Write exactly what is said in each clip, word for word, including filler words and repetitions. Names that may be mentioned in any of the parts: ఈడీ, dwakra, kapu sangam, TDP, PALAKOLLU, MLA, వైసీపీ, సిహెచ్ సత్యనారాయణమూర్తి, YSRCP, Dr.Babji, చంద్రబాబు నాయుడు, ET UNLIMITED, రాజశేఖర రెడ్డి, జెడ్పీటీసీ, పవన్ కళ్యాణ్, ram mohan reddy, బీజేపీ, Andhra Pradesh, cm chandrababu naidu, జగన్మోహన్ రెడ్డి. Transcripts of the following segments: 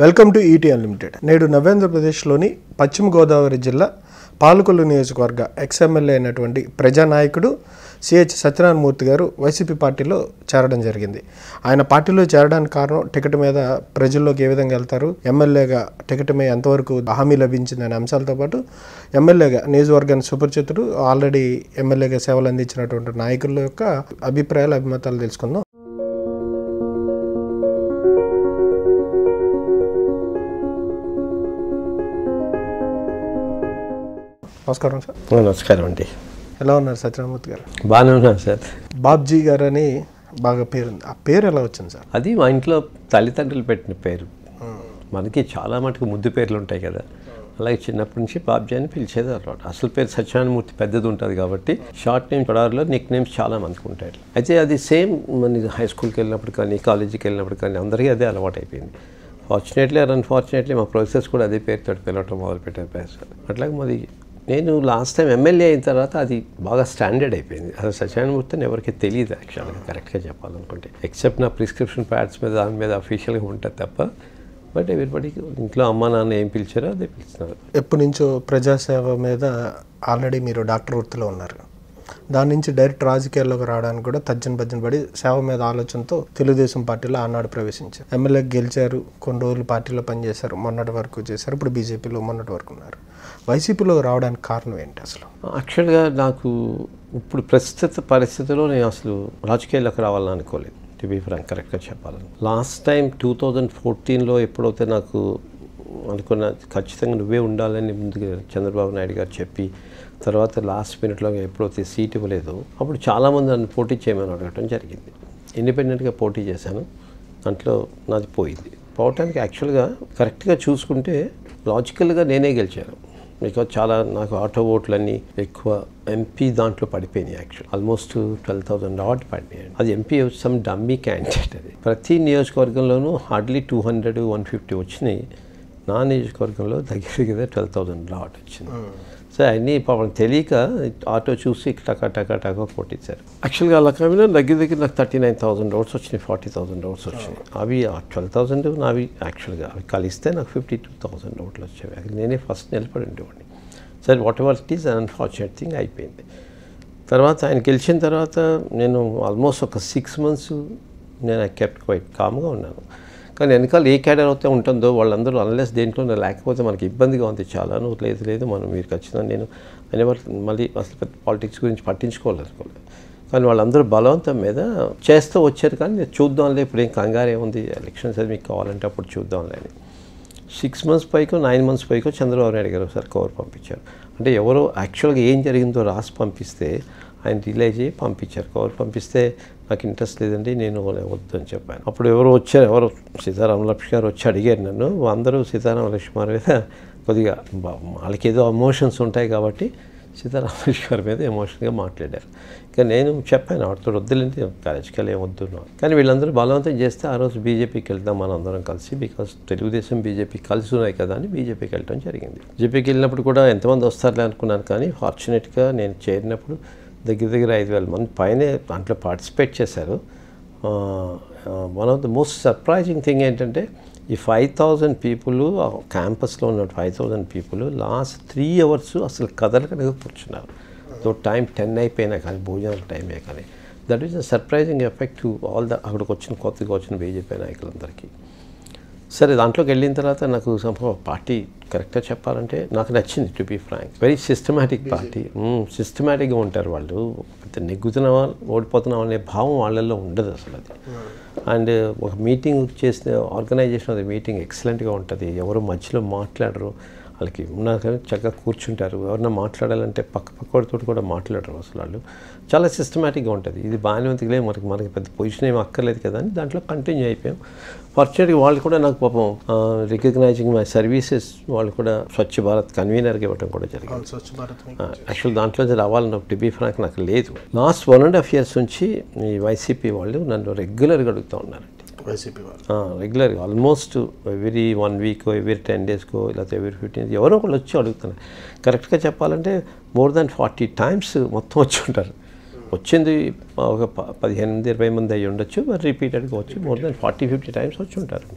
Welcome to ET unlimited. నేడు నవేంద్రప్రదేశ్లోని పశ్చిమ గోదావరి జిల్లా పాలకొల్లు నియోజకవర్గ ఎక్స్ఎమ్మెల్యే అయినటువంటి ప్రజానాయకుడు సిహెచ్ సత్యనారాయణమూర్తి గారు వైసీపీ పార్టీలో చేరడం జరిగింది. ఆయన పార్టీలో చేరడానికి కారణం టికెట్ మీద ప్రజల్లోకి ఏ విధంగా వెళ్తారు, ఎమ్మెల్యేగా టికెట్ మీద ఎంతవరకు హామీ లభించిందనే అంశాలతో పాటు ఎమ్మెల్యేగా నియోజకవర్గాన్ని సుపరిచితుడు, ఆల్రెడీ ఎమ్మెల్యేగా సేవలు అందించినటువంటి నాయకుల యొక్క అభిప్రాయాలు అభిమతాలు తెలుసుకుందాం. నమస్కారం సార్. నమస్కారం అండి. ఎలా ఉన్నారు సత్యనారాయణమూర్తి గారు? బాగానే ఉన్నాను సార్. బాబ్జీ గారు అని బాగా పేరు, ఆ పేరు ఎలా వచ్చింది సార్? అది మా ఇంట్లో తల్లిదండ్రులు పెట్టిన పేరు. మనకి చాలా మటుకు ముద్దు పేర్లు ఉంటాయి కదా, అలాగే చిన్నప్పటి నుంచి బాబ్జీ అని పిలిచేది అనమాట. అసలు పేరు సత్యనారాయణమూర్తి పెద్దది ఉంటుంది కాబట్టి షార్ట్ నేమ్ పడారులో నిక్ నేమ్స్ చాలా మందికి ఉంటాయి. అయితే అది సేమ్ మన హై స్కూల్కి వెళ్ళినప్పుడు కానీ కాలేజీకి వెళ్ళినప్పుడు కానీ అందరికీ అదే అలవాటు అయిపోయింది. ఫార్చునేట్లీ ఆర్ అన్ఫార్చునేట్లీ మా ప్రొఫెసర్స్ కూడా అదే పేరుతో పిలవటం మొదలుపెట్టారు ప్రొఫెసర్. అట్లాగే మరి నేను లాస్ట్ టైం ఎమ్మెల్యే అయిన తర్వాత అది బాగా స్టాండర్డ్ అయిపోయింది. అసలు సత్యనారాయణమూర్తి అని ఎవరికి తెలియదు యాక్చువల్గా, కరెక్ట్గా చెప్పాలనుకుంటే, ఎక్సెప్ట్ నా ప్రిస్క్రిప్షన్ ప్యాడ్స్ మీద దాని మీద అఫీషియల్గా ఉంటుంది తప్ప. బట్ ఎవరిబడికి ఇంట్లో అమ్మ నాన్న ఏం పిలిచారో అదే పిలిచినారు. ఎప్పటి నుంచో ప్రజాసేవ మీద ఆల్రెడీ మీరు డాక్టర్ వృత్తిలో ఉన్నారు, దాని నుంచి డైరెక్ట్ రాజకీయాల్లోకి రావడానికి కూడా తర్జన భర్జన పడి సేవ మీద ఆలోచనతో తెలుగుదేశం పార్టీలో ఆనాడు ప్రవేశించారు. ఎమ్మెల్యే గెలిచారు, కొన్ని రోజులు పార్టీలో పనిచేశారు, మొన్నటి వరకు చేశారు, ఇప్పుడు బీజేపీలో మొన్నటి వరకు ఉన్నారు. వైసీపీలో రావడానికి కారణం ఏంటి అసలు? యాక్చువల్గా నాకు ఇప్పుడు ప్రస్తుత పరిస్థితిలో నేను అసలు రాజకీయాల్లోకి రావాలని అనుకోలేదు, టు బీ ఫ్రాంక్, కరెక్ట్గా చెప్పాలని. లాస్ట్ టైం టూ థౌజండ్ ఫోర్టీన్లో ఎప్పుడైతే నాకు అనుకున్న ఖచ్చితంగా నువ్వే ఉండాలని ముందుగా చంద్రబాబు నాయుడు గారు చెప్పి తర్వాత లాస్ట్ మినిట్లో ఎప్పుడైతే సీట్ ఇవ్వలేదో అప్పుడు చాలామంది నన్ను పోటీ చేయమని అడగటం జరిగింది. ఇండిపెండెంట్గా పోటీ చేశాను, దాంట్లో నాది పోయింది. పోవటానికి యాక్చువల్గా కరెక్ట్గా చూసుకుంటే లాజికల్గా నేనే గెలిచాను. మీకు చాలా నాకు ఆటో ఓట్లన్నీ ఎక్కువ ఎంపీ దాంట్లో పడిపోయినాయి. Actual almost twelve thousand odd పడిపోయాయి. అది ఎంపీ సమ్ డమ్మీ క్యాండిడేట్. అది ప్రతి నియోజకవర్గంలోనూ hardly two hundred one fifty వచ్చినాయి. నా నియోజకవర్గంలో దగ్గరగా ట్వెల్వ్ థౌసండ్ లాట్ వచ్చింది. సో అన్నీ పాపం తెలియక ఆటో చూసి టకా టకా టకా కొట్టించారు. యాక్చువల్గా అలా కాకుండా దగ్గర దగ్గర నాకు థర్టీ నైన్ థౌసండ్ ఓట్స్ వచ్చినాయి, ఫార్టీ థౌసండ్ ఓట్స్ వచ్చినాయి. అవి ట్వెల్వ్ థౌసండ్ నావి యాక్చువల్గా అవి కలిస్తే నాకు ఫిఫ్టీ టూ థౌసండ్ ఓట్లు వచ్చేవి. అది నేనే ఫస్ట్ నిలబడి ఉండేవాడిని. సరే whatever it is an unfortunate thing అయిపోయింది. తర్వాత ఆయన గెలిచిన తర్వాత నేను ఆల్మోస్ట్ ఒక సిక్స్ మంత్స్ నేను ఐ కెప్ట్ క్వైట్ కామ్గా ఉన్నాను. కానీ వెనకాల ఏ క్యాడర్ అయితే ఉంటుందో వాళ్ళందరూ అన్లెస్ దేంట్లో లేకపోతే మనకి ఇబ్బందిగా ఉంది చాలా, నువ్వు లేదు లేదు మనం మీరు ఖచ్చితంగా నేను అనే వాళ్ళు మళ్ళీ అసలు పాలిటిక్స్ గురించి పట్టించుకోవాలనుకోలేదు. కానీ వాళ్ళందరూ బలవంతం మీద చేస్తూ వచ్చారు. కానీ నేను చూద్దాంలే ఇప్పుడు ఏం కంగారు ఏముంది, ఎలక్షన్స్ అది మీకు కావాలంటే అప్పుడు చూద్దాంలే అని సిక్స్ మంత్స్ పైకో నైన్ మంత్స్ పైకో చంద్రబాబు నాయుడు గారు ఒకసారి కవర్ పంపించారు. అంటే ఎవరో యాక్చువల్గా ఏం జరిగిందో రాసి పంపిస్తే ఆయన రిలైజ్ అయ్యి పంపించారు. కవర్ పంపిస్తే నాకు ఇంట్రెస్ట్ లేదండి, నేను వద్దు అని చెప్పాను. అప్పుడు ఎవరు వచ్చారు, ఎవరు సీతారామ లక్ష్మి గారు వచ్చి అడిగారు నన్ను. అందరూ సీతారామ లక్ష్మి గారి మీద కొద్దిగా వాళ్ళకి ఏదో ఎమోషన్స్ ఉంటాయి కాబట్టి సీతారామ లక్ష్మి గారి మీద ఎమోషన్గా మాట్లాడారు. ఇంకా నేను చెప్పాను వాటితో వద్దులేండి రాజకీయాలు ఏం వద్దున్నాను. కానీ వీళ్ళందరూ బలవంతం చేస్తే ఆ రోజు బీజేపీకి వెళ్తాం మనం అందరం కలిసి, బికాస్ తెలుగుదేశం బీజేపీ కలిసి ఉన్నాయి కదా అని బీజేపీకి వెళ్ళడం జరిగింది. బీజేపీకి వెళ్ళినప్పుడు కూడా ఎంతమంది వస్తారులే అనుకున్నాను. కానీ ఫార్చునేట్గా నేను చేరినప్పుడు దగ్గర దగ్గర ఐదు వేల మంది పైనే దాంట్లో పార్టిసిపేట్ చేశారు. One of the most surprising thing ఏంటంటే ఈ ఫైవ్ థౌజండ్ పీపుల్ క్యాంపస్లో ఉన్న five thousand people last three hours అసలు కదలకనగా కూర్చున్నారు. సో టైం టెన్ అయిపోయినా కానీ భోజనాల టైమే కానీ that is a surprising effect all the అక్కడికి వచ్చిన కొత్తగా వచ్చిన బీజేపీ నాయకులందరికీ. సరే దాంట్లోకి వెళ్ళిన తర్వాత నాకు సంభవ పార్టీ కరెక్ట్గా చెప్పాలంటే నాకు నచ్చింది, to be frank. Very systematic party, సిస్టమాటిక్గా ఉంటారు వాళ్ళు. నెగ్గుతున్నావా ఓడిపోతున్నావా అనే భావం వాళ్ళల్లో ఉండదు అసలు అది. అండ్ ఒక మీటింగ్ చేసిన ఆర్గనైజేషన్ అది మీటింగ్ ఎక్సలెంట్గా ఉంటుంది. ఎవరు మధ్యలో మాట్లాడరు, వాళ్ళకి ఉన్నా కానీ చక్కగా కూర్చుంటారు. ఎవరన్నా మాట్లాడాలంటే పక్క పక్కతో కూడా మాట్లాడరు అసలు వాళ్ళు. చాలా సిస్టమాటిక్గా ఉంటుంది. ఇది బాగానే ఉందిలే, మనకి మనకి పెద్ద పొజిషన్ ఏమి అక్కర్లేదు కదా అని దాంట్లో కంటిన్యూ అయిపోయాం. ఫార్చునేట్గా వాళ్ళు కూడా నాకు పాపం రికగ్నైజింగ్ మై సర్వీసెస్ వాళ్ళు కూడా స్వచ్ఛ భారత్ కన్వీనర్గా ఇవ్వడం కూడా జరిగింది. యాక్చువల్ దాంట్లో రావాలన్న టు బీ ఫ్రాంక్ నాకు లేదు. Last one and half years నుంచి ఈ వైసీపీ వాళ్ళు నన్ను రెగ్యులర్గా అడుగుతూ ఉన్నారు. వైసీపీ రెగ్యులర్గా almost every one week every ten డేస్కో లేకపోతే ఎవ్రీ ఫిఫ్టీన్ ఎవరో ఒకళ్ళు వచ్చి అడుగుతున్నారు. కరెక్ట్గా చెప్పాలంటే మోర్ దాన్ ఫార్టీ టైమ్స్ మొత్తం వచ్చి ఉంటారు. వచ్చింది ఒక పదిహేను ఇరవై మంది అయ్యి ఉండొచ్చు, మరి రిపీటెడ్గా వచ్చి more than forty fifty times వచ్చి ఉంటారండి.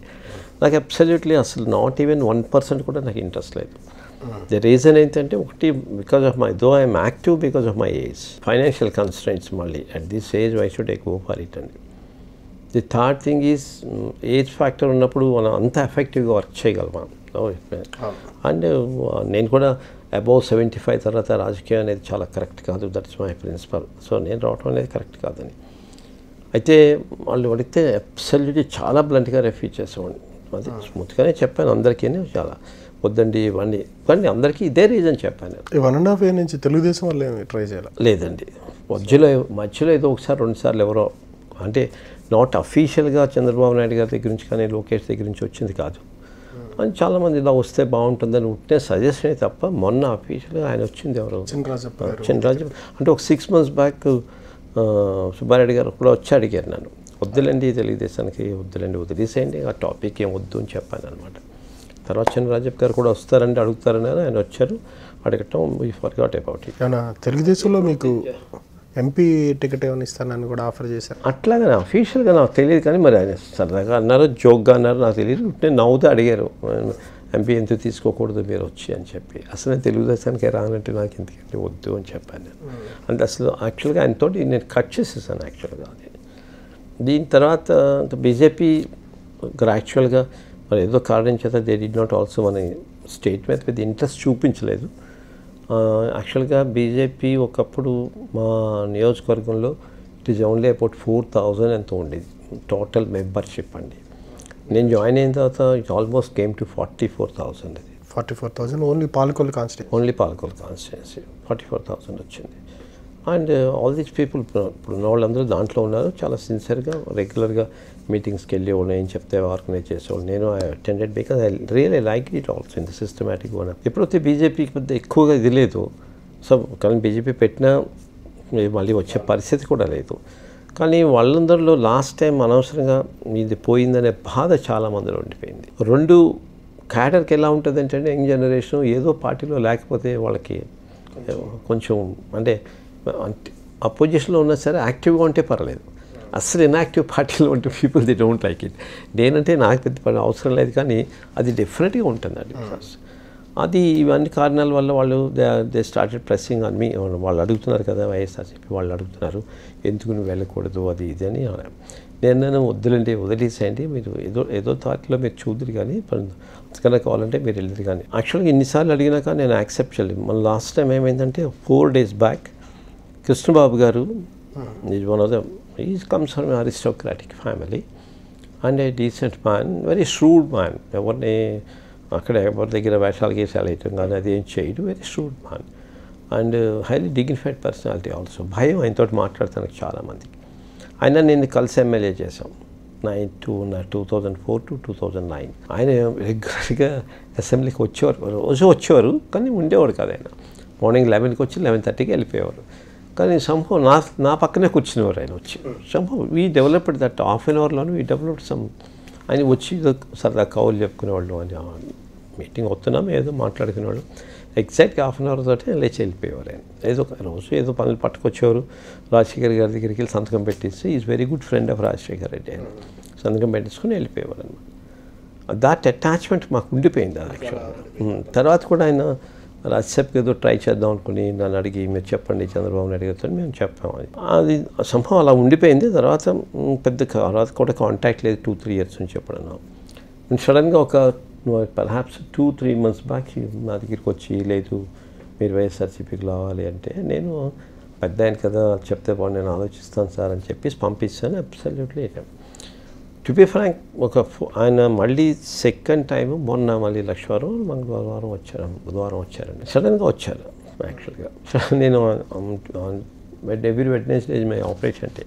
నాకు అబ్సల్యూట్లీ అసలు నాట్ ఈవెన్ వన్ పర్సెంట్ కూడా నాకు ఇంట్రెస్ట్ లేదు. ద రీజన్ ఏంటంటే ఒకటి because of my though I'm active because of my age, financial constraints మళ్ళీ at this age I should take go for it అండి. The third thing is age factor ఉన్నప్పుడు మనం అంత ఎఫెక్టివ్గా వర్క్ చేయగలం. అండ్ నేను కూడా అబౌవ్ సెవెంటీ ఫైవ్ తర్వాత రాజకీయం అనేది చాలా కరెక్ట్ కాదు, దట్స్ మై ప్రిన్సిపల్. సో నేను రావడం అనేది కరెక్ట్ కాదని అయితే వాళ్ళు అడిగితే అబ్సల్యూట్లీ చాలా బ్లంట్గా రిఫ్యూజ్ చేసేవాడిని. అది స్మూత్గానే చెప్పాను అందరికీ, చాలా వద్దండి ఇవన్నీ ఇవన్నీ అందరికీ ఇదే రీజన్ చెప్పాను. వన్ అండ్ హాఫ్ ఇయర్ నుంచి తెలుగుదేశం వాళ్ళు ఏమి ట్రై చేయాలి లేదండి. మధ్యలో మధ్యలో ఏదో ఒకసారి రెండుసార్లు ఎవరో అంటే నాట్ అఫీషియల్గా చంద్రబాబు నాయుడు గారి దగ్గర నుంచి కానీ లోకేష్ దగ్గర నుంచి వచ్చింది కాదు అని చాలామంది ఇలా వస్తే బాగుంటుందని ఉంటే సజెషన్ తప్ప మొన్న అఫీషియల్గా ఆయన వచ్చింది ఎవరు చినరాజు అంటే ఒక సిక్స్ మంత్స్ బ్యాక్ సుబ్బారెడ్డి గారు కూడా వచ్చి అడిగారు నన్ను, వద్దులండి తెలుగుదేశానికి వద్దులండి వదిలేసేయండి ఆ టాపిక్ ఏం వద్దు అని చెప్పాను అనమాట. తర్వాత చంద్రరాజప్ప గారు కూడా వస్తారండి అడుగుతారని ఆయన వచ్చారు, అడగటం వీ ఫర్గాట్ అబౌట్ ఇట్. తెలుగుదేశంలో మీకు ఎంపీ టికెట్ ఏమైనా ఇస్తానని కూడా ఆఫర్ చేశారు అట్లాగే అఫీషియల్గా నాకు తెలియదు కానీ మరి ఆయన సరదాగా అన్నారు జోక్గా అన్నారు నాకు తెలియదు. నేను నవ్వుతూ అడిగారు ఎంపీ ఎందుకు తీసుకోకూడదు మీరు వచ్చి అని చెప్పి, అసలు నేను తెలుగుదేశానికి రానంటే నాకు ఎందుకంటే వద్దు అని చెప్పాను నేను. అంటే అసలు యాక్చువల్గా ఆయనతో నేను కట్ చేసేసాను యాక్చువల్గా అది. దీని తర్వాత బీజేపీ యాక్చువల్గా మరి ఏదో కారణం చేత దే డి నాట్ ఆల్సో మన స్టేట్ మీద పెద్ద ఇంట్రెస్ట్ చూపించలేదు. యాక్చువల్గా బీజేపీ ఒకప్పుడు మా నియోజకవర్గంలో it is only about four thousand ఎంతో ఉండేది టోటల్ మెంబర్షిప్ అండి. నేను జాయిన్ అయిన తర్వాత it almost came to forty four thousand అది forty four thousand only Palakollu constituency only Palakollu constituency forty four thousand వచ్చింది. అండ్ ఆల్ దీస్ పీపుల్ ఇప్పుడు ఉన్న వాళ్ళందరూ దాంట్లో ఉన్నారు, చాలా సిన్సియర్గా రెగ్యులర్గా మీటింగ్స్కి వెళ్ళేవాళ్ళు ఏం చెప్తే ఆర్గనైజ్ చేసేవాళ్ళు. నేను I attended because I really like it also in the systematic one. ఎప్పుడైతే బీజేపీకి పెద్ద ఎక్కువగా ఇది లేదు, సో కానీ బీజేపీ పెట్టినా మళ్ళీ వచ్చే పరిస్థితి కూడా లేదు. కానీ వాళ్ళందరిలో లాస్ట్ టైం అనవసరంగా ఇది పోయిందనే బాధ చాలామందిలో ఉండిపోయింది. రెండు క్యాడర్కి ఎలా ఉంటుంది ఏంటంటే యంగ్ జనరేషన్ ఏదో పార్టీలో లేకపోతే వాళ్ళకి కొంచెం అంటే అపోజిషన్లో ఉన్నా సరే యాక్టివ్గా ఉంటే పర్లేదు, అసలు ఇన్యాక్టివ్ పార్టీలో ఉంటే people the don't like it. నేనంటే నాకు పెద్ద పని అవసరం లేదు కానీ అది డెఫినెట్గా ఉంటుందండి. అది ఇవన్నీ కారణాల వల్ల వాళ్ళు దే దే స్టార్టెడ్ ప్రెస్సింగ్ అని మీ వాళ్ళు అడుగుతున్నారు కదా వైఎస్ఆర్సీపీ వాళ్ళు అడుగుతున్నారు ఎందుకు నువ్వు వెళ్ళకూడదు అది ఇది అని. నేను నేను వద్దులండి వదిలేసేయండి మీరు ఏదో ఏదో థాట్లో మీరు చూద్దరు కానీ అంతకన్నా కావాలంటే మీరు వెళ్ళరు కానీ. యాక్చువల్గా ఇన్నిసార్లు అడిగినాక నేను యాక్సెప్ట్ చేయలేదు. మన లాస్ట్ టైం ఏమైందంటే ఫోర్ డేస్ బ్యాక్ కృష్ణబాబు గారు is one of the is comes from aristocratic family and a decent man, very shrewd man. ఎవరిని అక్కడ ఎవరి దగ్గర వేషాలు గీసాలు వేయటం కానీ అది ఏం చేయడు, very shrewd man and highly dignified personality also. భయం ఆయనతో మాట్లాడతానికి చాలామందికి. ఆయన నేను కలిసి ఎమ్మెల్యే చేశాం nine to two thousand four to two thousand nine ఆయన రెగ్యులర్గా అసెంబ్లీకి వచ్చేవారు, రోజు వచ్చేవారు కానీ ఉండేవాడు కాదు. ఆయన మార్నింగ్ లెవెన్కి వచ్చి లెవెన్ థర్టీకి వెళ్ళిపోయేవారు కానీ సంభవం నా నా పక్కనే కూర్చునేవారు ఆయన వచ్చి. సంభవం we developed that half an అవర్లోనే వీ డెవలప్డ్ సమ్ ఆయన వచ్చి సరదా కౌలు చెప్పుకునేవాళ్ళు అని మీటింగ్ అవుతున్నాం ఏదో మాట్లాడుకునేవాళ్ళు. ఎగ్జాక్ట్గా హాఫ్ అన్ అవర్ తోటే లేచి వెళ్ళిపోయేవారు ఆయన. ఏదో రోజు ఏదో పనులు పట్టుకొచ్చేవారు. రాజశేఖర్ గారి దగ్గరికి వెళ్ళి సంతకం పెట్టేసి is very good friend of Rajasekhar Reddy ఆయన సంతకం పెట్టించుకుని వెళ్ళిపోయేవారు అనమాట. దాట్ అటాచ్మెంట్ మాకు ఉండిపోయింది అది యాక్చువల్గా. తర్వాత కూడా ఆయన రాజ్యసభకి ఏదో ట్రై చేద్దాం అనుకుని నన్ను అడిగి మీరు చెప్పండి చంద్రబాబు నాయుడు గారితో మేము చెప్పాము అది అది సంభవం అలా ఉండిపోయింది. తర్వాత పెద్ద తర్వాత కూడా కాంటాక్ట్ లేదు టూ త్రీ ఇయర్స్ నుంచి చెప్పడం. నేను సడన్గా ఒక perhaps two three months back నా దగ్గరికి వచ్చి లేదు మీరు వైఎస్ఆర్సీపీకి రావాలి అంటే నేను పెద్ద ఆయన కదా చెప్తే బాగుంది నేను ఆలోచిస్తాను సార్ అని చెప్పేసి పంపిస్తాను. అబ్సల్యూట్లీ టు బి ఫ్రాంక్ ఒక ఆయన మళ్ళీ సెకండ్ టైం మొన్న మళ్ళీ లక్ష్మీవారం మంగళవారం వచ్చారు బుధవారం వచ్చారండి. సడన్గా వచ్చారు యాక్చువల్గా. నేను every Wednesday my operation day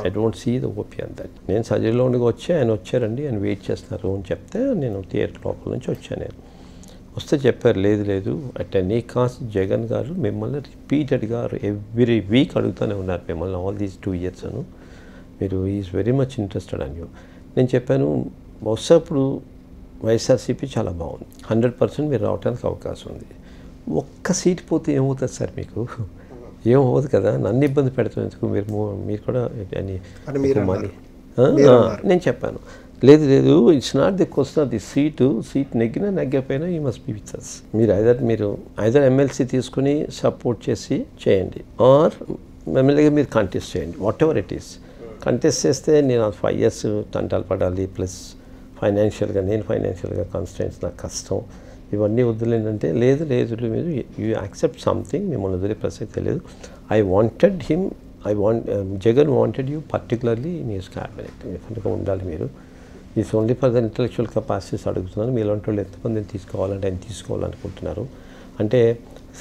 I don't see the OP and that. నేను సర్జరీలో ఉండగా వచ్చి ఆయన వచ్చారండి ఆయన వెయిట్ చేస్తున్నారు అని చెప్తే నేను థియేటర్ లోపల నుంచి వచ్చాను. నేను వస్తే చెప్పారు లేదు లేదు అట్ ఎనీ కాస్ట్ జగన్ గారు మిమ్మల్ని రిపీటెడ్గా ఎవ్రీ వీక్ అడుగుతూనే ఉన్నారు మిమ్మల్ని ఆల్ దీస్ టూ ఇయర్స్ అను మీరు ఈజ్ వెరీ మచ్ ఇంట్రెస్టెడ్ అని. నేను చెప్పాను బహుశా ఇప్పుడు వైఎస్ఆర్సీపీ చాలా బాగుంది హండ్రెడ్ పర్సెంట్ మీరు రావడానికి అవకాశం ఉంది. ఒక్క సీట్ పోతే ఏమవుతుంది సార్ మీకు ఏం అవ్వదు కదా, నన్ను ఇబ్బంది పెడతాం ఎందుకు, మీరు మీరు కూడా అని నేను చెప్పాను. లేదు లేదు, it's not the question of the seat, seat నెగ్గినా నెగ్గపోయినా you must be with us. మీరు ఐదర్ మీరు ఐదర్ ఎమ్మెల్సీ తీసుకుని సపోర్ట్ చేసి చేయండి, ఆర్ ఎమ్మెల్యేగా మీరు కంటెస్ట్ చేయండి, whatever it is. Contest చేస్తే నేను ఫైవ్ ఇయర్స్ తంటాలు పడాలి, ప్లస్ ఫైనాన్షియల్గా నేను ఫైనాన్షియల్గా కాన్స్టెంట్స్ నాకు కష్టం, ఇవన్నీ వద్దులేంటంటే లేదు లేదు మీరు యూ యాక్సెప్ట్ సంథింగ్, మిమ్మల్ని వదిలే ప్రసక్తే లేదు. I wanted him, I want Jagan wanted you particularly in his cabinet, డెఫినెట్గా ఉండాలి మీరు. It's only for the intellectual capacities అడుగుతున్నాను. మీలాంటి వాళ్ళు ఎంతమందిని తీసుకోవాలంటే ఆయన తీసుకోవాలనుకుంటున్నారు అంటే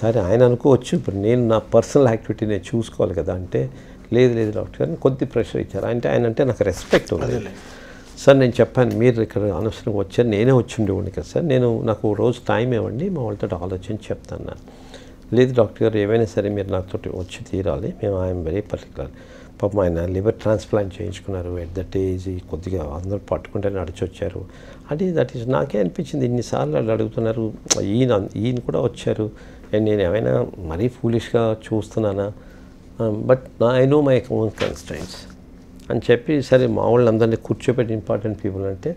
సరే ఆయన అనుకోవచ్చు, ఇప్పుడు నేను నా పర్సనల్ యాక్టివిటీ నేను చూసుకోవాలి కదా అంటే లేదు లేదు డాక్టర్ గారు కొద్ది ప్రెషర్ ఇచ్చారు అంటే, ఆయన అంటే నాకు రెస్పెక్ట్ ఉంది. సార్ నేను చెప్పాను మీరు ఇక్కడ అనవసరంగా వచ్చారు, నేనే వచ్చి ఉండేవాడిని కదా సార్, నేను నాకు రోజు టైం ఇవ్వండి మా వాళ్ళతో ఆలోచన చెప్తాను. నాకు లేదు డాక్టర్ గారు ఏమైనా సరే మీరు నాతో వచ్చి తీరాలి, మేము ఐఎమ్ వెరీ పర్టికులర్. పాపం ఆయన లివర్ ట్రాన్స్ప్లాంట్ చేయించుకున్నారు ఎట్ దట్ ఏజ్, కొద్దిగా అందరూ పట్టుకుంటే నడిచొచ్చారు అంటే దట్ ఈస్ నాకే అనిపించింది. ఇన్నిసార్లు వాళ్ళు అడుగుతున్నారు, ఈయన ఈయన కూడా వచ్చారు, అండ్ నేను ఏమైనా మరీ ఫూలిష్గా చూస్తున్నానా, బట్ నా I know my own constraints అని చెప్పి సరే మా వాళ్ళు అందరినీ కూర్చోబెట్టి ఇంపార్టెంట్ పీపుల్ అంటే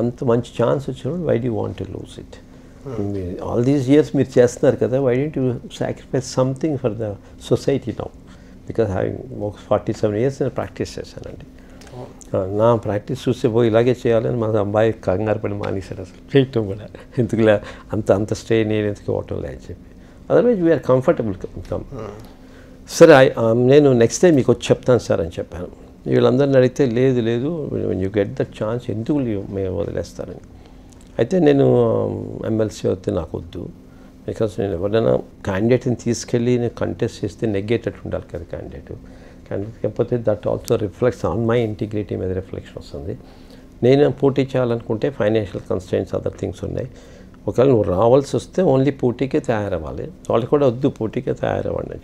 అంత మంచి ఛాన్స్ వచ్చినప్పుడు why do want to lose it. All these years మీరు చేస్తున్నారు కదా, why don't you sacrifice something for the society now, because having ఒక ఫార్టీ సెవెన్ ఇయర్స్ నేను ప్రాక్టీస్ చేశానండి. నా ప్రాక్టీస్ చూస్తే పోయి ఇలాగే చేయాలని మా అబ్బాయి కంగారు పడి మానేశాడు, అసలు చేయటం కూడా ఎందుకులే అంత అంత స్టే నేను ఎందుకు ఇవ్వటం లే అని చెప్పి. Otherwise we are comfortable come. సరే నేను నెక్స్ట్ టైం మీకు వచ్చి చెప్తాను సార్ అని చెప్పాను. వీళ్ళందరినీ అడిగితే లేదు లేదు యూ గెట్ దట్ ఛాన్స్ ఎందుకు మేము వదిలేస్తారని. అయితే నేను ఎమ్మెల్సీ అయితే నాకు వద్దు, బికాస్ నేను ఎవరైనా క్యాండిడేట్ని తీసుకెళ్ళి నేను కంటెస్ట్ చేస్తే నెగ్గేటట్టు ఉండాలి కదా క్యాండిడేట్, క్యాండిడేట్ కాకపోతే that also reflects on my integrity మీద రిఫ్లెక్షన్ వస్తుంది. నేను పోటీ చేయాలనుకుంటే ఫైనాన్షియల్ కన్స్టెంట్స్ అదర్ థింగ్స్ ఉన్నాయి. ఒకవేళ నువ్వు రావాల్సి వస్తే ఓన్లీ పోటీకే తయారవ్వాలి, వాళ్ళు కూడా వద్దు పోటీకే తయారవ్వండి.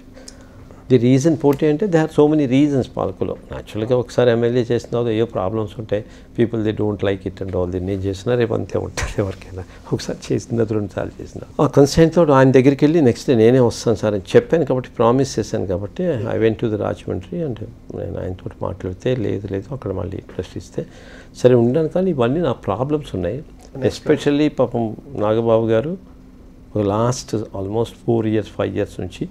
ది రీజన్ పోటీ అంటే they have so many reasons. పాలకులో యాక్చువల్గా ఒకసారి ఎమ్మెల్యే చేసిన తర్వాత ఏవో ప్రాబ్లమ్స్ ఉంటాయి, people they don't like it and all. The నేను చేసినా రేపు అంతే ఉంటుంది ఎవరికైనా, ఒకసారి చేసిన రెండుసార్లు చేసిన ఆ కన్సెంట్ తోటి ఆయన దగ్గరికి వెళ్ళి నెక్స్ట్ నేనే వస్తాను సార్ అని చెప్పాను కాబట్టి, ప్రామిస్ చేశాను కాబట్టి I went to the Rajahmundry and నేను ఆయనతో మాట్లాడితే లేదు లేదు అక్కడ మళ్ళీ ప్రశ్నిస్తే సరే ఉండను కానీ ఇవన్నీ నా ప్రాబ్లమ్స్ ఉన్నాయి. ఎస్పెషల్లీ పాపం నాగబాబు గారు last almost four years five years నుంచి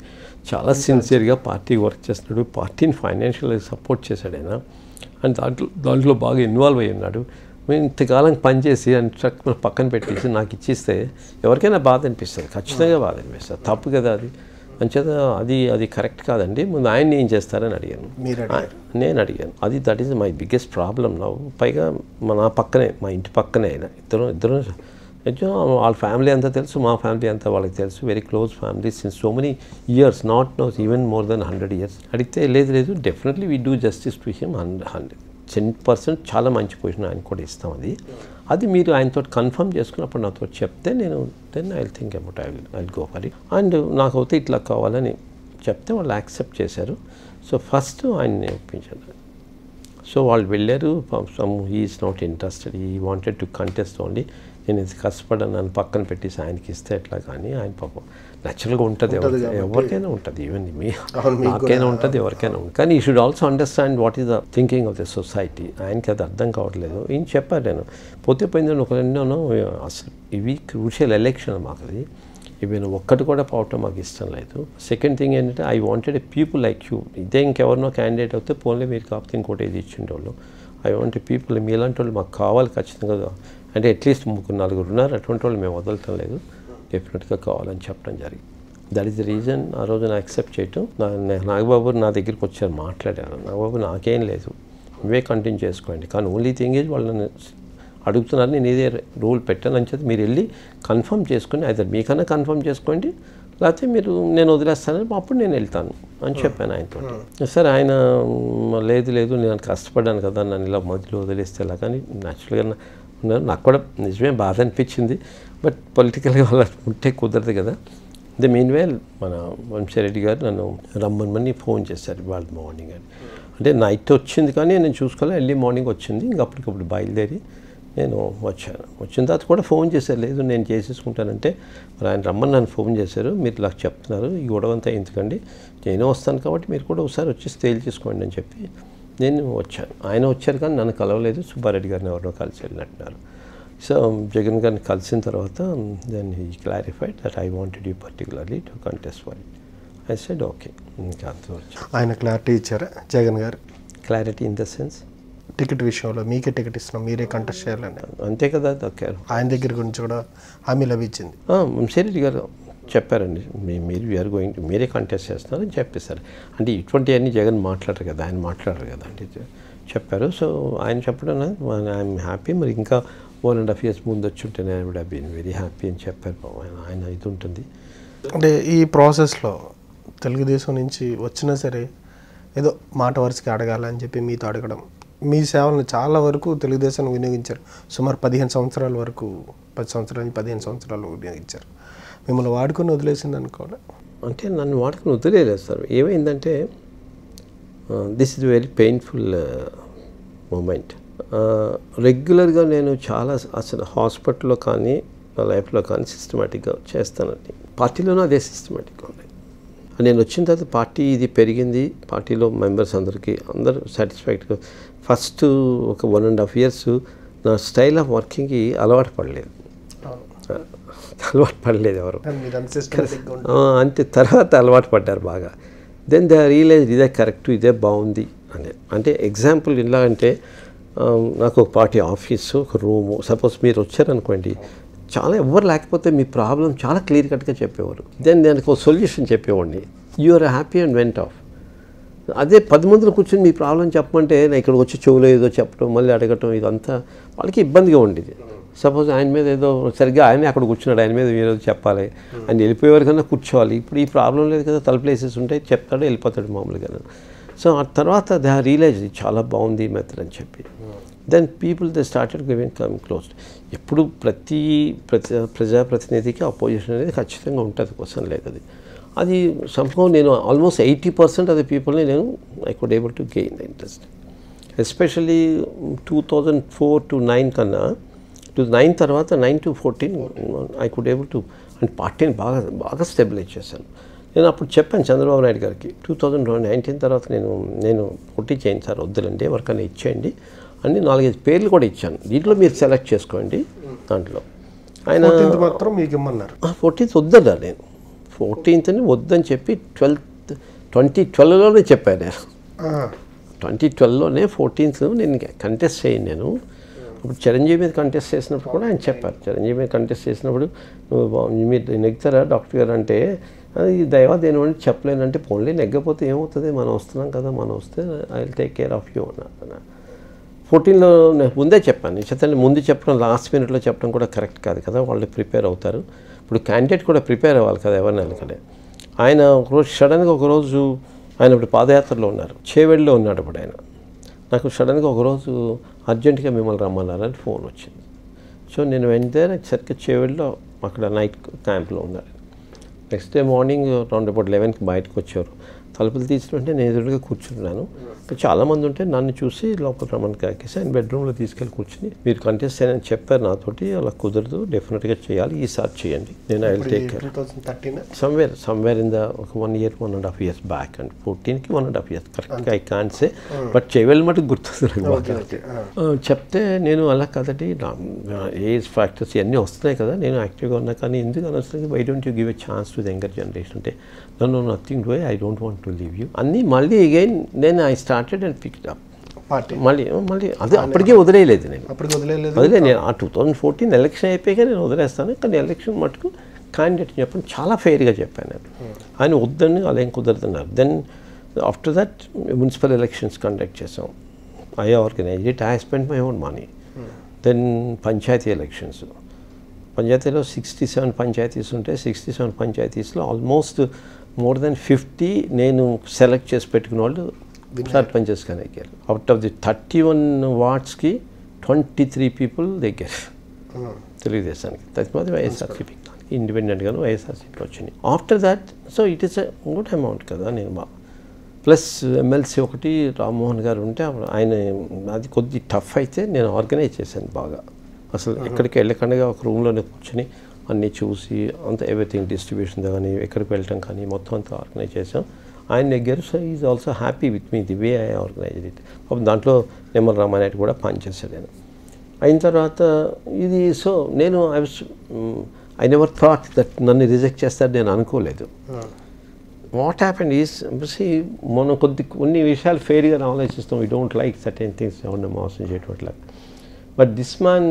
చాలా సిన్సియర్గా పార్టీకి వర్క్ చేస్తున్నాడు, పార్టీని ఫైనాన్షియల్గా సపోర్ట్ చేశాడు ఆయన, అండ్ దాంట్లో దాంట్లో బాగా ఇన్వాల్వ్ అయ్యి ఉన్నాడు. నేను ఇంతకాలం పనిచేసి అండ్ ట్రక్ పక్కన పెట్టేసి నాకు ఇచ్చిస్తే ఎవరికైనా బాధ అనిపిస్తుంది, ఖచ్చితంగా బాధ అనిపిస్తుంది, తప్పు కదా అది. అంచేత అది అది కరెక్ట్ కాదండి, ముందు ఆయన్ని ఏం చేస్తారని అడిగాను, నేను అడిగాను అది. That is my biggest problem నా. పైగా నా పక్కనే మా ఇంటి పక్కనే ఆయన, ఇద్దరు ఇద్దరు కొంచెం వాళ్ళ ఫ్యామిలీ అంతా తెలుసు, మా ఫ్యామిలీ అంతా వాళ్ళకి తెలుసు, very close family since so many years, not no even more than hundred years. అడిగితే లేదు లేదు definitely we do justice to him hundred ten percent చాలా మంచి పొజిషన్ ఆయన కూడా ఇస్తాం, అది అది మీరు ఆయనతో కన్ఫర్మ్ చేసుకున్నప్పుడు నాతో చెప్తే నేను then I will think about I will I will go for it. And నాకైతే ఇట్లా కావాలని చెప్తే వాళ్ళు యాక్సెప్ట్ చేశారు. సో ఫస్ట్ ఆయన్ని ఒప్పించాను. సో వాళ్ళు వెళ్ళారు, some he is not interested, he wanted to contest only. నేను ఇది కష్టపడ్డా నన్ను పక్కన పెట్టేసి ఆయనకి ఇస్తే ఎట్లా కానీ, ఆయన పాపం న్యాచురల్గా ఉంటుంది, ఎవరికైనా ఉంటుంది, ఈవెన్ మీ నాకైనా ఉంటుంది, ఎవరికైనా ఉంటుంది. కానీ you should also understand what is the thinking of the society. ఆయనకి అది అర్థం కావట్లేదు. ఏం చెప్పాను నేను, పోతే పోయిందని ఒక రెండోనో అసలు ఇవి క్రూషియల్ ఎలక్షన్ మాకు, అది ఇవి నేను ఒక్కటి కూడా పోవటం మాకు ఇష్టం లేదు. సెకండ్ థింగ్ ఏంటంటే I wanted a people like you, ఇదే ఇంకెవరినో క్యాండిడేట్ అయితే పోన్లే మీరు కాకపోతే ఇంకోటి ఇది ఇచ్చిండేవాళ్ళు, ఐ వాంట్ పీపుల్ మీలాంటి వాళ్ళు మాకు కావాలి ఖచ్చితంగా, అంటే అట్లీస్ట్ ముగ్గురు నలుగురు ఉన్నారు అటువంటి వాళ్ళు మేము వదలటం లేదు, డెఫినెట్గా కావాలని చెప్పడం జరిగింది. దట్ ఈస్ ద రీజన్ ఆ రోజు నా యాక్సెప్ట్ చేయటం. నా నాగబాబు నా దగ్గరికి వచ్చారు, మాట్లాడారు, నాగబాబు నాకేం లేదు ఇవే కంటిన్యూ చేసుకోండి, కానీ ఓన్లీ థింగ్ ఈజ్ వాళ్ళని అడుగుతున్నారు, నేను ఇదే రూల్ పెట్టాను అని చెప్పి మీరు వెళ్ళి కన్ఫర్మ్ చేసుకుని అయితే మీకన్నా కన్ఫర్మ్ చేసుకోండి, లేకపోతే మీరు నేను వదిలేస్తానని అప్పుడు నేను వెళ్తాను అని చెప్పాను ఆయనతో. సరే ఆయన లేదు లేదు నేను కష్టపడ్డాను కదా నన్ను ఇలా మధ్యలో వదిలేస్తే ఇలా, కానీ న్యాచురల్గా ఉన్నారు. నాకు కూడా నిజమే బాధ అనిపించింది, బట్ పొలిటికల్గా అలా ఉంటే కుదరదు కదా. ద మీన్ వేల్ మన వంశీరెడ్డి గారు నన్ను రమ్మని ఫోన్ చేశారు వాళ్ళ మార్నింగ్ అని, అంటే నైట్ వచ్చింది కానీ నేను చూసుకోవాలి, ఎర్లీ మార్నింగ్ వచ్చింది, ఇంకప్పటికప్పుడు బయలుదేరి నేను వచ్చాను. వచ్చిన తర్వాత కూడా ఫోన్ చేశారు, లేదు నేను చేసేసుకుంటానంటే మరి ఆయన రమ్మని నన్ను ఫోన్ చేశారు, మీరు ఇలా చెప్తున్నారు ఈ గొడవంతా ఎందుకండి, నేను వస్తాను కాబట్టి మీరు కూడా ఒకసారి వచ్చి తేలి చేసుకోండి అని చెప్పి నేను వచ్చాను. ఆయన వచ్చారు కానీ నన్ను కలవలేదు, సుబ్బారెడ్డి గారిని ఎవరినో కలిసి వెళ్ళినట్టున్నారు. సో జగన్ గారిని కలిసిన తర్వాత then he clarified that I wanted you particularly to contest for it. I said okay. ఇంకా ఆయన క్లారిటీ ఇచ్చారా జగన్ గారు? Clarity in the sense ticket విషయంలో మీకే టికెట్ ఇస్తున్నాం, మీరే కంటెస్ట్ చేయాలని అంతే కదా. ఆయన దగ్గర గురించి కూడా హామీ లభించింది. వంశీరెడ్డి గారు చెప్పారండి, మీరు వీఆర్ గోయింగ్ మీరే కంటెస్ట్ చేస్తున్నారని చెప్పేశారు. అంటే ఇటువంటివన్నీ జగన్ మాట్లాడరు కదా, ఆయన మాట్లాడరు కదా అంటే చెప్పారు. సో ఆయన చెప్పడం ఐఎమ్ హ్యాపీ, మరి ఇంకా వన్ అండ్ హాఫ్ ఇయర్స్ ముందు వచ్చి ఉంటే నేను కూడా బీన్ వెరీ హ్యాపీ అని చెప్పారు. ఆయన ఇది ఉంటుంది అంటే ఈ ప్రాసెస్లో తెలుగుదేశం నుంచి వచ్చినా సరే ఏదో మాట వరుసకి అడగాలని చెప్పి మీతో అడగడం, మీ సేవలను చాలా వరకు తెలుగుదేశాన్ని వినియోగించారు. సుమారు పదిహేను సంవత్సరాల వరకు పది సంవత్సరాలు పదిహేను సంవత్సరాలు వినియోగించారు. మిమ్మల్ని వాడుకొని వదిలేసింది అనుకోవాలి అంటే నన్ను వాడుకొని వదిలేస్తారు. ఏమైందంటే this is very painful moment. రెగ్యులర్గా నేను చాలా అసలు హాస్పిటల్లో కానీ లైఫ్లో కానీ సిస్టమేటిక్గా చేస్తానండి. పార్టీలోనూ అదే సిస్టమేటిక్గా ఉన్నాయి. నేను వచ్చిన తర్వాత పార్టీ ఇది పెరిగింది, పార్టీలో మెంబర్స్ అందరికీ అందరూ సాటిస్ఫాక్టరీగా. ఫస్ట్ ఒక వన్ అండ్ హాఫ్ ఇయర్స్ నా స్టైల్ ఆఫ్ వర్కింగ్కి అలవాటు పడలేదు, అలవాటు పడలేదు ఎవరు అంతే. తర్వాత అలవాటు పడ్డారు బాగా. దెన్ దే రియలైజ్ ఇదే కరెక్ట్, ఇదే బాగుంది అని. అంటే ఎగ్జాంపుల్ ఇలా అంటే నాకు ఒక పార్టీ ఆఫీసు, ఒక రూము, సపోజ్ మీరు వచ్చారనుకోండి, చాలా ఎవరు లేకపోతే మీ ప్రాబ్లం చాలా క్లియర్ కట్గా చెప్పేవారు. దెన్ దానికి ఒక సొల్యూషన్ చెప్పేవాడిని, you are happy and went off. అదే పది మందిలో కూర్చొని మీ ప్రాబ్లం చెప్పమంటే నేను ఇక్కడికి వచ్చి చెవులో ఏదో చెప్పడం, మళ్ళీ అడగటం, ఇదంతా వాళ్ళకి ఇబ్బందిగా ఉండేది. సపోజ్ ఆయన మీద ఏదో సరిగ్గా ఆయనే అక్కడ కూర్చున్నాడు, ఆయన మీద మీరు చెప్పాలి, ఆయన వెళ్ళిపోయేవారు కన్నా కూర్చోవాలి. ఇప్పుడు ఈ ప్రాబ్లం లేదు కదా, తల ప్లేసెస్ ఉంటాయి, చెప్తాడు వెళ్ళిపోతాడు మామూలుగా. సో ఆ తర్వాత దే రియలైజ్ చాలా బాగుంది ఈ మెథడ్ అని చెప్పి then people they started giving coming closed. ఎప్పుడు ప్రతి ప్రజా ప్రజాప్రతినిధికి అపోజిషన్ అనేది ఖచ్చితంగా ఉంటుంది, క్వశ్చన్ లేదు అది. అది సంభవం. నేను ఆల్మోస్ట్ ఎయిటీ పర్సెంట్ అది పీపుల్ని నేను I could able to gain the interest. Especially two thousand four to nine కన్నా టూ నైన్ తర్వాత nine to fourteen I could able to and పార్టీని బాగా బాగా స్టెబిలైజ్ చేశాను. నేను అప్పుడు చెప్పాను చంద్రబాబు నాయుడు గారికి, టూ థౌజండ్ నైన్టీన్ తర్వాత నేను నేను పోటీ చేయండి సార్, వద్దులండి ఎవరికైనా ఇచ్చేయండి అని నాలుగైదు పేర్లు కూడా ఇచ్చాను. దీంట్లో మీరు సెలెక్ట్ చేసుకోండి దాంట్లో. ఆయన ఫోర్టీన్త్ వద్దన్నా, నేను ఫోర్టీన్త్ని వద్దని చెప్పి ట్వెల్త్ ట్వంటీ ట్వెల్వ్లోనే చెప్పాను. నేను ట్వంటీ ట్వెల్వ్లోనే ఫోర్టీన్త్ నేను కంటెస్ట్ చేయను. నేను ఇప్పుడు చిరంజీవి మీద కంటెస్ట్ చేసినప్పుడు కూడా ఆయన చెప్పారు, చిరంజీవి మీద కంటెస్ట్ చేసినప్పుడు నువ్వు మీరు నెగ్గుతారా డాక్టర్ గారు అంటే, ఈ దైవా దేని వంటి చెప్పలేనంటే పోన్లే, నెగ్గపోతే ఏమవుతుంది, మనం వస్తున్నాం కదా, మనం వస్తే I will take care of you అన్నా. ఫోర్టీన్లో నేను ముందే చెప్పాను. నిశ్చితంగా ముందు చెప్పడం లాస్ట్ మినిట్లో చెప్పడం కూడా కరెక్ట్ కాదు కదా, వాళ్ళు ప్రిపేర్ అవుతారు. ఇప్పుడు క్యాండిడేట్ కూడా ప్రిపేర్ అవ్వాలి కదా ఎవరిని అనుకనే. ఆయన ఒకరోజు సడన్గా ఒకరోజు ఆయన ఇప్పుడు పాదయాత్రలో ఉన్నారు, చేవెళ్ళలో ఉన్నాడు. ఇప్పుడు ఆయన నాకు సడన్గా ఒకరోజు అర్జెంటుగా మిమ్మల్ని రమ్మన్నారని ఫోన్ వచ్చింది. సో నేను వెంటనే సరిగ్గా చేవెళ్ళలో అక్కడ నైట్ క్యాంప్లో ఉన్నాడు. Next day morning round about లెవెన్కి బయటకు వచ్చారు. తలుపులు తీసుకుంటే నేను ఎదురుగా కూర్చున్నాను. చాలామంది ఉంటే నన్ను చూసి లోపల రమ్మని కాకేసి ఆయన బెడ్రూమ్లో తీసుకెళ్ళి కూర్చుని, మీరు కంటెస్ట్ అని చెప్పారు నాతోటి, అలా కుదరదు, డెఫినెట్గా చేయాలి, ఈసారి చేయండి, నేను I will take care. Somewhere somewhere in the ఒక one year one and half years back and ఫోర్టీన్కి వన్ అండ్ హాఫ్ ఇయర్స్ కరెక్ట్గా ఐ కాంట్ సే, బట్ చేయవల్ మటుకు గుర్తొస్తున్నాను. చెప్తే నేను అలా కదటి ఏజ్ ఫ్యాక్టర్స్ ఇవన్నీ వస్తున్నాయి కదా, నేను యాక్టివ్గా ఉన్నా కానీ ఎందుకు అని వస్తుంది, why don't you give a chance to the younger generation అంటే, no no nothing do, I don't want to leave you అన్నీ. మళ్ళీ అగైన్ నేను I started and picked up party. మళ్ళీ మళ్ళీ అదే అప్పటికే వదిలేయలేదు నేను, వదిలే నేను ఆ టూ థౌజండ్ ఫోర్టీన్ ఎలక్షన్ అయిపోయాక నేను వదిలేస్తాను, కానీ ఎలక్షన్ మటుకు క్యాండిడేట్ చెప్పాను, చాలా ఫెయిర్గా చెప్పాను నేను. ఆయన వద్దని అలా ఏం కుదరదన్నారు. Then after that municipal elections conduct చేసాం, I organise it, I spend my own money. Then panchayat elections, పంచాయతీలో సిక్స్టీ సెవెన్ పంచాయతీస్ ఉంటే సిక్స్టీ సెవెన్ పంచాయతీస్లో ఆల్మోస్ట్ మోర్ దెన్ ఫిఫ్టీ నేను సెలెక్ట్ చేసి పెట్టుకున్న వాళ్ళు సర్పంచెస్ కానీ ఎక్కారు. Out of the thirty one వార్డ్స్కి ట్వంటీ త్రీ పీపుల్ దగ్గర తెలుగుదేశానికి, తర్వాత వైఎస్ఆర్సీపీ ఇండిపెండెంట్గాను వైఎస్ఆర్సీపీ వచ్చినాయి. After that so it is a good amount కదా. నేను మా ప్లస్ ఎమ్మెల్సీ ఒకటి రామ్మోహన్ గారు ఉంటే ఆయన అది కొద్ది టఫ్ అయితే నేను ఆర్గనైజ్ చేశాను బాగా. అసలు ఎక్కడికి వెళ్ళకండగా ఒక రూమ్ లోనే కూర్చొని అన్ని చూసి అంత ఎవ్రీథింగ్ డిస్ట్రిబ్యూషన్ గాని ఎక్కడికి వెళ్ళటం కానీ మొత్తం అంతా ఆర్గనైజ్ చేశాం. ఆయన గెర్సా is also happy with me the way I organise it. అప్పుడు దాంట్లో నిమ్మల రామానాయుడు కూడా పనిచేశాను నేను. అయిన తర్వాత ఇది సో నేను I was I never thought that నన్ను రిజెక్ట్ చేస్తారు నేను అనుకోలేదు. వాట్ హ్యాపెండ్ ఈజ్ మనం కొద్ది కొన్ని విషయాలు ఫెయిర్గా ఆలోచిస్తాం, we don't like certain things ఎవరిని మోసం చేయటట్లా. బట్ దిస్ మ్యాన్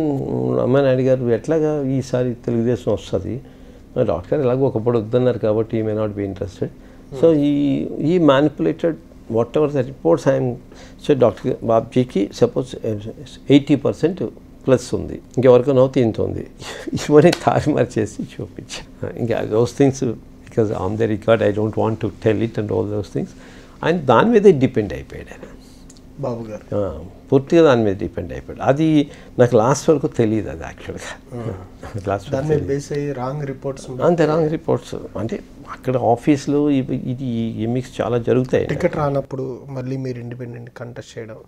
అమ్మాయిని అడిగారు ఎట్లాగా ఈసారి తెలుగుదేశం వస్తుంది, డాక్టర్ ఎలాగో ఒకప్పుడు వద్దన్నారు కాబట్టి ఈ may not be interested. So he he manipulated whatever the reports I'm so doctor బాబ్జీకి సపోజ్ ఎయిటీ పర్సెంట్ ప్లస్ ఉంది, ఇంకెవరికైనా తింత ఉంది, ఇవన్నీ తారుమారు చేసి చూపించాను. ఇంకా those things because on the record I don't want to tell it and all those things. And దాని మీదే డిపెండ్ అయిపోయాడు ఆయన బాబు గారు, పూర్తిగా దాని మీద డిపెండ్ అయిపోయాడు. అది నాకు లాస్ట్ వరకు తెలియదు, అది యాక్చువల్గా లాస్ట్ రాంగ్ రిపోర్ట్స్ అంతే. రాంగ్ రిపోర్ట్స్ అంటే అక్కడ ఆఫీస్లో ఇది ఎమిక్స్ చాలా జరుగుతాయి. టికెట్ రానప్పుడు మళ్ళీ మీరు ఇండిపెండెంట్ కంటెస్ట్ చేయడం,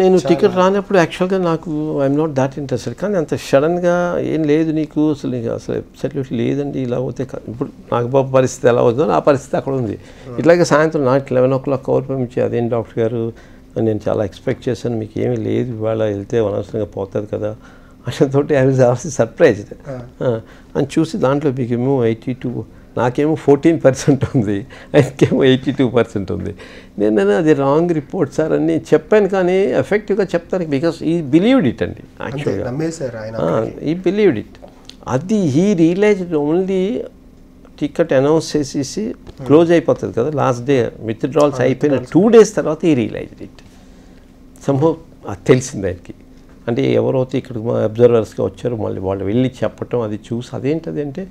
నేను టికెట్ రానప్పుడు యాక్చువల్గా నాకు ఐఎమ్ నాట్ దాట్ ఇంట్రెస్టెడ్. కానీ అంత సడన్గా ఏం లేదు నీకు అసలు నీకు అసలు వెబ్సైట్ లేదండి ఇలా పోతే. ఇప్పుడు నాకు బాబు పరిస్థితి ఎలా అవుతుందో నా పరిస్థితి అక్కడ ఉంది. ఇట్లాగే సాయంత్రం నాకు లెవెన్ ఓ క్లాక్ కవర్ పంపించి అదేం డాక్టర్ గారు నేను చాలా ఎక్స్పెక్ట్ చేశాను, మీకు ఏమీ లేదు ఇవాళ వెళ్తే అనవసరంగా పోతుంది కదా అట్లతో ఐ వాజ్ ఆల్సో సర్ప్రైజ్ అని చూసి దాంట్లో మీకు ఏమో ఎయిటీ టూ నాకేమో ఫోర్టీన్ పర్సెంట్ ఉంది, ఆయనకేమో ఎయిటీ టూ పర్సెంట్ ఉంది. నేను అది రాంగ్ రిపోర్ట్ సార్ అని చెప్పాను కానీ ఎఫెక్టివ్గా చెప్తాను బికాస్ ఈ బిలీవ్డ్ ఇట్ అండి యాక్చువల్గా ఈ బిలీవ్డ్ ఇట్. అది he realised only ticket announce చేసేసి క్లోజ్ అయిపోతుంది కదా లాస్ట్ డే విత్డ్రాల్స్ అయిపోయిన టూ డేస్ తర్వాత ఈ రియలైజ్డ్ ఇట్ సంహో అది తెలిసింది ఆయనకి. అంటే ఎవరైతే ఇక్కడ అబ్జర్వర్స్గా వచ్చారు మళ్ళీ వాళ్ళు వెళ్ళి చెప్పటం అది చూసి అదేంటది అంటే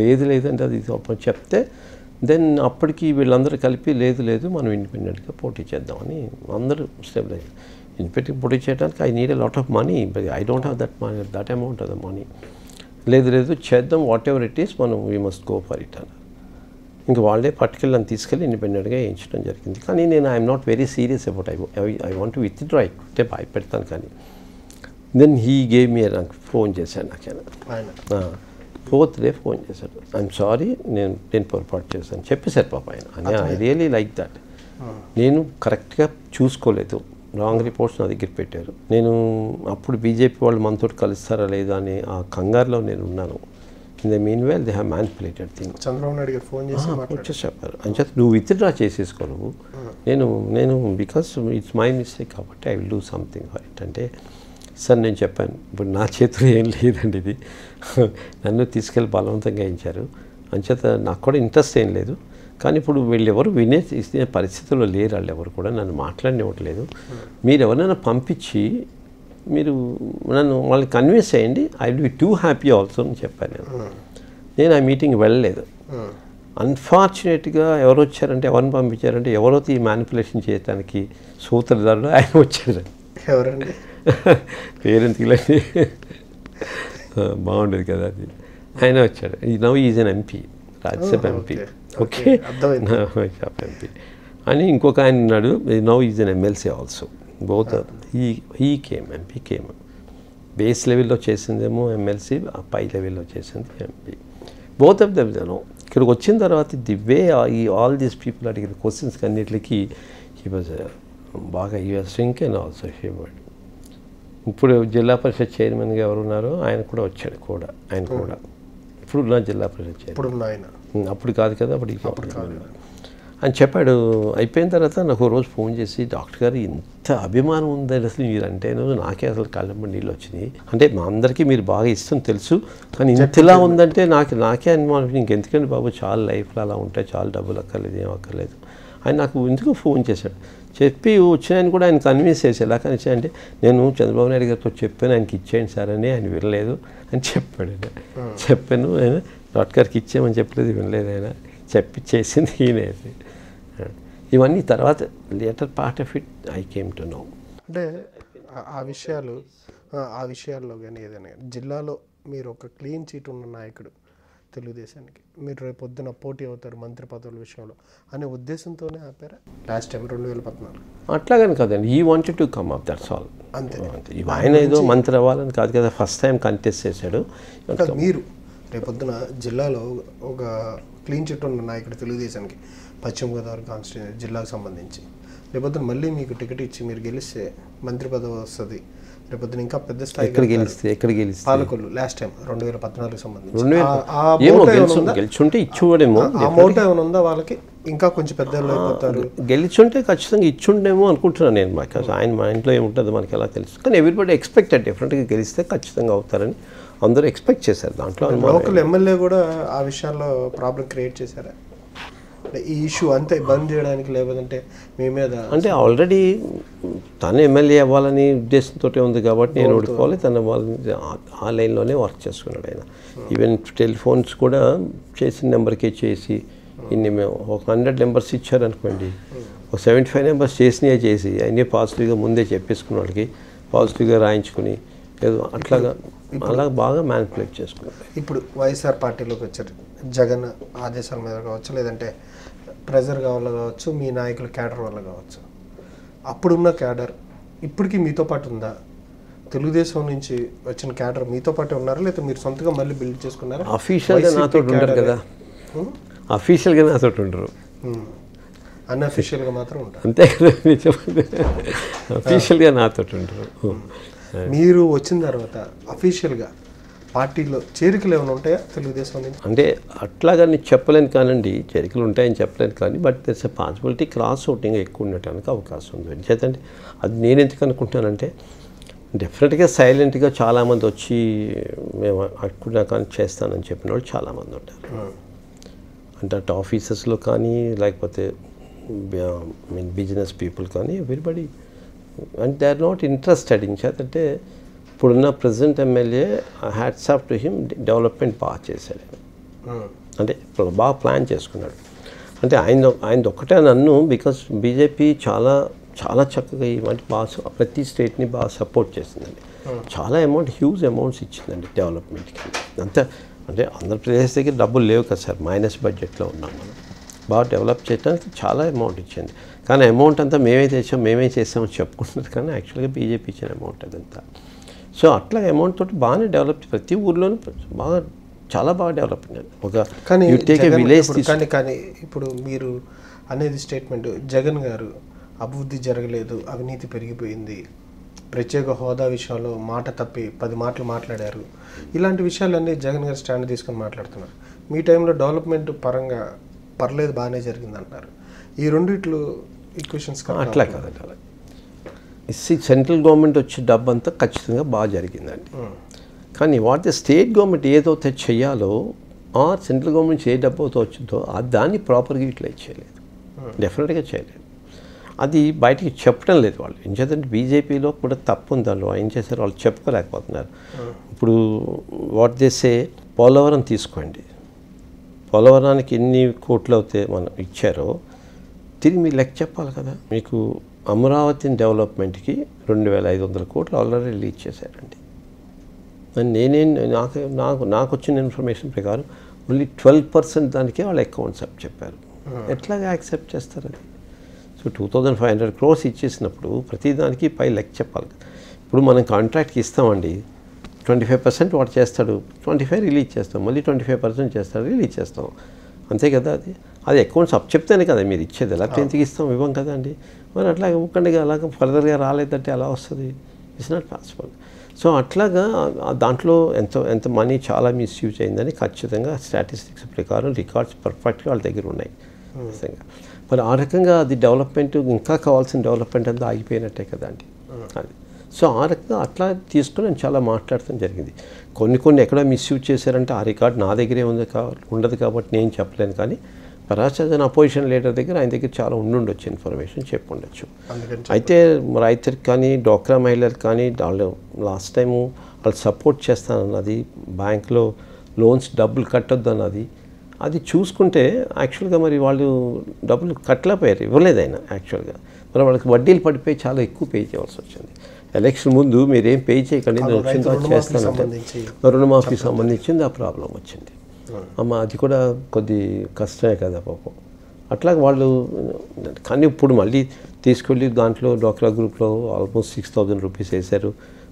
లేదు లేదంటే అది చెప్తే దెన్ అప్పటికి వీళ్ళందరూ కలిపి లేదు లేదు మనం ఇండిపెండెంట్గా పోటీ చేద్దామని అందరూ స్టెబిలైజ్. ఇండిపెండెంట్గా పోటీ చేయడానికి I need a lot of money, I don't have that money that amount of the money. లేదు లేదు చేద్దాం వాట్ ఎవర్ ఇట్ ఈస్ మనం we must go for it అన్నారు. ఇంక వాళ్ళే పట్టుకెళ్ళని తీసుకెళ్ళి ఇండిపెండెంట్గా వేయించడం జరిగింది. కానీ నేను I'm not very serious about I I want withdraw అంటే భయపెడతాను. కానీ దెన్ హీ గేవ్ మీ నాకు ఫోన్ చేశాను, నాకేనా ఫోర్త్ డే ఫోన్ చేశాడు, ఐఎమ్ సారీ నేను నేను పొరపాటు చేశాను చెప్పేశారు పాప ఆయన. ఐ రియలీ లైక్ దట్, నేను కరెక్ట్గా చూసుకోలేదు, రాంగ్ రిపోర్ట్స్ నా దగ్గర పెట్టారు. నేను అప్పుడు బీజేపీ వాళ్ళు మనతో కలుస్తారా లేదా అని ఆ కంగారులో నేను ఉన్నాను. In the mean well they have manipulated thing. చంద్రబాబు నాయుడు గారు ఫోన్ చేసి వచ్చేసి చెప్పారు అని చెప్పి నువ్వు విత్డ్రా చేసేసుకో నువ్వు, నేను నేను బికాస్ ఇట్స్ మై మిస్టేక్ కాబట్టి I will do something for it అంటే సార్ నేను చెప్పాను ఇప్పుడు నా చేతిలో ఏం లేదండి ఇది, నన్ను తీసుకెళ్ళి బలవంతంగా ఇచ్చారు అంచేత నాకు కూడా ఇంట్రెస్ట్ ఏం లేదు. కానీ ఇప్పుడు వీళ్ళెవరు వినే తీసుకునే పరిస్థితుల్లో లేరు, వాళ్ళు ఎవరు కూడా నన్ను మాట్లాడినివ్వట్లేదు. మీరు ఎవరైనా పంపించి మీరు నన్ను వాళ్ళని కన్విన్స్ చేయండి, I will be too happy also అని చెప్పాను నేను. నేను ఆ మీటింగ్ వెళ్ళలేదు. అన్ఫార్చునేట్గా ఎవరు వచ్చారంటే ఎవరిని పంపించారంటే ఎవరైతే ఈ మ్యానిపులేషన్ చేయడానికి సూత్రధారుడు ఆయన వచ్చారు. ఎవరండి పేరెందుకులండి బాగుండేది కదా అది, ఆయన వచ్చాడు. He now is an MP, Rajya Sabha MP okay MP అని. ఇంకొక ఆయన ఉన్నాడు now is an MLC also, both he he came MP came. Base లెవెల్లో చేసిందేమో ఎమ్మెల్సీ, పై లెవెల్లో చేసింది MP. Both of them no ఇక్కడికి వచ్చిన తర్వాత ది వే ఈ ఆల్ దీస్ పీపుల్ అడిగిన క్వశ్చన్స్కి అన్నిటికీ హీ వాజ్ బాగా you are sync and also he word. ఇప్పుడు జిల్లా పరిషత్ చైర్మన్గా ఎవరు ఉన్నారో ఆయన కూడా వచ్చాడు కూడా, ఆయన కూడా ఇప్పుడు నా జిల్లా పరిషత్ చైర్మన్ అప్పుడు కాదు కదా అప్పుడు అని చెప్పాడు. అయిపోయిన తర్వాత నాకు రోజు ఫోన్ చేసి డాక్టర్ గారు ఇంత అభిమానం ఉందని అసలు మీరంటే నాకే అసలు కళ్ళంబడి నీళ్ళు వచ్చినాయి. అంటే మా అందరికీ మీరు బాగా ఇష్టం తెలుసు కానీ ఇంతలా ఉందంటే నాకు నాకే అనుమానం, ఇంకెందుకండి బాబు చాలా లైఫ్లో అలా ఉంటాయి, చాలా డబ్బులు అక్కర్లేదు ఏం అక్కర్లేదు ఆయన నాకు ఎందుకు ఫోన్ చేశాడు. చెప్పి వచ్చినాయని కూడా ఆయన కన్విన్స్ చేసి ఎలా కన్విన్స్ అంటే నేను చంద్రబాబు నాయుడు గారితో చెప్పాను ఆయనకి ఇచ్చేయండి సార్ అని, ఆయన వినలేదు అని చెప్పాడు. చెప్పాను ఆయన డాక్టర్ గారికి ఇచ్చేయమని చెప్పలేదు, వినలేదు ఆయన, చెప్పి చేసింది ఈయనది. ఇవన్నీ తర్వాత later part of it I came to know. అంటే ఆ విషయాలు ఆ విషయాల్లో కానీ ఏదైనా జిల్లాలో మీరు ఒక క్లీన్ చీట్ ఉన్న నాయకుడు తెలుగుదేశానికి, మీరు రేపు పొద్దున పోటీ అవుతారు మంత్రి పదవుల విషయంలో అనే ఉద్దేశంతోనే ఆపారా లాస్ట్ టైం రెండు వేల పద్నాలుగు? అట్లాగని కాదండి, ఈ wanted to come up that's all. అంతే ఇవి ఆయన ఏదో మంత్రి అవ్వాలని కాదు కదా ఫస్ట్ టైం కంటెస్ట్ చేశాడు. మీరు రేపొద్దున జిల్లాలో ఒక క్లీన్ చిట్ ఉన్న నాయకుడు తెలుగుదేశానికి పశ్చిమ గోదావరి కాన్స్టిట్యూన్సీ జిల్లాకు సంబంధించి రేపొద్దున మళ్ళీ మీకు టికెట్ ఇచ్చి మీరు గెలిస్తే మంత్రి పదవి వస్తుంది. రేపొద్దున ఇంకా పెద్ద స్థాయి ఎక్కడ గెలిస్తే ఎక్కడ గెలిస్తే పాలకొల్లు లాస్ట్ టైం రెండు వేల పద్నాలుగు సంబంధించి గెలిచుంటే ఇచ్చేవాడేమో అమౌంట్ ఏమైనా ఉందా వాళ్ళకి ఇంకా కొంచెం పెద్దలు అయిపోతారు. గెలిచుంటే ఖచ్చితంగా ఇచ్చుండేమో అనుకుంటున్నాను నేను. మాకు ఆయన మా ఇంట్లో ఏముంటుంది మనకి ఎలా తెలుసు కానీ ఎవ్రీబడి ఎక్స్పెక్టెడ్ డెఫినెట్గా గెలిస్తే ఖచ్చితంగా అవుతారని అందరూ ఎక్స్పెక్ట్ చేశారు. దాంట్లో లోకల్ ఎమ్మెల్యే కూడా ఆ విషయాల్లో ప్రాబ్లం క్రియేట్ చేశారా ఈ ఇష్యూ అంతే బంద్ చేయడానికి లేదంటే మీ మీద అంటే ఆల్రెడీ తను ఎమ్మెల్యే అవ్వాలని ఉద్దేశంతో ఉంది కాబట్టి నేను ఓడిపోవాలి తను అవ్వాలని ఆ లైన్లోనే వర్క్ చేసుకున్నాడు ఆయన. ఈవెన్ టెలిఫోన్స్ కూడా చేసిన నెంబర్కే చేసి ఇన్ని మేము ఒక హండ్రెడ్ నెంబర్స్ ఇచ్చారనుకోండి ఒక సెవెంటీ ఫైవ్ నెంబర్స్ చేసినవి చేసి అన్నీ పాజిటివ్గా ముందే చెప్పేసుకున్న వాళ్ళకి పాజిటివ్గా రాయించుకుని ఏదో అట్లాగా అలా బాగా మ్యానిపులేట్ చేసుకున్నాడు. ఇప్పుడు వైఎస్ఆర్ పార్టీలోకి వచ్చారు జగన్ ఆదేశాల మీద కావచ్చు లేదంటే ప్రెజర్ వల్ల కావచ్చు మీ నాయకుల క్యాడర్ వల్ల కావచ్చు. అప్పుడున్న క్యాడర్ ఇప్పటికీ మీతో పాటు ఉందా? తెలుగుదేశం నుంచి వచ్చిన క్యాడర్ మీతో పాటే ఉన్నారా లేకపోతే మీరు సొంతగా మళ్ళీ బిల్డ్ చేసుకున్నారా? అఫీషియల్గా నాతో ఉంటారు కదా అఫీషియల్గా నాతో ఉండరు అన్అఫీషియల్గా మాత్రం ఉంటారు అంతే కదా అఫీషియల్గా నాతో ఉంటారు. మీరు వచ్చిన తర్వాత అఫీషియల్గా పార్టీలో చేరికలు ఏమైనా ఉంటాయా తెలుగుదేశం నుంచి అంటే అట్లాగని చెప్పలేను కానండి చేరికలు ఉంటాయని చెప్పలేను కానీ but that's a possibility cross voting ఎక్కువ ఉండటానికి అవకాశం ఉంది. ఎందుకంటే అది నేను ఎందుకు అనుకుంటానంటే డెఫినెట్గా సైలెంట్గా చాలామంది వచ్చి మేము అక్కడ కానీ చేస్తానని చెప్పిన వాళ్ళు చాలామంది ఉంటారు అంటే అటు ఆఫీసెస్లో కానీ లేకపోతే మీన్ బిజినెస్ పీపుల్ కానీ everybody and they are not interested in చేతంటే ఇప్పుడున్న present MLA hats off to him development బాగా చేశాడు అంటే ఇప్పుడు బాగా ప్లాన్ చేసుకున్నాడు అంటే ఆయన ఆయన ఒక్కటే నన్ను బికాస్ బీజేపీ చాలా చాలా చక్కగా ఇవంటి బాగా ప్రతి స్టేట్ని బాగా సపోర్ట్ చేసిందండి. చాలా అమౌంట్ హ్యూజ్ అమౌంట్స్ ఇచ్చిందండి డెవలప్మెంట్కి అంతే అంటే ఆంధ్రప్రదేశ్ దగ్గర డబ్బులు లేవు కదా సార్ మైనస్ బడ్జెట్లో ఉన్నాం మనం బాగా డెవలప్ చేయడానికి చాలా అమౌంట్ ఇచ్చింది కానీ అమౌంట్ అంతా మేమే తెచ్చాం మేమే చేసామని చెప్పుకుంటున్నారు కానీ యాక్చువల్గా బీజేపీ ఇచ్చిన అమౌంట్ అదంతా. సో అట్లా అమౌంట్ తోటి బాగానే డెవలప్ ప్రతి ఊర్లోనూ బాగా చాలా బాగా డెవలప్ అయ్యారు ఒక కానీ విలేజ్ కానీ కానీ ఇప్పుడు మీరు అనేది స్టేట్మెంట్ జగన్ గారు అభివృద్ధి జరగలేదు అవినీతి పెరిగిపోయింది ప్రత్యేక హోదా విషయంలో మాట తప్పి పది మాటలు మాట్లాడారు ఇలాంటి విషయాలన్నీ జగన్ గారు స్టాండ్ తీసుకొని మాట్లాడుతున్నారు. మీ టైంలో డెవలప్మెంట్ పరంగా పర్లేదు బాగానే జరిగింది అంటారు ఈ రెండిట్లు ఈక్వేషన్స్ అట్లా కాదండి అలా ఇసి సెంట్రల్ గవర్నమెంట్ వచ్చే డబ్బు అంతా ఖచ్చితంగా బాగా జరిగిందండి కానీ వాట్ ద స్టేట్ గవర్నమెంట్ ఏదైతే చేయాలో ఆ సెంట్రల్ గవర్నమెంట్ ఏ డబ్బు అయితే వచ్చిందో దాన్ని ప్రాపర్గా యూటిలైజ్ చేయలేదు డెఫినెట్గా చేయలేదు అది బయటికి చెప్పడం లేదు వాళ్ళు. ఎందుకంటే బీజేపీలో కూడా తప్పు ఉంది వాళ్ళు ఏం చేశారు వాళ్ళు చెప్పుకోలేకపోతున్నారు. ఇప్పుడు వాట్ చేసే పోలవరం తీసుకోండి పోలవరానికి ఎన్ని కోట్లు అయితే మనం ఇచ్చారో తిరిగి మీరు లెక్క చెప్పాలి కదా. మీకు అమరావతి డెవలప్మెంట్కి రెండు వేల ఐదు వందల కోట్లు ఆల్రెడీ రిలీజ్ చేశారండి నేనే నాకు నాకు నాకు వచ్చిన ఇన్ఫర్మేషన్ ప్రకారం ఓన్లీ ట్వెల్వ్ పర్సెంట్ దానికే వాళ్ళు అకౌంట్స్ అప్ చెప్పారు ఎట్లాగా యాక్సెప్ట్ చేస్తారు అది. So two thousand five hundred crores ఇచ్చేసినప్పుడు ప్రతిదానికి పై లెక్క చెప్పాలి కదా. ఇప్పుడు మనం కాంట్రాక్ట్కి ఇస్తామండి ట్వంటీ ఫైవ్ పర్సెంట్ వాడు చేస్తాడు ట్వంటీ ఫైవ్ రిలీజ్ చేస్తాం మళ్ళీ ట్వంటీ ఫైవ్ పర్సెంట్ చేస్తాడు రిలీజ్ చేస్తాం అంతే కదా అది అది అకౌంట్స్ అప్ చెప్తేనే కదా మీరు ఇచ్చేది ఎలా ఎంతకి ఇస్తాం ఇవ్వం కదండి మరి అట్లాగే ఇవ్వకండిగా అలాగ ఫర్దర్గా రాలేదంటే ఎలా వస్తుంది ఇట్స్ నాట్ పాసిబుల్. సో అట్లాగా దాంట్లో ఎంతో ఎంత మనీ చాలా మిస్యూజ్ అయిందని ఖచ్చితంగా స్టాటిస్టిక్స్ ప్రకారం రికార్డ్స్ పర్ఫెక్ట్గా వాళ్ళ దగ్గర ఉన్నాయి ఖచ్చితంగా మరి ఆ రకంగా అది డెవలప్మెంట్ ఇంకా కావాల్సిన డెవలప్మెంట్ అంతా ఆగిపోయినట్టే కదండి అది. సో ఆ రకంగా అట్లా తీసుకుని నేను చాలా మాట్లాడటం జరిగింది. కొన్ని కొన్ని ఎక్కడ మిస్యూజ్ చేశారంటే ఆ రికార్డ్ నా దగ్గరే ఉంది ఉండదు కాబట్టి నేను చెప్పలేను కానీ పరాశజన్ అపోజిషన్ లీడర్ దగ్గర ఆయన దగ్గర చాలా ఉండుండొచ్చు ఇన్ఫర్మేషన్ చెప్పు ఉండొచ్చు. అయితే రైతులకు కానీ డోక్రా మహిళలకు కానీ వాళ్ళు లాస్ట్ టైము వాళ్ళు సపోర్ట్ చేస్తానన్నది బ్యాంక్లో లోన్స్ డబ్బులు కట్టొద్దు అన్నది అది చూసుకుంటే యాక్చువల్గా మరి వాళ్ళు డబ్బులు కట్టలేకపోయారు ఇవ్వలేదు ఆయన యాక్చువల్గా మరి వాళ్ళకి వడ్డీలు పడిపోయి చాలా ఎక్కువ పే చేయవలసి వచ్చింది. ఎలక్షన్ ముందు మీరేం పే చేయకండి నేను వచ్చిందో చేస్తానంటే రుణమాఫీకి సంబంధించింది ఆ ప్రాబ్లం వచ్చింది అమ్మ అది కూడా కొద్ది కష్టమే కదా పాపం అట్లాగే వాళ్ళు కానీ ఇప్పుడు మళ్ళీ తీసుకెళ్ళి దాంట్లో డ్వాక్రా గ్రూప్లో ఆల్మోస్ట్ సిక్స్ థౌజండ్ రూపీస్ వేశారు.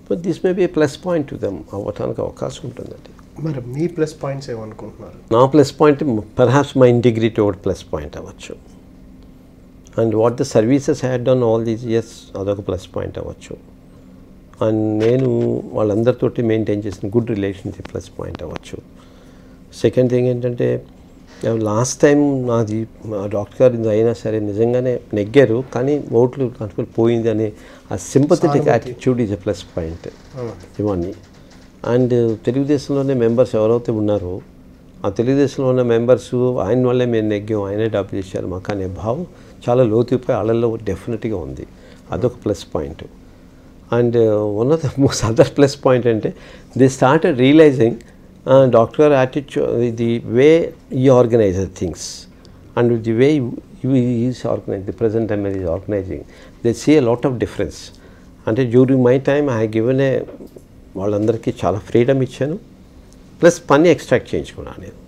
But this may be plus point to them, అవ్వటానికి అవకాశం ఉంటుందండి. మరి మీ ప్లస్ పాయింట్స్ ఏమనుకుంటున్నారు? నా plus point perhaps my integrity ఒకటి ప్లస్ పాయింట్ అవ్వచ్చు, and what the services had done all these years అదొక ప్లస్ పాయింట్ అవ్వచ్చు, అండ్ నేను వాళ్ళందరితోటి మెయింటైన్ చేసిన గుడ్ రిలేషన్షిప్ ప్లస్ పాయింట్ అవ్వచ్చు. సెకండ్ థింగ్ ఏంటంటే లాస్ట్ టైం నాది డాక్టర్ గారు అయినా సరే నిజంగానే నెగ్గారు, కానీ ఓట్లు కంట్రోల్ పోయింది అనే ఆ sympathetic attitude is a plus point ఇవన్నీ. అండ్ తెలుగుదేశంలోనే మెంబర్స్ ఎవరైతే ఉన్నారో ఆ తెలుగుదేశంలో ఉన్న మెంబర్స్ ఆయన వల్లే మేము నెగ్గాం, ఆయనే డబ్బులు ఇచ్చారు మాకు అనే భావం చాలా లోతుపోయి వాళ్ళల్లో డెఫినెట్గా ఉంది, అదొక plus point. And one of the most other plus point అంటే దే స్టార్టెడ్ రియలైజింగ్ డాక్టర్ గారు attitude, the way you organize things and the way you is organize the present time is organizing, they see a lot of difference. అంటే during my time I given a వాళ్ళందరికీ చాలా freedom ఇచ్చాను, plus పని extract చేయించుకున్నాను నేను.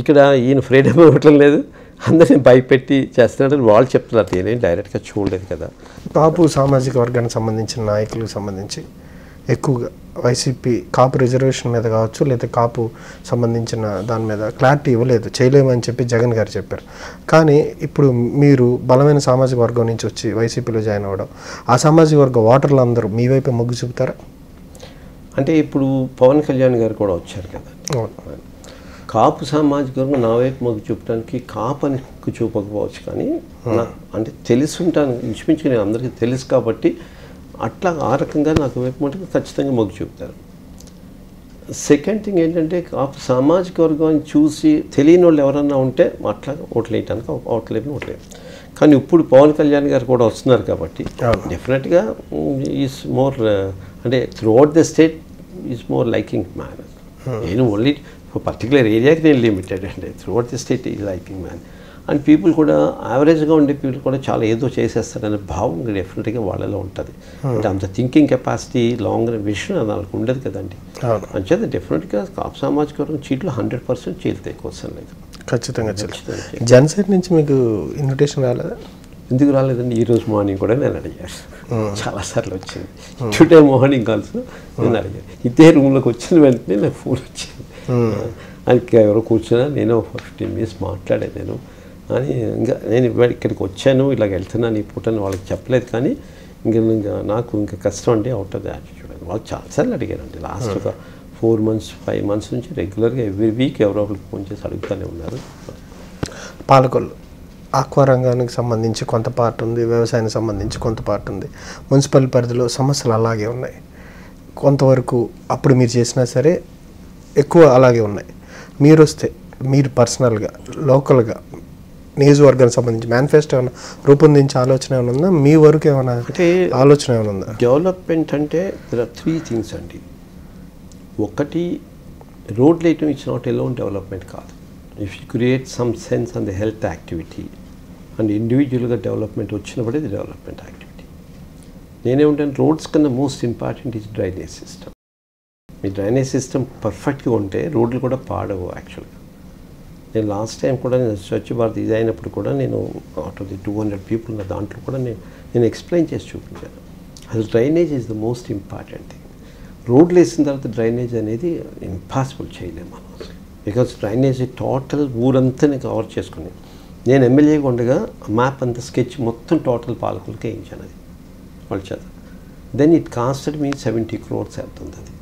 ఇక్కడ ఈయన freedom ఇవ్వటం లేదు, అందరినీ భయపెట్టి చేస్తున్నారని వాళ్ళు చెప్తున్నారు, నేనేం డైరెక్ట్గా చూడలేదు కదా. కాపు సామాజిక వర్గానికి సంబంధించిన నాయకులకు సంబంధించి ఎక్కువగా వైసీపీ కాపు రిజర్వేషన్ మీద కావచ్చు లేదా కాపు సంబంధించిన దాని మీద క్లారిటీ ఇవ్వలేదు, చేయలేమని చెప్పి జగన్ గారు చెప్పారు. కానీ ఇప్పుడు మీరు బలమైన సామాజిక వర్గం నుంచి వచ్చి వైసీపీలో జాయిన్ అవ్వడం, ఆ సామాజిక వర్గ ఓటర్లు అందరూ మీ వైపే మొగ్గు చూపుతారా? అంటే ఇప్పుడు పవన్ కళ్యాణ్ గారు కూడా వచ్చారు కదా, కాపు సామాజిక వర్గం నా వైపు మొగ్గు చూపడానికి కాపు అని చూపకపోవచ్చు, కానీ అంటే తెలిసి ఉంటాను ఇంచుమించు నేను అందరికీ తెలుసు కాబట్టి అట్లా ఆ రకంగా నాకు వైపు మటుకు ఖచ్చితంగా మొగ్గు చూపుతారు. సెకండ్ థింగ్ ఏంటంటే కాపు సామాజిక వర్గాన్ని చూసి తెలియని వాళ్ళు ఎవరన్నా ఉంటే అట్లా ఓట్లు వేయటానికి ఓట్లేమి ఓట్లేదు. కానీ ఇప్పుడు పవన్ కళ్యాణ్ గారు కూడా వస్తున్నారు కాబట్టి డెఫినెట్గా ఈజ్ మోర్, అంటే throughout the state is more liking man. నేను ఓన్లీ పర్టికులర్ ఏరియాకి నేను లిమిటెడ్ అండి, throughout the state is liking man. And people కూడా యావరేజ్గా ఉండే పీపుల్ కూడా చాలా ఏదో చేసేస్తారనే భావం డెఫినెట్గా వాళ్ళలో ఉంటుంది. అంటే అంత థింకింగ్ కెపాసిటీ లాంగ్ విషన్ అది వాళ్ళకి ఉండదు కదండి. అంచేది డెఫినెట్గా కాపు సామాజిక వర్గం చీట్లు హండ్రెడ్ పర్సెంట్ చీట్లు తేకోసం లేదు, ఖచ్చితంగా ఖచ్చితంగా. జనసేన నుంచి మీకు ఇన్విటేషన్ రాలేదా? ఎందుకు రాలేదండి? ఈరోజు మార్నింగ్ కూడా నేను అడిగాను, చాలాసార్లు వచ్చింది, టుడే మార్నింగ్ కాల్స్ నేను అడిగాను. ఇదే రూమ్లోకి వచ్చిన వెంటనే నాకు ఫోన్ వచ్చింది, అందుకే ఎవరు కూర్చున్నా నేను ఫిఫ్టీన్ మినిట్స్ మాట్లాడాను నేను అని. ఇంకా నేను ఇక్కడికి వచ్చాను ఇలాగ వెళ్తున్నాను ఈ పూటని వాళ్ళకి చెప్పలేదు, కానీ ఇంకా ఇంకా నాకు ఇంకా కష్టం అండి అవుట్ ఆఫ్ ది యాటిట్యూడ్ అని వాళ్ళు చాలాసార్లు అడిగారండి. లాస్ట్ ఒక ఫోర్ మంత్స్ ఫైవ్ మంత్స్ నుంచి రెగ్యులర్గా ఎవ్రీ వీక్ ఎవరో ఒకరికి ఫోన్ చేసి అడుగుతూనే ఉన్నారు. పాలకొల్లు ఆక్వా రంగానికి సంబంధించి కొంత పార్ట్ ఉంది, వ్యవసాయానికి సంబంధించి కొంత పార్ట్ ఉంది, మున్సిపల్ పరిధిలో సమస్యలు అలాగే ఉన్నాయి, కొంతవరకు అప్పుడు మీరు చేసినా సరే ఎక్కువ అలాగే ఉన్నాయి. మీరు వస్తే మీరు పర్సనల్గా లోకల్గా నియోజకవర్గానికి సంబంధించి మేనిఫెస్టో ఏమైనా రూపొందించే ఆలోచన ఏమైనా ఉందా? మీ వరకు ఏమైనా అంటే ఆలోచన ఏమైనా ఉందా? డెవలప్మెంట్ అంటే దర్ ఆర్ త్రీ థింగ్స్ అండి. ఒకటి రోడ్లు వేయటం ఇట్స్ నాట్ ఎలోన్ డెవలప్మెంట్ కాదు. If you create some sense on the health activity and ఇండివిజువల్గా డెవలప్మెంట్ వచ్చినప్పుడే ఇది డెవలప్మెంట్ యాక్టివిటీ. నేనేమిటంటే రోడ్స్ కన్నా most important is drainage system. మీ డ్రైనేజ్ సిస్టమ్ పర్ఫెక్ట్గా ఉంటే రోడ్లు కూడా పాడవు. యాక్చువల్గా నేను లాస్ట్ టైం కూడా నేను స్వచ్ఛ భారత్ ఇది అయినప్పుడు కూడా నేను out of the two hundred people ఉన్న దాంట్లో కూడా నేను నేను ఎక్స్ప్లెయిన్ చేసి చూపించాను. అసలు drainage is the most important thing. రోడ్లు వేసిన తర్వాత డ్రైనేజ్ అనేది ఇంపాసిబుల్ చేయలేము మనం, బికాజ్ డ్రైనేజ్ టోటల్ ఊరంతా నేను కవర్ చేసుకుని నేను ఎమ్మెల్యేగా ఉండగా మ్యాప్ అంత స్కెచ్ మొత్తం టోటల్ పాలకులకే వేయించాను అది వాళ్ళ చేత. Then it costed me seventy crores అవుతుంది అది,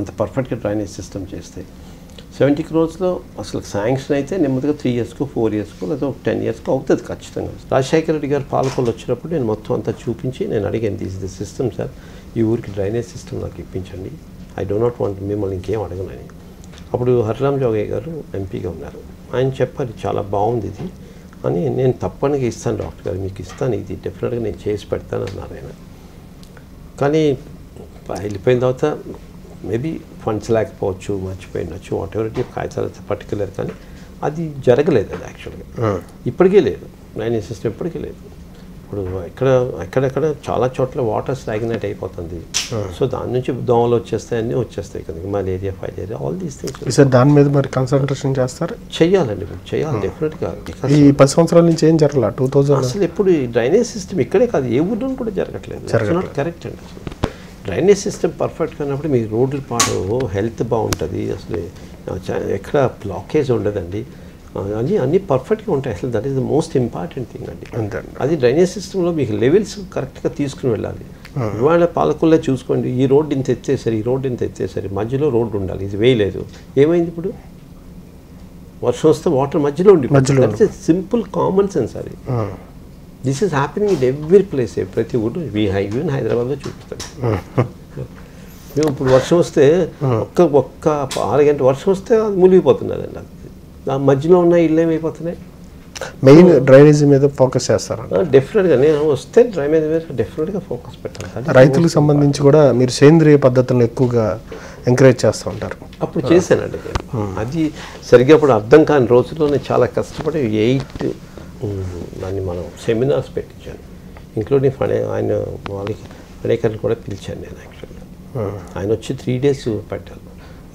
అంత పర్ఫెక్ట్గా డ్రైనేజ్ సిస్టమ్ చేస్తే. సెవెంటీ క్రోర్స్లో అసలు శాంక్షన్ అయితే నెమ్మదిగా త్రీ ఇయర్స్కు ఫోర్ ఇయర్స్కు లేదా టెన్ ఇయర్స్కు అవుతుంది ఖచ్చితంగా. రాజశేఖర రెడ్డి గారు పాలకొల్లు వచ్చినప్పుడు నేను మొత్తం అంతా చూపించి నేను అడిగాను, దిస్ ది సిస్టమ్ సార్, ఈ ఊరికి డ్రైనేజ్ సిస్టమ్ నాకు ఇప్పించండి, ఐ డో నాట్ వాంట్ మిమ్మల్ని ఇంకేం అడగనని. అప్పుడు హరిరామ్ జోగయ్య గారు ఎంపీగా ఉన్నారు, ఆయన చెప్పారు చాలా బాగుంది ఇది అని. నేను తప్పనిగా ఇస్తాను డాక్టర్ గారు, మీకు ఇస్తాను, ఇది డెఫినెట్గా నేను చేసి పెడతాను అన్నారు ఆయన. కానీ వెళ్ళిపోయిన తర్వాత మేబీ ఫండ్స్ లేకపోవచ్చు, మర్చిపోయినచ్చు, వాట్ ఎవర్ ఇట్ ఈస్, కాగితాలతో పర్టికులర్, కానీ అది జరగలేదు అది యాక్చువల్గా. ఇప్పటికీ లేదు డ్రైనేజ్ సిస్టమ్, ఇప్పటికీ లేదు. ఇప్పుడు ఇక్కడ ఎక్కడెక్కడ చాలా చోట్ల వాటర్ స్టాగ్నేట్ అయిపోతుంది. సో దాని నుంచి దోమలు వచ్చేస్తాయి, అన్నీ వచ్చేస్తాయి కదా, malaria, filaria, all these things. దాని మీద మరి కన్సల్టేషన్ చేస్తారు, చేయాలండి, చేయాలి డెఫినెట్గా. ఈ పది సంవత్సరాల నుంచి ఏం జరగల, టూ థౌసండ్ అసలు ఇప్పుడు ఈ డ్రైనేజ్ సిస్టమ్ ఇక్కడే కాదు, ఏ ఊర్లో కూడా జరగట్లేదు. కరెక్ట్ అండి, డ్రైనేజ్ సిస్టమ్ పర్ఫెక్ట్గా ఉన్నప్పుడు మీ రోడ్ల పాటు హెల్త్ బాగుంటుంది, అసలు ఎక్కడ బ్లాకేజ్ ఉండదండి, అన్నీ అన్నీ పర్ఫెక్ట్గా ఉంటాయి. అసలు that is the most important thing అండి. అది డ్రైనేజ్ సిస్టంలో మీకు లెవెల్స్ కరెక్ట్గా తీసుకుని వెళ్ళాలి. ఇవాళ పాలకొల్లో చూసుకోండి, ఈ రోడ్డు ఇంత ఎత్తేసారి, ఈ రోడ్డు ఇంత ఎత్తేసారి, మధ్యలో రోడ్డు ఉండాలి, ఇది వేయలేదు. ఏమైంది ఇప్పుడు? వర్షం వస్తే వాటర్ మధ్యలో ఉండి, that's a simple common sense. అది this is happening it every place, ప్రతి ఊరు. ఈవెన్ హైదరాబాద్లో చూపిస్తాను మేము. ఇప్పుడు వర్షం వస్తే ఒక్క ఒక్క ఆరు గంట వర్షం వస్తే అది మునిగిపోతున్నదండి. అది దాని మధ్యలో ఉన్న ఇళ్ళు ఏమైపోతున్నాయి. మెయిన్ డ్రైనేజీ మీద ఫోకస్ చేస్తారా? డెఫినెట్గా నేను వస్తే డ్రైనేజీ మీద డెఫినెట్గా ఫోకస్ పెట్టాను. రైతులకు సంబంధించి కూడా మీరు సేంద్రియ పద్ధతులను ఎక్కువగా ఎంకరేజ్ చేస్తూ ఉంటారు. అప్పుడు చేశానండి నేను. అది సరిగ్గా అప్పుడు అర్థం కాని రోజుల్లో నేను చాలా కష్టపడి ఎయిట్ దాన్ని మనం సెమినార్స్ పెట్టించాను, ఇంక్లూడింగ్ ఫణే ఆయన వాళ్ళకి ఫణేకర్ని కూడా పిలిచాను నేను. యాక్చువల్గా ఆయన వచ్చి త్రీ డేస్ పెట్టాను.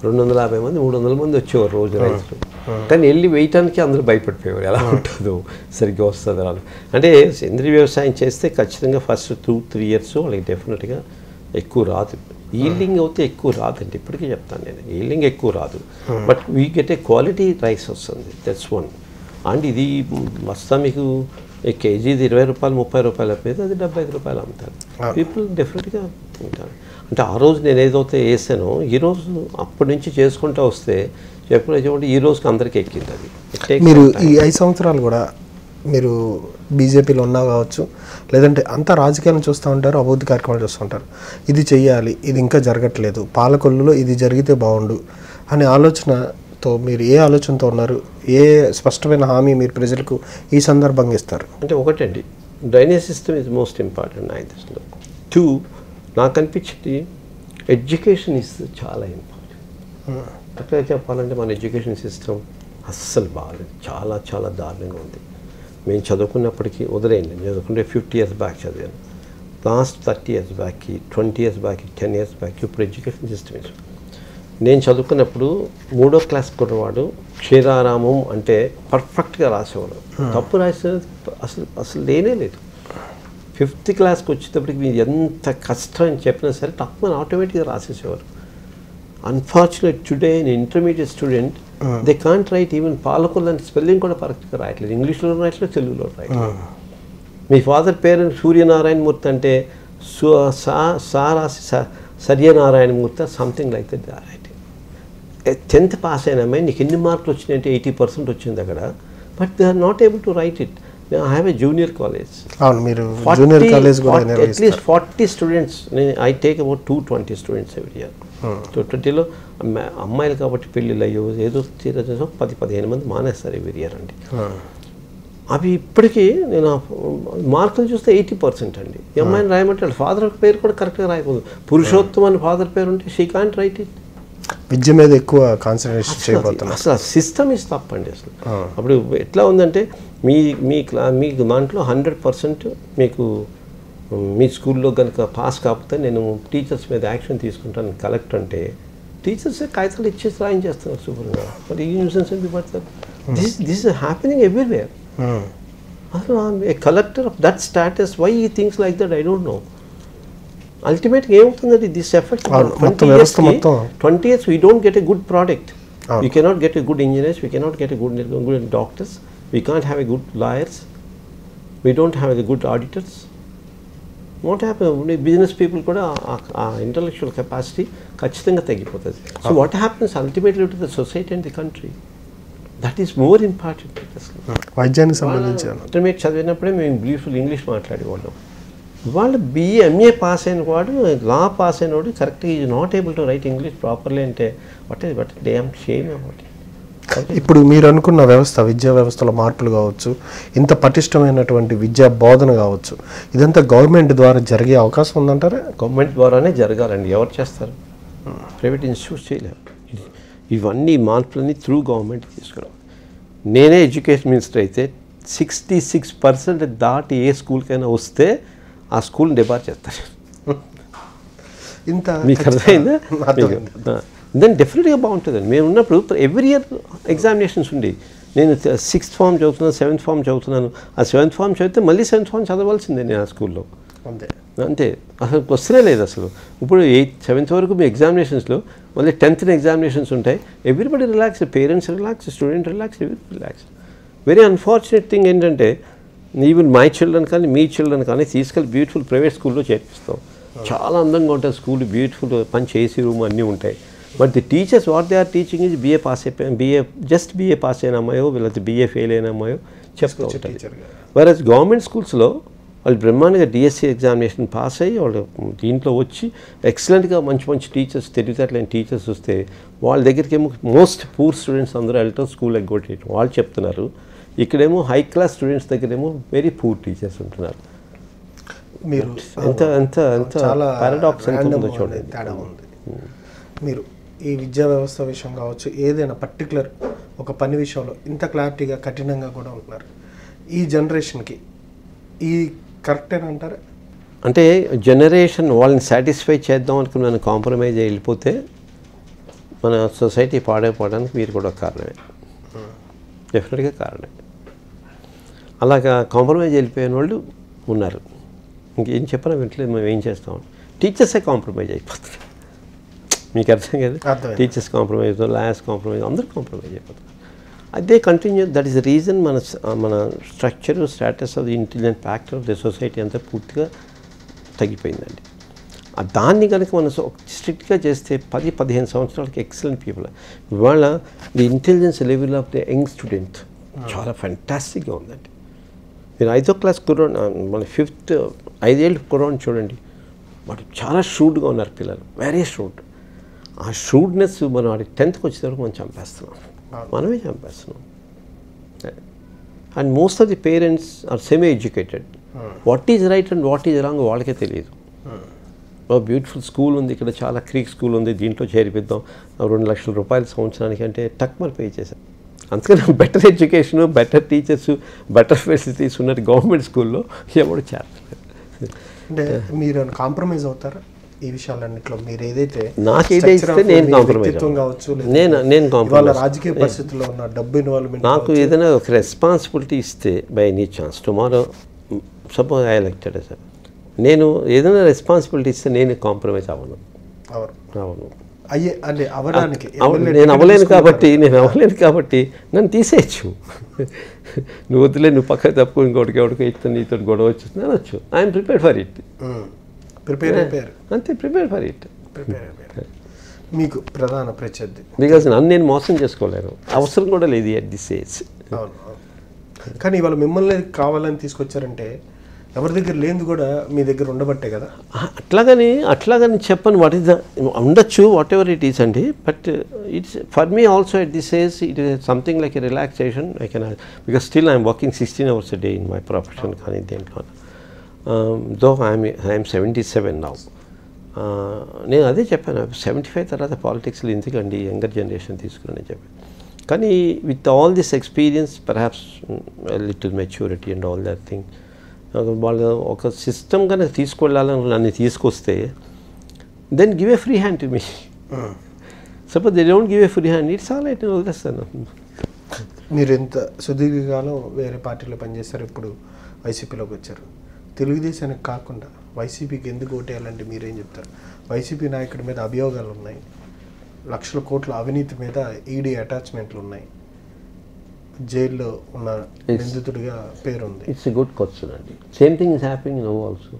రెండు వందల యాభై మంది మూడు వందల మంది వచ్చేవారు రోజు రైతులు. కానీ వెళ్ళి వేయటానికి అందరూ భయపడిపోయేవారు, ఎలా ఉంటుందో, సరిగ్గా వస్తుంది రాదు అంటే. సేంద్రీయ వ్యవసాయం చేస్తే ఖచ్చితంగా ఫస్ట్ టూ త్రీ ఇయర్స్ వాళ్ళకి డెఫినెట్గా ఎక్కువ రాదు, ఈల్డింగ్ అయితే ఎక్కువ రాదండి. ఇప్పటికీ చెప్తాను నేను, ఈల్డింగ్ ఎక్కువ రాదు, but we get a quality rice వస్తుంది, దట్స్ వన్. అండ్ ఇది వస్తా మీకు కేజీది ఇరవై రూపాయలు ముప్పై రూపాయలు అమ్మేది, అది డెబ్బై ఐదు రూపాయలు అమ్ముతారు. పీపుల్ డెఫినెట్గా తింటారు. అంటే ఆ రోజు నేను ఏదైతే వేసానో ఈరోజు అప్పటి నుంచి చేసుకుంటూ వస్తే ఎప్పుడైతే ఈ రోజుకి అందరికీ ఎక్కింది. అది మీరు ఈ ఐదు సంవత్సరాలు కూడా మీరు బీజేపీలో ఉన్నా కావచ్చు, లేదంటే అంతా రాజకీయాలను చూస్తూ ఉంటారు, అభివృద్ధి కార్యక్రమాలు చూస్తూ ఉంటారు. ఇది చెయ్యాలి, ఇది ఇంకా జరగట్లేదు, పాలకొల్లులో ఇది జరిగితే బాగుండు అనే ఆలోచనతో మీరు ఏ ఆలోచనతో ఉన్నారు? ఏ స్పష్టమైన హామీ మీరు ప్రజలకు ఈ సందర్భంగా ఇస్తారు? అంటే ఒకటండి, drainage system is most important నా దృష్టిలో. టూ, నాకు అనిపించింది ఎడ్యుకేషన్ ఇస్ చాలా ఇంపార్టెంట్. అట్లా చెప్పాలంటే మన ఎడ్యుకేషన్ సిస్టమ్ అస్సలు బాగాలేదు, చాలా చాలా దారుణంగా ఉంది. మేము చదువుకున్నప్పటికీ వదిలేయండి, నేను చదువుకుంటే ఫిఫ్టీ ఇయర్స్ బ్యాక్ చదివాను. లాస్ట్ థర్టీ ఇయర్స్ బ్యాక్కి, ట్వంటీ ఇయర్స్ బ్యాక్కి, టెన్ ఇయర్స్ బ్యాక్కి ఇప్పుడు ఎడ్యుకేషన్ సిస్టమ్ ఇస్. నేను చదువుకున్నప్పుడు మూడో క్లాస్ కొన్నవాడు క్షీరారామం అంటే పర్ఫెక్ట్గా రాసేవాడు, తప్పు రాసేది అసలు అసలు లేనే లేదు. ఫిఫ్త్ క్లాస్కి వచ్చేటప్పటికి మీరు ఎంత కష్టం అని చెప్పినా సరే తక్కువ ఆటోమేటిక్గా రాసేసేవారు. అన్ఫార్చునేట్ టుడే నేను intermediate student, they can't write even Palakollu అని స్పెల్లింగ్ కూడా కరెక్ట్గా రాయట్లేదు, ఇంగ్లీష్లో రాయట్లేదు, తెలుగులో రాయట్లేదు. మీ ఫాదర్ పేరెంట్ సూర్యనారాయణ మూర్తి అంటే సా రాసి Suryanarayana Murthy something like that right. Tenth pass అయిన అమ్మాయి నీకు ఎన్ని మార్కులు వచ్చినాయంటే ఎయిటీ పర్సెంట్ వచ్చింది అక్కడ, but they are not able to write it. నేను I have a junior college, at least forty students, నేను I take about two twenty students every year. Two ట్వంటీలో అమ్మాయిలు కాబట్టి పెళ్ళిళ్ళు అయ్యో ఏదో తీరో పది పదిహేను మంది మానేస్తారు ఎవ్రీ ఇయర్ అండి. అవి ఇప్పటికీ నేను మార్కులు చూస్తే ఎయిటీ పర్సెంట్ అండి. ఈ అమ్మాయిని రాయమంటే ఫాదర్ పేరు కూడా కరెక్ట్గా రాయకూడదు, పురుషోత్తమ అని ఫాదర్ పేరు ఉంటే షీ కాంట్ రైట్ ఇట్. విద్య మీద ఎక్కువ కాన్సన్ట్రేషన్ చేయబోతున్నారు. అసలు సిస్టమ్ ఇస్ తప్పండి. అసలు అప్పుడు ఎట్లా ఉందంటే మీ మీ క్లా మీ దాంట్లో హండ్రెడ్ పర్సెంట్ మీకు మీ స్కూల్లో కనుక పాస్ కాకపోతే నేను టీచర్స్ మీద యాక్షన్ తీసుకుంటాను కలెక్ట్ అంటే, టీచర్సే కాగితాలు ఇచ్చేసి రాయించేస్తున్నారు సూపర్గా. మరి ఈ న్యూసెన్స్ ఎందుకు పడుతుంది? This this is happening everywhere. అసలు a collector of that status, why ఈ things like that, I don't know. అల్టిమేట్గా ఏమవుతుందండి, this effect twenty years we don't get a good product, we cannot get a good engineers, we cannot get a good good doctors, we can't have a good lawyers, we don't have a good auditors. What happens? Business people kuda uh, intellectual capacity kachithanga tagipotadi. So what happens ultimately to the society and the country, that is more important. Vajjani sambandhinchi intermediate chadivinappude mem beautiful English maatladi vallam. Vaalla B A M A pass aina vaadu law pass aina vaadu correct is not able to write English properly ante what is what damn shame about it. ఇప్పుడు మీరు అనుకున్న వ్యవస్థ, విద్యా వ్యవస్థలో మార్పులు కావచ్చు, ఇంత పటిష్టమైనటువంటి విద్యా బోధన కావచ్చు, ఇదంతా గవర్నమెంట్ ద్వారా జరిగే అవకాశం ఉందంటారా? గవర్నమెంట్ ద్వారానే జరగాలండి, ఎవరు చేస్తారు? ప్రైవేట్ ఇన్స్టిట్యూట్స్ చేయలేరు. ఇవన్నీ మార్పులన్నీ త్రూ గవర్నమెంట్ తీసుకురావాలి. నేనే ఎడ్యుకేషన్ మినిస్టర్ అయితే సిక్స్టీ సిక్స్ పర్సెంట్ దాటి ఏ స్కూల్కైనా వస్తే ఆ స్కూల్ని డిబార్ చేస్తారు. ఇంత మీకు అర్థమైందా? దెన్ డెఫినెట్గా బాగుంటుందండి. మేము ఉన్నప్పుడు ఎవ్రీ ఇయర్ ఎగ్జామినేషన్స్ ఉండేవి. నేను సిక్స్త్ ఫామ్ చదువుతున్నాను, సెవెంత్ ఫామ్ చదువుతున్నాను. ఆ సెవెంత్ ఫామ్ చదివితే మళ్ళీ సెవెంత్ ఫామ్ చదవాల్సిందే నేను ఆ స్కూల్లో. అంతే అంతే, అసలు క్వశ్చనే లేదు అసలు. ఇప్పుడు ఎయిత్ సెవెంత్ వరకు మీ ఎగ్జామినేషన్స్లో మళ్ళీ టెన్త్ ఎగ్జామినేషన్స్ ఉంటాయి. Everybody relax, parents relax, student relax, ఎవరి రిలాక్స్. వెరీ అన్ఫార్చునేట్ థింగ్ ఏంటంటే ఈవెన్ మై చిల్డ్రన్ కానీ మీ చిల్డ్రన్ కానీ తీసుకెళ్ళి బ్యూటిఫుల్ ప్రైవేట్ స్కూల్లో చేర్పిస్తాం. చాలా అందంగా ఉంటుంది స్కూల్, బ్యూటిఫుల్ మంచి ఏసీ రూమ్ అన్నీ ఉంటాయి. But the teachers what they are teaching is BA pass అయిపోయి బీఏ జస్ట్ బీఏ పాస్ అయిన అమ్మాయో లేకపోతే బీఏ ఫెయిల్ అయిన అమ్మాయో చెప్తూ ఉంటాయి. వెరస్ గవర్నమెంట్ స్కూల్స్లో వాళ్ళు బ్రహ్మాండంగా డిఎస్సి ఎగ్జామినేషన్ పాస్ అయ్యి వాళ్ళు దీంట్లో వచ్చి ఎక్సలెంట్గా మంచి మంచి టీచర్స్, తెలివితేటలైన టీచర్స్ వస్తే వాళ్ళ దగ్గరికి ఏమో మోస్ట్ పూర్ స్టూడెంట్స్ అందరూ వెళ్ళటం, స్కూల్ ఎగ్గొట్టేయటం వాళ్ళు చెప్తున్నారు. ఇక్కడేమో హై క్లాస్ స్టూడెంట్స్ దగ్గరేమో వెరీ పూర్ టీచర్స్ ఉంటున్నారు. మీరు ఎంత ఎంత ఎంత పారాడాక్స్ ఉంటుందో చూడండి. తేడా ఉంది. మీరు ఈ విద్యా వ్యవస్థ విషయం కావచ్చు, ఏదైనా పర్టికులర్ ఒక పని విషయంలో ఇంత క్లారిటీగా కఠినంగా కూడా ఉంటున్నారు. ఈ జనరేషన్కి ఈ కరెక్ట్ అంటారు అంటే జనరేషన్ వాళ్ళని సాటిస్ఫై చేద్దాం అనుకుని నన్ను కాంప్రమైజ్ వెళ్ళిపోతే మన సొసైటీ పాడైపోవడానికి మీరు కూడా కారణమే, డెఫినెట్గా కారణమే. అలాగా కాంప్రమైజ్ వెళ్ళిపోయిన వాళ్ళు ఉన్నారు. ఇంకేం చెప్పినా వింటలేదు, మేము ఏం చేస్తాం. టీచర్సే కాంప్రమైజ్ అయిపోతారు. మీకు అర్థం కదా, టీచర్స్ కాంప్రమైజ్ అవుతారు, లాయర్స్ కాంప్రమైజ్, అందరూ కాంప్రమైజ్ అయిపోతారు. అదే continue. That is the reason మన మన structure, status of the intelligent factor of the society అంతా పూర్తిగా తగ్గిపోయిందండి. దాన్ని కనుక మనం స్ట్రిక్ట్గా చేస్తే పది పదిహేను సంవత్సరాలకి ఎక్సలెంట్ పీపుల్. ఇవాళ the intelligence level of the young student చాలా ఫ్యాంటాస్టిక్గా ఉందండి. మీరు ఐదో క్లాస్ కుర్రాన్, మన ఫిఫ్త్ ఐదేళ్ళు కుర్రాన్ చూడండి, వాడు చాలా షూడ్గా ఉన్నారు పిల్లలు, వెరీ షూడ్. ఆ షూడ్నెస్ మనం వాడికి టెన్త్కి వచ్చేటప్పుడు మనం చంపేస్తున్నాం, మనమే చంపేస్తున్నాం. And most of the parents are semi educated. What is right and what is wrong వాళ్ళకే తెలియదు. బ్యూటిఫుల్ స్కూల్ ఉంది ఇక్కడ, చాలా క్రీక్ స్కూల్ ఉంది, దీంట్లో చేరిపిద్దాం, రెండు లక్షల రూపాయలు సంవత్సరానికి అంటే టక్ మరి పే చేశారు. అందుకని better education, better teachers, better facilities ఉన్నట్టు గవర్నమెంట్ స్కూల్లో ఎవరు చేరలేదు. అంటే మీరు కాంప్రమైజ్ అవుతారా ఈ విషయాలన్నింటిలో? మీరు ఏదైతే నాకేదైతే నేను కాంప్రమైజ్ కావచ్చు, నేను నేను కాంప్రమైజ్ రాజకీయ పరిస్థితుల్లో ఉన్న డబ్బు ఇన్వాల్వ్మెంట్. నాకు ఏదైనా ఒక రెస్పాన్సిబిలిటీ ఇస్తే by any chance tomorrow suppose I elected sir, నేను ఏదైనా రెస్పాన్సిబిలిటీ ఇస్తే నేను కాంప్రమైజ్ అవ్వను. అవును అయ్యే అంటే అవ్వడానికి నేను అవ్వలేను కాబట్టి నేను అవ్వలేను కాబట్టి నన్ను తీసేయచ్చు. నువ్వు వద్దులే, నువ్వు పక్కకు తప్పు ఇంకోటికి ఎవరికి ఇస్తా, నీతో గొడవ వచ్చేస్తుంది అనొచ్చు. I'm prepared for it. Prepare అయిపోయారు అంతే, ప్రిపేర్ ఫర్ ఇట్. ప్రిపేర్ అయిపోయారు మీకు ప్రధాన ప్రత్యర్థి. బికాజ్ నన్ను నేను మోసం చేసుకోలేను, అవసరం కూడా లేదు అట్ దిస్ ఏజ్. కానీ ఇవాళ మిమ్మల్ని కావాలని తీసుకొచ్చారంటే ఎవరి దగ్గర లేదు కూడా మీ దగ్గర ఉండబట్టే కదా. అట్లాగని అట్లాగని చెప్పను, వాట్ ఈస్ ద ఉండొచ్చు వాట్ ఎవర్ ఇట్ ఈస్ అండి. But it's for me also at this age it is something like a relaxation. I can because still I'm working sixteen hours day in my profession. కానీ దేంట్లో though I'm I'm seventy seven now. నేను అదే చెప్పాను, seventy five తర్వాత పాలిటిక్స్లో ఎందుకండి younger generation తీసుకురని చెప్పాను. కానీ with all this experience perhaps little maturity and all that thing, వాళ్ళు ఒక సిస్టమ్ కనుక తీసుకెళ్ళాలని నన్ను తీసుకొస్తే then give a free hand to me. Suppose they don't give a free hand it's all right, నేను వదిలేస్తాను. మీరు ఎంత సుదీర్ఘకాలం వేరే పార్టీలో పనిచేస్తారు, ఇప్పుడు వైసీపీలోకి వచ్చారు. తెలుగుదేశానికి కాకుండా వైసీపీకి ఎందుకు ఓటేయాలంటే మీరేం చెప్తారు? వైసీపీ నాయకుడి మీద అభియోగాలు ఉన్నాయి, లక్షల కోట్ల అవినీతి మీద ఈడీ అటాచ్మెంట్లు ఉన్నాయి, జైల్లో ఉన్న నిందితుడిగా పేరుంది. ఇట్స్ ఎ గుడ్ క్వశ్చన్ అండి. Same thing is happening now also.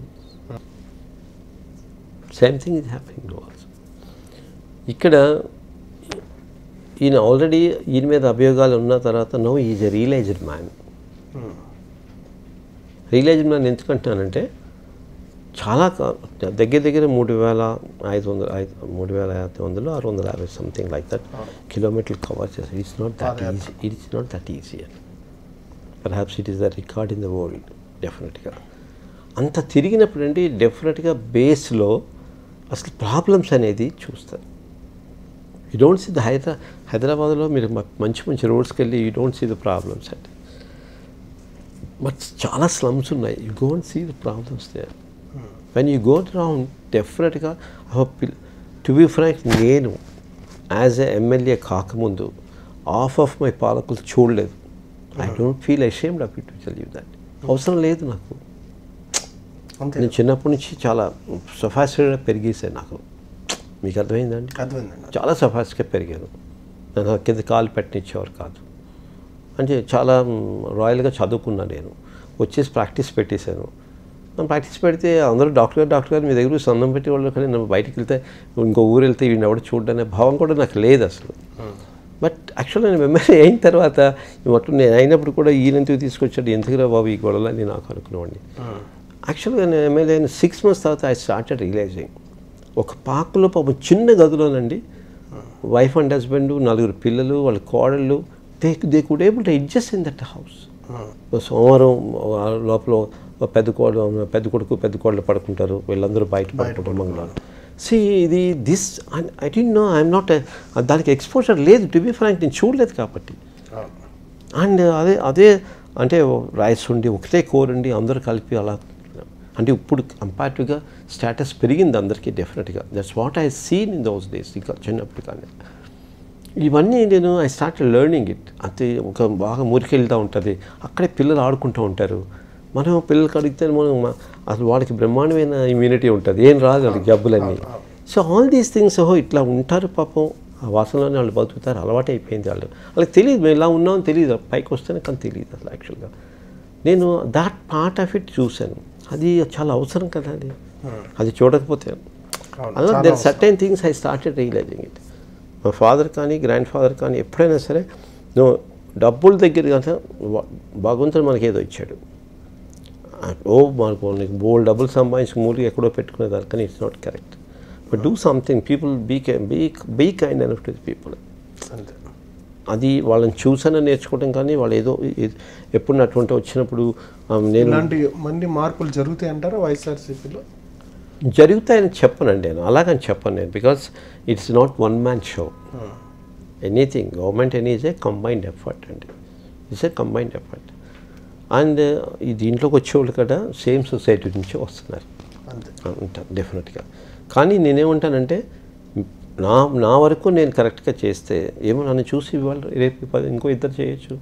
Same thing is happening now also. ఇక్కడ ఈయన ఆల్రెడీ ఈయన మీద అభియోగాలు ఉన్న తర్వాత now is a realised man. Realize నేను ఎందుకంటున్నానంటే చాలా దగ్గర దగ్గర మూడు వేల ఐదు వందల ఐదు మూడు వేల ఐదు వందలు ఆరు వందల యాభై సంథింగ్ లైక్ దట్ కిలోమీటర్లు కవర్ చేస్తారు. It's not that easy, it's not that easy అని. Perhaps it is the record in the world. డెఫినెట్గా అంత తిరిగినప్పుడు అండి డెఫినెట్గా బేస్లో అసలు ప్రాబ్లమ్స్ అనేది చూస్తారు. You don't see the Hyderabad హైదరాబాద్లో మీరు మంచి మంచి రోడ్స్కి వెళ్ళి you don't see the problems అండి. But chala slums unnai. You go and see the problems there. Hmm. When you go around, definitely, to be frank, nenu as a M L A kakamundu, half of my Palakollu choodaledu. I don't feel ashamed of it, to tell you that. Avasam ledu naaku. నేను చిన్నప్పటి నుంచి చాలా సఫాసిగా పెరిగేసాను. నాకు మీకు అర్థమైందండి, చాలా సఫాసిగా పెరిగాను. నన్ను కింద కాలు పెట్టించేవారు కాదు. అంటే చాలా రాయల్గా చదువుకున్నాను. నేను వచ్చేసి ప్రాక్టీస్ పెట్టేశాను. ప్రాక్టీస్ పెడితే అందరూ డాక్టర్ గారు డాక్టర్ గారు మీ దగ్గర సందం పెట్టేవాళ్ళు. కానీ నేను బయటకు వెళ్తే, ఇంకో ఊరు వెళ్తే వీడిని ఎవడ చూడనే భావం కూడా నాకు లేదు అసలు. బట్ యాక్చువల్గా నేను మెమరీ అయిన తర్వాత మొత్తం నేను అయినప్పుడు కూడా ఈయనంతకు తీసుకొచ్చాడు, ఎందుకురా బాబు ఈ గొడవలు నేను నాకు అనుకునేవాడిని. యాక్చువల్గా నేను ఎమ్మెల్యే అయిన సిక్స్ మంత్స్ తర్వాత ఐ స్టార్టెడ్ రియలైజింగ్, ఒక పార్కులో పాపం చిన్న గదిలోనండి, వైఫ్ అండ్ హస్బెండ్, నలుగురు పిల్లలు, వాళ్ళ కోడళ్ళు, they they could able to adjust in that house. సోమవారం లోపల పెద్ద కోడలు పెద్ద కొడుకు పెద్ద కోడలు పడుకుంటారు, వీళ్ళందరూ బయట పడుకుంటారు మంగళవారం. సి ఇది this I don't know, I'm not, దానికి ఎక్స్పోజర్ లేదు టు బి ఫ్రాంక్, నేను చూడలేదు కాబట్టి. అండ్ అదే అదే అంటే రైస్ ఉండి ఒకటే కోరండి అందరూ కలిపి అలా. అంటే ఇప్పుడు కంపారిటివ్గా స్టేటస్ పెరిగింది అందరికీ, డెఫినెట్గా. That's what I seen in those days. ఇక చిన్నప్పుడు కానీ ఇవన్నీ నేను ఐ స్టార్ట్ లెర్నింగ్ ఇట్. అంతే, ఒక బాగా మురికి వెళ్తూ ఉంటుంది, అక్కడే పిల్లలు ఆడుకుంటూ ఉంటారు. మనం పిల్లలకి అడిగితే మనం అసలు వాళ్ళకి బ్రహ్మాండమైన ఇమ్యూనిటీ ఉంటుంది, ఏం రాదు వాళ్ళకి జబ్బులన్నీ. సో ఆల్ దీస్ థింగ్స్ ఓహో ఇట్లా ఉంటారు పాపం, ఆ వాసనలోనే వాళ్ళు బతుకుతారు, అలవాటు అయిపోయింది వాళ్ళు. వాళ్ళకి తెలియదు మేము ఇలా ఉన్నామని తెలియదు, పైకి వస్తేనే కానీ తెలియదు అసలు. యాక్చువల్గా నేను దాట్ పార్ట్ ఆఫ్ ఇట్ చూశాను. అది చాలా అవసరం కదా అది, అది చూడకపోతే. అలా then certain things I started realizing it. మా ఫాదర్ కానీ గ్రాండ్ ఫాదర్ కానీ ఎప్పుడైనా సరే నువ్వు డబ్బుల దగ్గర కదా, భగవంతుడు మనకి ఏదో ఇచ్చాడు, ఓ మనకు నీకు బోల్డ్ డబ్బులు సంపాదించి మూలికి ఎక్కడో పెట్టుకునే దానికని, it's not correct. But do something, people be be be kind enough to the people. అంతే, అది వాళ్ళని చూసాన నేర్చుకోవటం. కానీ వాళ్ళు ఏదో ఎప్పుడు అటువంటి వచ్చినప్పుడు నేను ఇలాంటి మంది మార్పులు జరుగుతాయి అంటారా వైఎస్ఆర్సీపీలో? జరుగుతాయని చెప్పనండి నేను, అలాగని చెప్పను నేను. Because it's not one man show. Anything government any is a combined effort అండి, it's a combined effort. And దీంట్లోకి వచ్చేవాళ్ళు కదా సేమ్ సొసైటీ నుంచి వస్తున్నారు అంటారు డెఫినెట్గా. కానీ నేనేమంటానంటే నా నా వరకు నేను కరెక్ట్గా చేస్తే ఏమో, నన్ను చూసి ఇవాళ రేపు పది ఇంకో ఇద్దరు చేయొచ్చు,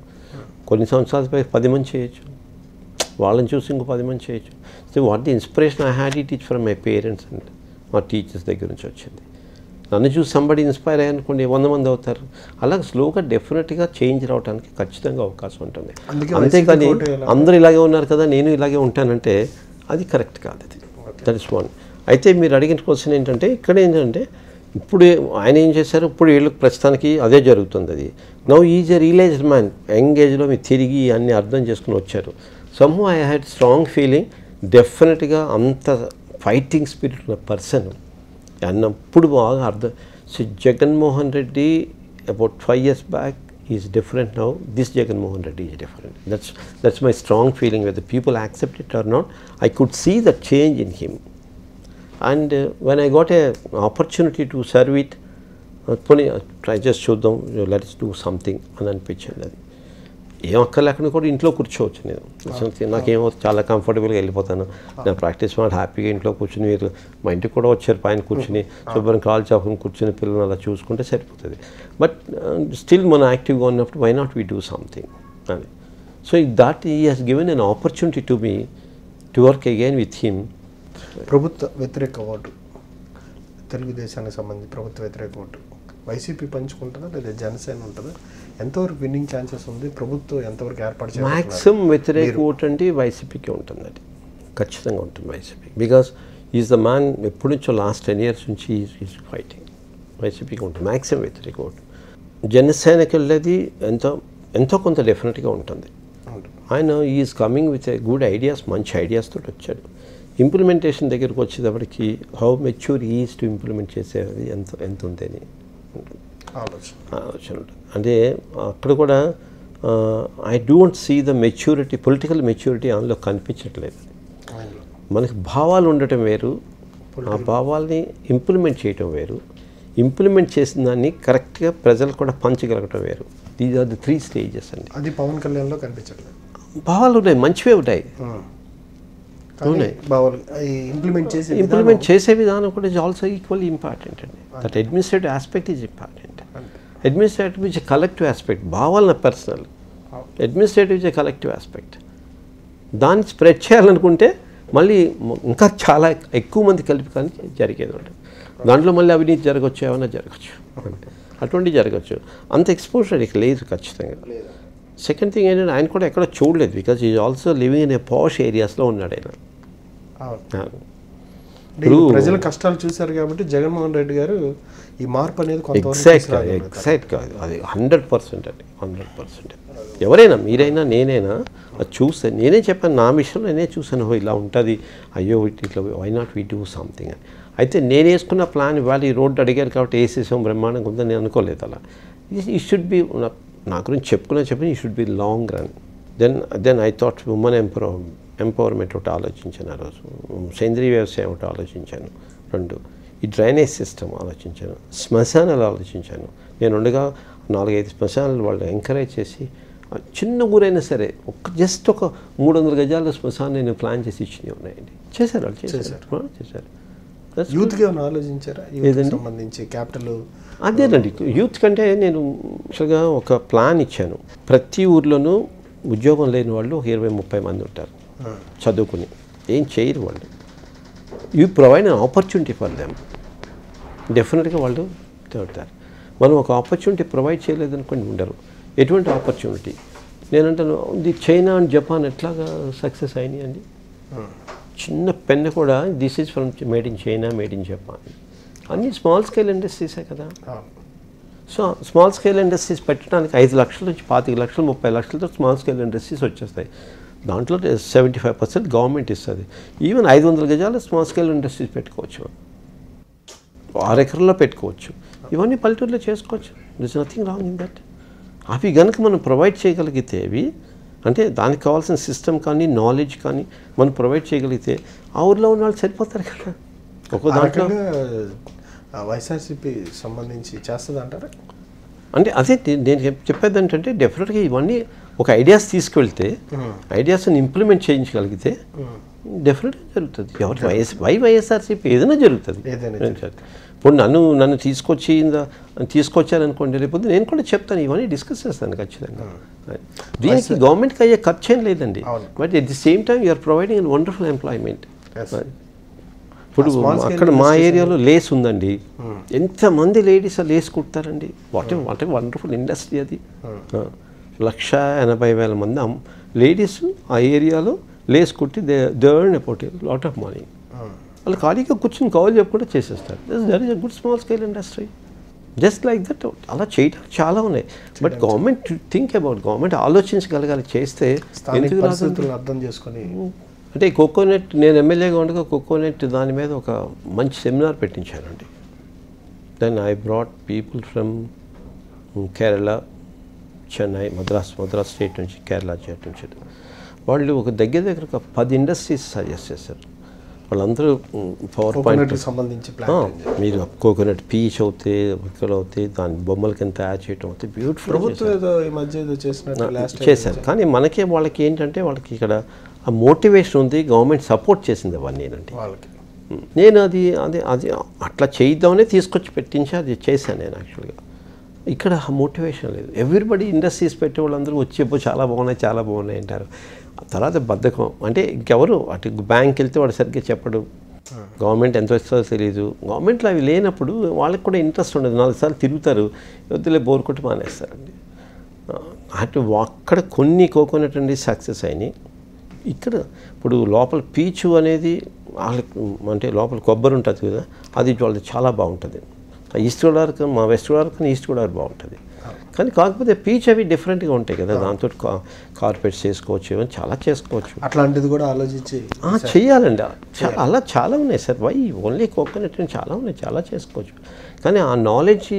కొన్ని సంవత్సరాలపై పది మంది చేయొచ్చు, వాళ్ళని చూసి ఇంకో పది మంది చేయొచ్చు. So what the inspiration I had it each from my parents and మా టీచర్స్ దగ్గర నుంచి వచ్చింది. నన్ను చూసి సంబడి ఇన్స్పైర్ అయ్యానుకోండి వంద మంది అవుతారు. అలాగే స్లోగా డెఫినెట్గా చేంజ్ రావడానికి ఖచ్చితంగా అవకాశం ఉంటుంది. అంతేకాని అందరూ ఇలాగే ఉన్నారు కదా నేను ఇలాగే ఉంటానంటే అది కరెక్ట్ కాదు. అది దట్ ఇస్ వన్. అయితే మీరు అడిగిన క్వశ్చన్ ఏంటంటే, ఇక్కడ ఏంటంటే ఇప్పుడు ఆయన ఏం చేశారు, ఇప్పుడు వీళ్ళకి ప్రస్తుతానికి అదే జరుగుతుంది. అది now is a realised man, young ఏజ్లో మీరు తిరిగి అన్నీ అర్థం చేసుకుని వచ్చారు. Somehow I had strong feeling, డెఫినెట్గా అంత ఫైటింగ్ స్పిరిట్ ఉన్న పర్సన్ అన్నప్పుడు బాగా అర్థం. So జగన్మోహన్ రెడ్డి about five years back is different now. This జగన్మోహన్ రెడ్డి is different. That's that's my strong feeling. Whether people accept it or not, I could see the change in him. And uh, when I got a opportunity to serve it, uh, I just showed them, you know, let us do something and అనిపించింది. అది ఏం అక్కర్లేకుండా కూడా ఇంట్లో కూర్చోవచ్చు. నేను నాకేమో చాలా కంఫర్టబుల్గా వెళ్ళిపోతాను. నా ప్రాక్టీస్ మాట హ్యాపీగా ఇంట్లో కూర్చుని, మీరు మా ఇంటికి కూడా వచ్చారు పైన కూర్చుని శుభ్రం కాల్ చాపుకుని కూర్చుని పిల్లలు అలా చూసుకుంటే సరిపోతుంది. బట్ స్టిల్ మనం యాక్టివ్గా ఉన్నప్పుడు why not we do something అని. So that he has given an opportunity to me to work again with him. ప్రభుత్వ వ్యతిరేక ఓటు, తెలుగుదేశానికి సంబంధించి ప్రభుత్వ వ్యతిరేక ఓటు వైసీపీ పంచుకుంటుందా లేదా జనసేన ఉంటుందా? ఎంతవరకు విన్నింగ్ ఛాన్సెస్ ఉంది? ప్రభుత్వం ఎంతవరకు ఏర్పాటు చేయాలి? మ్యాక్సిమం వ్యతిరేక ఓటు అంటే వైసీపీకి ఉంటుందండి, ఖచ్చితంగా ఉంటుంది వైసీపీ. Because is the man ఎప్పటి నుంచో లాస్ట్ టెన్ ఇయర్స్ నుంచి ఈజ్ ఫైటింగ్. వైసీపీకి ఉంటుంది మ్యాక్సిమం వ్యతిరేక ఓటు. జనసేనకి వెళ్ళేది ఎంతో ఎంతో కొంత డెఫినెట్గా ఉంటుంది. ఆయన is coming with good ideas, మంచి ఐడియాస్ తోటి వచ్చాడు. ఇంప్లిమెంటేషన్ దగ్గరకు వచ్చేటప్పటికి how mature is to implement చేసేది ఎంత ఎంత ఉందని ఆలోచన ఉంటుంది. అంటే అక్కడ కూడా I don't see the maturity, political maturity అందులో కనిపించట్లేదు. మనకి భావాలు ఉండటం వేరు, ఆ భావాల్ని ఇంప్లిమెంట్ చేయటం వేరు, ఇంప్లిమెంట్ చేసిన దాన్ని కరెక్ట్గా ప్రజలు కూడా పంచగలగటం వేరు. These are the three stages అండి. అది పవన్ కళ్యాణ్లో కనిపించట్లేదు. భావాలు ఉన్నాయి, మంచివే ఉంటాయి. ఇంప్లిమెంట్ చేసే విధానం కూడా ఈజ్ ఆల్సో ఈక్వల్లీ ఇంపార్టెంట్ అండి. That administrative aspect is important. Administrative is a collective aspect, భావాలను personal. Administrative is a collective aspect. దాన్ని స్ప్రెడ్ చేయాలనుకుంటే మళ్ళీ ఇంకా చాలా ఎక్కువ మంది కలిపి కానీ జరిగేది ఉంటుంది. దాంట్లో మళ్ళీ అవినీతి జరగచ్చు, ఏమైనా జరగచ్చు, అటువంటివి జరగచ్చు. అంత ఎక్స్పోజర్ ఇక లేదు ఖచ్చితంగా. సెకండ్ థింగ్ ఏంటంటే ఆయన కూడా ఎక్కడ చూడలేదు, because is also living in a posh ఏరియాస్లో ఉన్నాడు ఆయన. ప్రజల కష్టాలు చూశారు కాబట్టి జగన్మోహన్ రెడ్డి గారు ఈ మార్పు అనేది ఎగ్జాక్ట్గా అది హండ్రెడ్ పర్సెంట్ అండి, హండ్రెడ్ పర్సెంట్. ఎవరైనా మీరైనా నేనైనా అది చూస్తాను. నేనే చెప్పాను నా విషయంలో, నేనే చూసాను ఇలా ఉంటుంది, అయ్యో ఇట్లా why not we do something అని. అయితే నేను వేసుకున్న ప్లాన్ ఇవాళ ఈ రోడ్డు అడిగారు కాబట్టి వేసేసాం బ్రహ్మాండంగా ఉందని నేను అనుకోలేదు. అలా ఈ షుడ్ బి, నా గురించి చెప్పుకున్నా చెప్పిన ఈ should be long run. Then then I thought women empower empowerment ఒకటి ఆలోచించాను ఆ రోజు, సేంద్రీయ వ్యవసాయం ఒకటి ఆలోచించాను, రెండు ఈ డ్రైనేజ్ సిస్టమ్ ఆలోచించాను, శ్మశానాలు ఆలోచించాను. నేను ఉండగా నాలుగైదు శ్మశానాలు వాళ్ళు ఎంకరేజ్ చేసి చిన్న ఊరైనా సరే ఒక జస్ట్ ఒక మూడు వందల గజాల శ్మశానం నేను ప్లాన్ చేసి ఇచ్చినవి ఉన్నాయండి. చేశారు వాళ్ళు, చేశారు చేశారు యూత్కి ఏమైనా ఆలోచించారా యూత్కి సంబంధించి క్యాపిటల్? అదేనండి, యూత్ కంటే నేను యాక్చువల్గా ఒక ప్లాన్ ఇచ్చాను. ప్రతి ఊర్లోనూ ఉద్యోగం లేని వాళ్ళు ఒక ఇరవై ముప్పై మంది ఉంటారు, చదువుకుని ఏం చేయరు వాళ్ళు. You provide an opportunity for them, డెఫినెట్గా వాళ్ళు తిడతారు. మనం ఒక ఆపర్చునిటీ ప్రొవైడ్ చేయలేదనుకోండి ఉండరు. ఎటువంటి ఆపర్చునిటీ? నేనంటాను ది చైనా అండ్ జపాన్ ఎట్లాగా సక్సెస్ అయినాయి అండి. చిన్న పెన్ను కూడా this is from made in China, made in Japan, అన్నీ స్మాల్ స్కేల్ ఇండస్ట్రీసే కదా. సో స్మాల్ స్కేల్ ఇండస్ట్రీస్ పెట్టడానికి ఐదు లక్షల నుంచి పాతిక లక్షలు ముప్పై లక్షలతో స్మాల్ స్కేల్ ఇండస్ట్రీస్ వచ్చేస్తాయి. దాంట్లో సెవెంటీ ఫైవ్ పర్సెంట్ గవర్నమెంట్ ఇస్తుంది. ఈవెన్ ఐదు వందల గజాలు స్మాల్ స్కేల్ ఇండస్ట్రీస్ పెట్టుకోవచ్చు, ఆరు ఎకరాల్లో పెట్టుకోవచ్చు, ఇవన్నీ పల్లెటూరులో చేసుకోవచ్చు. This nothing wrong in that. అవి కనుక మనం ప్రొవైడ్ చేయగలిగితే, అవి అంటే దానికి కావాల్సిన సిస్టమ్ కానీ నాలెడ్జ్ కానీ మనం ప్రొవైడ్ చేయగలిగితే ఆ ఊర్లో ఉన్న వాళ్ళు సరిపోతారు కదా. ఒక దాంట్లో వైఎస్ఆర్సీపీ సంబంధించి చేస్తుంది అంటారా? అంటే అదే నేను చెప్పేది ఏంటంటే డెఫినెట్గా ఇవన్నీ ఒక ఐడియాస్ తీసుకువెళ్తే, ఐడియాస్ని ఇంప్లిమెంట్ చేయించగలిగితే డెఫినెట్గా జరుగుతుంది. ఎవరి వైఎస్ వై వైఎస్ఆర్సీపీ ఏదైనా జరుగుతుంది. ఇప్పుడు నన్ను నన్ను తీసుకొచ్చి తీసుకొచ్చారనుకోండి, రేపు నేను కూడా చెప్తాను, ఇవన్నీ డిస్కస్ చేస్తాను ఖచ్చితంగా. దీనికి గవర్నమెంట్కి అయ్యే ఖర్చు ఏం లేదండి, but at the same time you're providing an wonderful employment. ఇప్పుడు అక్కడ మా ఏరియాలో లేస్ ఉందండి, ఎంతమంది లేడీస్ లేస్ కుడతారండి. వాట్ వాట్ వండర్ఫుల్ ఇండస్ట్రీ అది. లక్ష ఎనభై వేల మంది లేడీస్ ఆ ఏరియాలో లేస్ కుట్టి they they earn about lot of money. వాళ్ళు ఖాళీగా కూర్చుని కౌలు చెప్పుకుంటే చేసేస్తారు. That is a good small scale industry. Just like that అలా చేయటం చాలా ఉన్నాయి. But government think about, government ఆలోచించగలగాలి చేస్తే. అర్థం చేసుకొని అంటే కోకోనట్, నేను ఎమ్మెల్యేగా ఉండగా కోకోనట్ దాని మీద ఒక మంచి సెమినార్ పెట్టించానండి. Then I brought people from Kerala, Chennai, Madras Madras state నుంచి, కేరళ స్టేట్ నుంచి వాళ్ళు ఒక దగ్గర దగ్గర ఒక పది ఇండస్ట్రీస్ సజెస్ట్ చేశారు. వాళ్ళందరూ పవర్ పాయింట్ సంబంధించి మీరు కోకోనట్ పీచ్ అవుతే ఇక్కడ అవుతాయి, దాని బొమ్మల కింద తయారు చేయడం అవుతాయి, బ్యూటిఫుల్ చేశారు. కానీ మనకే వాళ్ళకి ఏంటంటే వాళ్ళకి ఇక్కడ ఆ మోటివేషన్ ఉంది, గవర్నమెంట్ సపోర్ట్ చేసింది అవన్నీ అండి వాళ్ళకి. నేను అది అది అది అట్లా చేయిద్దామనే తీసుకొచ్చి పెట్టించి అది చేశాను నేను యాక్చువల్గా. ఇక్కడ ఆ మోటివేషన్ లేదు. ఎవ్రీబడి ఇండస్ట్రీస్ పెట్టే వాళ్ళందరూ వచ్చేప్పుడు చాలా బాగున్నాయి చాలా బాగున్నాయి అంటారు. తర్వాత బద్ధకం, అంటే ఇంకెవరు అటు బ్యాంక్ వెళ్తే వాడు సరిగ్గా చెప్పడు, గవర్నమెంట్ ఎంత వస్తుందో తెలియదు. గవర్నమెంట్లో అవి లేనప్పుడు వాళ్ళకి కూడా ఇంట్రెస్ట్ ఉండదు, నాలుగు సార్లు తిరుగుతారు, వద్దులే బోర్ కొట్టి మానేస్తారండి. అటు అక్కడ కొన్ని కోకోనట్ అండి సక్సెస్ అయినాయి. ఇక్కడ ఇప్పుడు లోపల పీచు అనేది వాళ్ళకి, అంటే లోపల కొబ్బరి ఉంటుంది కదా, అది వాళ్ళది చాలా బాగుంటుంది. ఈస్ట్ గోదావరి కన్నా మా వెస్ట్ గోదావరి కన్నా ఈస్ట్ గోదావరి బాగుంటుంది. కానీ కాకపోతే పీచ్ అవి డిఫరెంట్గా ఉంటాయి కదా, దాంతో కార్పెట్స్ చేసుకోవచ్చు, ఏమైనా చాలా చేసుకోవచ్చు. అట్లాంటిది కూడా ఆలోచించి చేయాలండి. అలా చాలా ఉన్నాయి సార్, వై ఓన్లీ కోకోనట్ చాలా ఉన్నాయి, చాలా చేసుకోవచ్చు. కానీ ఆ నాలెడ్జ్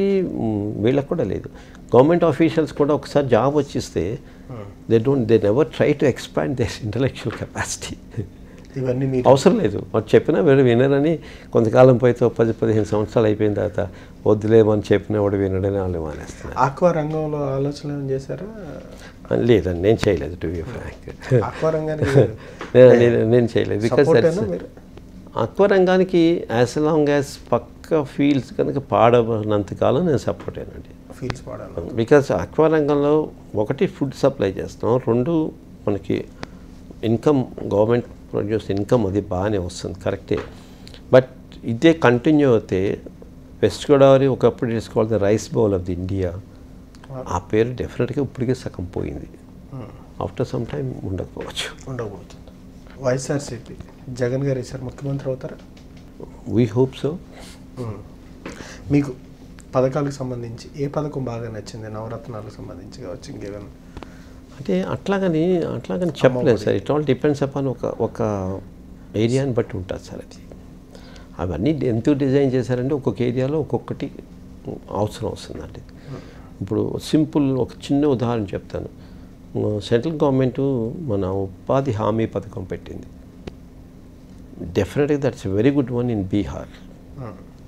వీళ్ళకి కూడా లేదు. గవర్నమెంట్ ఆఫీషియల్స్ కూడా ఒకసారి జాబ్ వచ్చిస్తే they don't they never try to expand their intellectual capacity. ఇవన్నీ అవసరం లేదు, వాడు చెప్పినా వీడు వినరని కొంతకాలం పోయితే పది పదిహేను సంవత్సరాలు అయిపోయిన తర్వాత వద్దులేమని చెప్పినా వాడు వినడని వాళ్ళు మానేస్తారు. ఆక్వా రంగంలో ఆలోచన చేశారా? లేదండి, నేను చేయలేదు టు బి ఫ్రాంక్. నేను చేయలేదు బికాస్ అక్వ రంగానికి యాజ్ లాంగ్ యాజ్ పక్క ఫీల్డ్స్ కనుక పాడనంతకాలం నేను సపోర్ట్ అయ్యానండి ఫీల్డ్స్ పాడాను. బికాస్ అక్వ రంగంలో ఒకటి ఫుడ్ సప్లై చేస్తాం, రెండు మనకి ఇన్కమ్ గవర్నమెంట్ ప్రొడ్యూస్ ఇన్కమ్ అది బాగానే వస్తుంది కరెక్టే. బట్ ఇదే కంటిన్యూ అయితే వెస్ట్ గోదావరి ఒకప్పుడు తీసుకోవాలి rice bowl of the India, ఆ పేరు డెఫినెట్గా ఇప్పటికే సగం పోయింది, ఆఫ్టర్ సమ్ టైం ఉండకపోవచ్చు ఉండకపోవచ్చు వైఎస్ఆర్సీపీ జగన్ గారు సార్ ముఖ్యమంత్రి అవుతారా? We hope so. మీకు పథకాలకు సంబంధించి ఏ పథకం బాగా నచ్చింది? నవరత్నాలకు సంబంధించి కావచ్చు ఇంకేమైనా? అంటే అట్లాగని అట్లాగని చెప్పలేదు sir, it all depends upon ఒక ఒక ఏరియాని బట్టి ఉంటుంది సార్. అది అవన్నీ ఎందుకు డిజైన్ చేశారంటే ఒక్కొక్క ఏరియాలో ఒక్కొక్కటి అవసరం వస్తుందండి. ఇప్పుడు సింపుల్ ఒక చిన్న ఉదాహరణ చెప్తాను. సెంట్రల్ గవర్నమెంటు మన ఉపాధి హామీ పథకం పెట్టింది, డెఫినెట్గా that's a very good one in Bihar,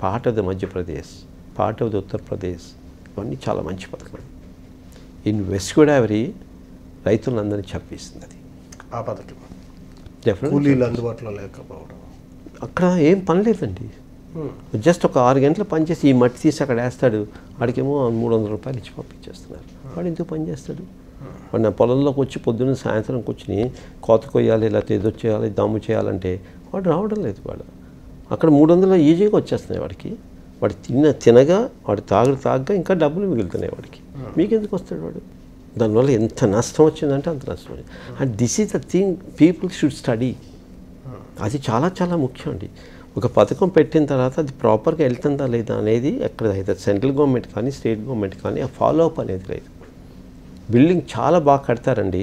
part of the Madhya Pradesh, part of the Uttar Pradesh, ఇవన్నీ చాలా మంచి పథకం. ఇన్ వెస్ట్ గోదావరి రైతులందరినీ చంపేస్తుంది అది ఆ పథకం. డెఫినెట్లీ అందుబాటులో లేకపోవడం, అక్కడ ఏం పని లేదండి, జస్ట్ ఒక ఆరు గంటలు పనిచేసి ఈ మట్టి తీసి అక్కడ వేస్తాడు, ఆడికేమో మూడు వందల రూపాయలు ఇచ్చి పంపించేస్తున్నారు. వాడు ఎందుకు పని చేస్తాడు? వాడు నా పొలంలోకి వచ్చి పొద్దున్న సాయంత్రం కూర్చుని కోత కొయ్యాలి, లేకపోతే ఏదో చేయాలి, దమ్ము చేయాలంటే వాడు రావడం లేదు. వాడు అక్కడ మూడు వందలు ఈజీగా వచ్చేస్తున్నాయి వాడికి, వాడు తిన్న తినగా వాడు తాగు తాగగా ఇంకా డబ్బులు మిగులుతున్నాయి వాడికి, మీకెందుకు వస్తాడు వాడు? దానివల్ల ఎంత నష్టం వచ్చిందంటే అంత నష్టం వచ్చింది. And this is the thing people should study, అది చాలా చాలా ముఖ్యం అండి. ఒక పథకం పెట్టిన తర్వాత అది ప్రాపర్గా వెళ్తుందా లేదా అనేది ఎక్కడ అయితే సెంట్రల్ గవర్నమెంట్ కానీ స్టేట్ గవర్నమెంట్ కానీ ఆ ఫాలో అప్ అనేది లేదు. బిల్డింగ్ చాలా బాగా కడతారండి,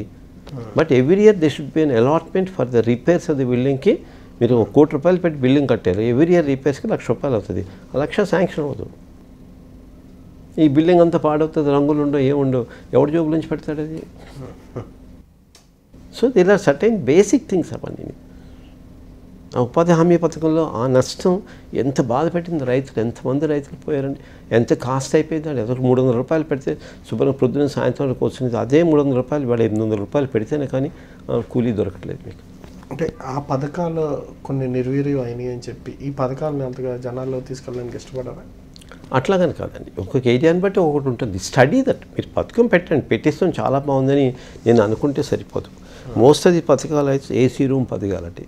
but every year they should be an allotment for the repairs of the బిల్డింగ్కి. మీరు ఒక కోటి రూపాయలు పెట్టి బిల్డింగ్ కట్టారు, ఎవ్రీ ఇయర్ రిపేర్స్కి లక్ష రూపాయలు అవుతుంది, ఆ లక్ష శాంక్షన్ అవుతుంది, ఈ బిల్డింగ్ అంతా పాడవుతుంది, రంగులు ఉండవు, ఏముండవు, ఎవరి జాబ్ నుంచి పెడతాడు అది? So there are certain basic things అవన్నీ. ఆ ఉపాధి హామీ పథకంలో ఆ నష్టం ఎంత బాధ పెట్టింది రైతులు, ఎంతమంది రైతులు పోయారండి, ఎంత కాస్ట్ అయిపోయింది. అది ఎవరికి మూడు వందల రూపాయలు పెడితే శుభ్రం ప్రొద్దున సాయంత్రం వరకు వచ్చింది, అదే మూడు వందల రూపాయలు వాడు ఎనిమిది వందల రూపాయలు పెడితేనే కానీ కూలీ దొరకట్లేదు మీకు. అంటే ఆ పథకాలు కొన్ని నిర్వీర్యం అయినాయి అని చెప్పి ఈ పథకాలను అంతగా జనాల్లో తీసుకెళ్ళడానికి ఇష్టపడారా? అట్లాగని కాదండి, ఒక్కొక్క ఏరియాని బట్టి ఒకటి ఉంటుంది. స్టడీ దట్, మీరు పథకం పెట్టండి, పెట్టిస్తాం చాలా బాగుందని నేను అనుకుంటే సరిపోదు. మోస్ట్ ఆఫ్ ది పథకాలు అయితే ఏసీ రూమ్ పథకాలంటే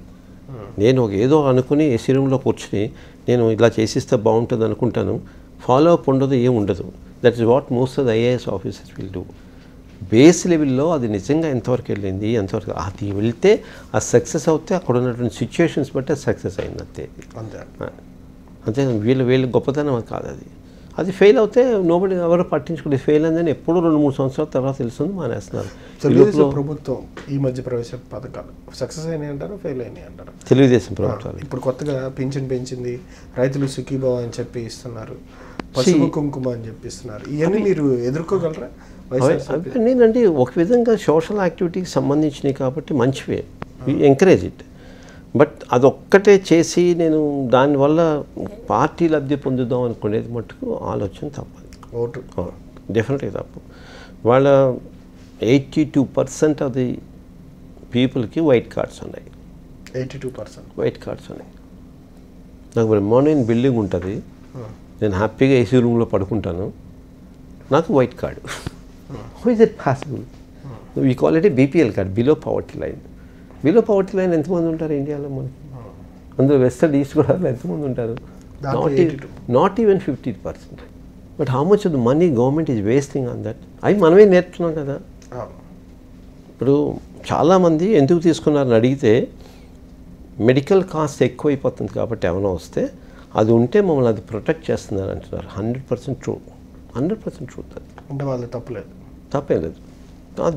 నేను ఏదో అనుకుని ఏసీ రూమ్లో కూర్చుని నేను ఇలా చేసిస్తే బాగుంటుంది అనుకుంటాను, ఫాలో అప్ ఉండదు, ఏం ఉండదు. That is what most of the IAS officers will do. Base లెవెల్లో అది నిజంగా ఎంతవరకు వెళ్ళింది, ఎంతవరకు అది వెళ్తే ఆ సక్సెస్ అవుతే అక్కడ ఉన్నటువంటి సిచ్యువేషన్స్ బట్టి అది సక్సెస్ అయింది అంతే. అంతే వీళ్ళు వీళ్ళు గొప్పతనం అది కాదు, అది అది ఫెయిల్ అవుతే నోబడి ఎవరు పట్టించుకుంటే ఫెయిల్ అయిందని ఎప్పుడూ రెండు మూడు సంవత్సరాల తర్వాత తెలుస్తుంది, మానేస్తున్నారు. తెలుగుదేశం ప్రభుత్వం ఈ మధ్య ప్రవేశ పథకాలు సక్సెస్ అయినాయి అంటారు, ఫెయిల్ అయినాయి అంటారు తెలుగుదేశం ప్రభుత్వాలు. ఇప్పుడు కొత్తగా పింఛన్ పెంచింది, రైతులు సుఖీభావ అని చెప్పి ఇస్తున్నారు, పసుపు కుంకుమ అని చెప్పిస్తున్నారు, ఇవన్నీ మీరు ఎదుర్కోగలరా? నేనండి ఒక విధంగా సోషల్ యాక్టివిటీకి సంబంధించినవి కాబట్టి మంచివే, ఎంకరేజ్ ఇట్. బట్ అదొక్కటే చేసి నేను దానివల్ల పార్టీ లబ్ధి పొందుదాం అనుకునేది మట్టుకు ఆలోచన తప్పదు, ఓటు డెఫినెట్గా తప్పు. వాళ్ళ eighty two percent of the పీపుల్కి వైట్ కార్డ్స్ ఉన్నాయి, eighty two percent white cards ఉన్నాయి. నాకు బ్రహ్మాండమైన బిల్డింగ్ ఉంటుంది, నేను హ్యాపీగా ఏసీ రూమ్లో పడుకుంటాను, నాకు white card. How is it possible? We call it a BPL card, below poverty line. Below poverty line ఎంతమంది ఉంటారు ఇండియాలో? మనకి అందులో వెస్టర్న్ ఈస్ట్ గోదావరిలో ఎంతమంది ఉంటారు? Not even fifty percent. But how much of the money government is wasting on that? అవి మనమే నేర్చుకున్నాం కదా. ఇప్పుడు చాలామంది ఎందుకు తీసుకున్నారని అడిగితే మెడికల్ కాస్ట్ ఎక్కువ అయిపోతుంది కాబట్టి ఏమైనా వస్తే అది ఉంటే మమ్మల్ని అది ప్రొటెక్ట్ చేస్తున్నారు అంటున్నారు. Hundred percent true, hundred percent truth. అది అంటే వాళ్ళు తప్పలేదు, తప్పేం లేదు,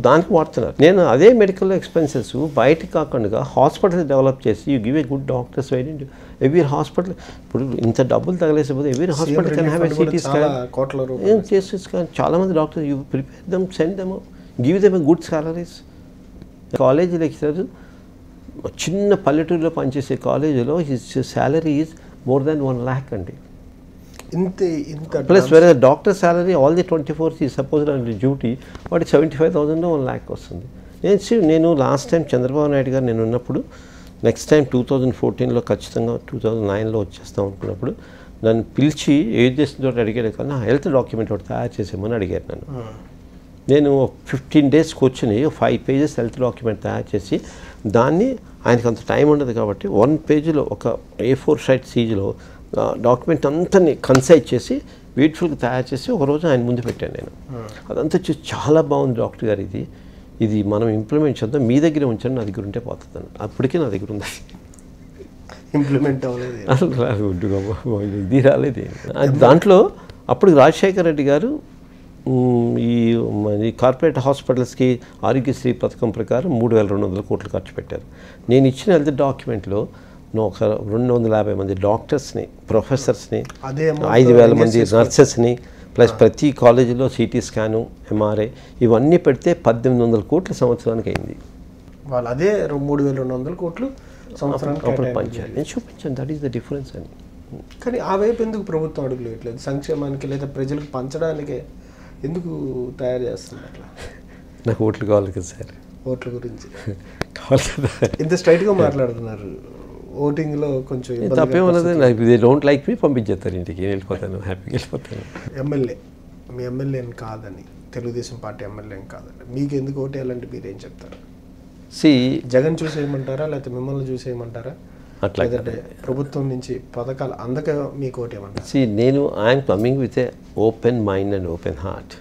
దానికి వాడుతున్నారు. నేను అదే మెడికల్ ఎక్స్పెన్సెస్ బయట కాకుండా హాస్పిటల్స్ డెవలప్ చేసి you give a good doctors wide every hospital. ఇప్పుడు ఇంత డబ్బులు తగలేసిపోతే every hospital can have a CT scan చేసి స్కాన్. చాలామంది doctors you prepare them, send them, give them a good salaries. College lecturer చిన్న పల్లెటూరులో పనిచేసే కాలేజీలో his salary is more than one lakh అండి. In the, in the plus, whereas the doctor's salary, all the twenty-four is supposed to be duty, but seventy-five thousand one lakh kosindi. Last time Chandrababu Naidu garu nenu unnapudu, next time two thousand fourteen lo kachithanga two thousand nine lo vachestam anukunnappudu nannu pilchi age chestunto adigare kada health document odu tayar chesemani adigaru nannu. నేను fifteen days కూర్చొని five pages health document తయారు చేసి దాన్ని ఆయనకి అంత time ఉండదు కాబట్టి one page లో ఒక A four sheet size లో డాక్యుమెంట్ అంతని కన్సైజ్ చేసి బ్యూటిఫుల్ గా తయారు చేసి ఒక రోజు ఆయన ముందు పెట్టాను నేను. అదంతా చాలా బాగుంది డాక్టర్ గారు, ఇది ఇది మనం ఇంప్లిమెంట్ చేద్దాం, మీ దగ్గర ఉంచండి, నా దగ్గర ఉంటే పోతుందని. అప్పటికే నా దగ్గర ఉంది, ఇంప్లిమెంట్ అవ్వలేదు, ఇది రాలేదు. దాంట్లో అప్పుడు రాజశేఖర్ రెడ్డి గారు ఈ కార్పొరేట్ హాస్పిటల్స్కి ఆరోగ్యశ్రీ పథకం ప్రకారం మూడు వేల రెండు వందల కోట్లు ఖర్చు పెట్టారు. నేను ఇచ్చిన హెల్త్ డాక్యుమెంట్లో ఒక రెండు వందల యాభై మంది డాక్టర్స్ని, ప్రొఫెసర్స్ని, ఐదు వేల మంది నర్సెస్ని, ప్లస్ ప్రతి కాలేజీలో సిటీ స్కాను, ఎంఆర్ఐ ఇవన్నీ పెడితే పద్దెనిమిది వందల కోట్లు సంవత్సరానికి అయింది. వాళ్ళు అదే మూడు వేల రెండు వందల కోట్లు సంవత్సరానికి అప్పుడు పంచారు. నేను చూపించాను, దట్ ఈస్ ద డిఫరెన్స్ అని. కానీ ఆ వైపు ఎందుకు ప్రభుత్వం అడుగులేదు? సంక్షేమానికి లేదా ప్రజలకు పంచడానికే ఎందుకు తయారు చేస్తున్నారు అట్లా? నాకు ఓట్లు కావాలి కదా సార్, ఓట్ల గురించి కావాలి కదా. ఇంత స్ట్రైట్గా మాట్లాడుతున్నారు, ఓటింగ్లో కొంచెం తప్పేం ఉన్నది. నాకు దే డోంట్ లైక్ మీ పంపించేస్తారు ఇంటికి, నేను వెళ్ళిపోతాను, హ్యాపీగా వెళ్ళిపోతాను. ఎమ్మెల్యే, మీ ఎమ్మెల్యేని కాదని, తెలుగుదేశం పార్టీ ఎమ్మెల్యేని కాదని మీకు ఎందుకు ఓటు వేయాలంటే మీరు ఏం చెప్తారు? సి జగన్ చూసేయమంటారా లేకపోతే మిమ్మల్ని చూసేయమంటారా? అట్లా ప్రభుత్వం నుంచి పథకాలు అందక మీకు ఓటేమంటారు? సి నేను I'm coming with a open mind and open heart.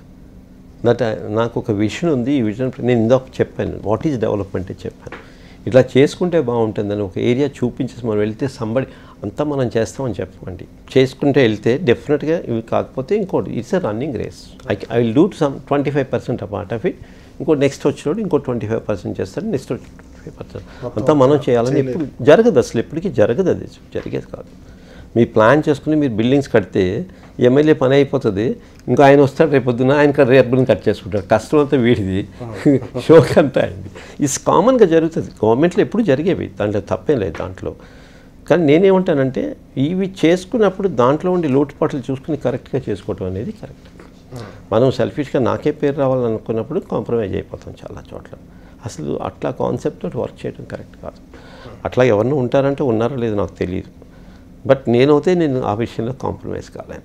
That నాకు ఒక విజన్ ఉంది. ఈ విజన్ నేను ఇందాక చెప్పాను, వాట్ ఈజ్ డెవలప్మెంట్ చెప్పాను. ఇట్లా చేసుకుంటే బాగుంటుందని ఒక ఏరియా చూపించేసి మనం వెళితే సంబడి అంతా మనం చేస్తామని చెప్పమండి. చేసుకుంటే వెళ్తే డెఫినెట్గా ఇవి కాకపోతే ఇంకోటి, it's a running race. I I will do some twenty five percent a part of it, ఇంకో నెక్స్ట్ వచ్చినప్పుడు ఇంకో ట్వంటీ ఫైవ్ పర్సెంట్ చేస్తాడు, నెక్స్ట్ అంతా మనం చేయాలని ఇప్పుడు జరగదు, అసలు ఎప్పటికీ జరగదు, అది జరిగేది కాదు. మీ ప్లాన్ చేసుకుని మీరు బిల్డింగ్స్ కడితే ఎమ్మెల్యే పని అయిపోతుంది, ఇంకా ఆయన వస్తాడు రేపొద్దున, ఆయన రేపు కట్ చేసుకుంటాడు, కష్టం అంతా వీడిది, షోక్ అంతా అండి. ఇది కామన్గా జరుగుతుంది గవర్నమెంట్లో, ఎప్పుడు జరిగేవి, దాంట్లో తప్పేం లేదు దాంట్లో. కానీ నేనేమంటానంటే ఇవి చేసుకున్నప్పుడు దాంట్లో ఉండి లోటుపాట్లు చూసుకుని కరెక్ట్గా చేసుకోవటం అనేది కరెక్ట్. మనం సెల్ఫిష్గా నాకే పేరు రావాలనుకున్నప్పుడు కాంప్రమైజ్ అయిపోతాం చాలా చోట్ల. అసలు అట్లా కాన్సెప్ట్ వర్క్ చేయడం కరెక్ట్ కాదు. అట్లా ఎవరినో ఉంటారంటే ఉన్నారో లేదో నాకు తెలియదు, బట్ నేనైతే నేను ఆ విషయంలో కాంప్రమైజ్ కాలేను.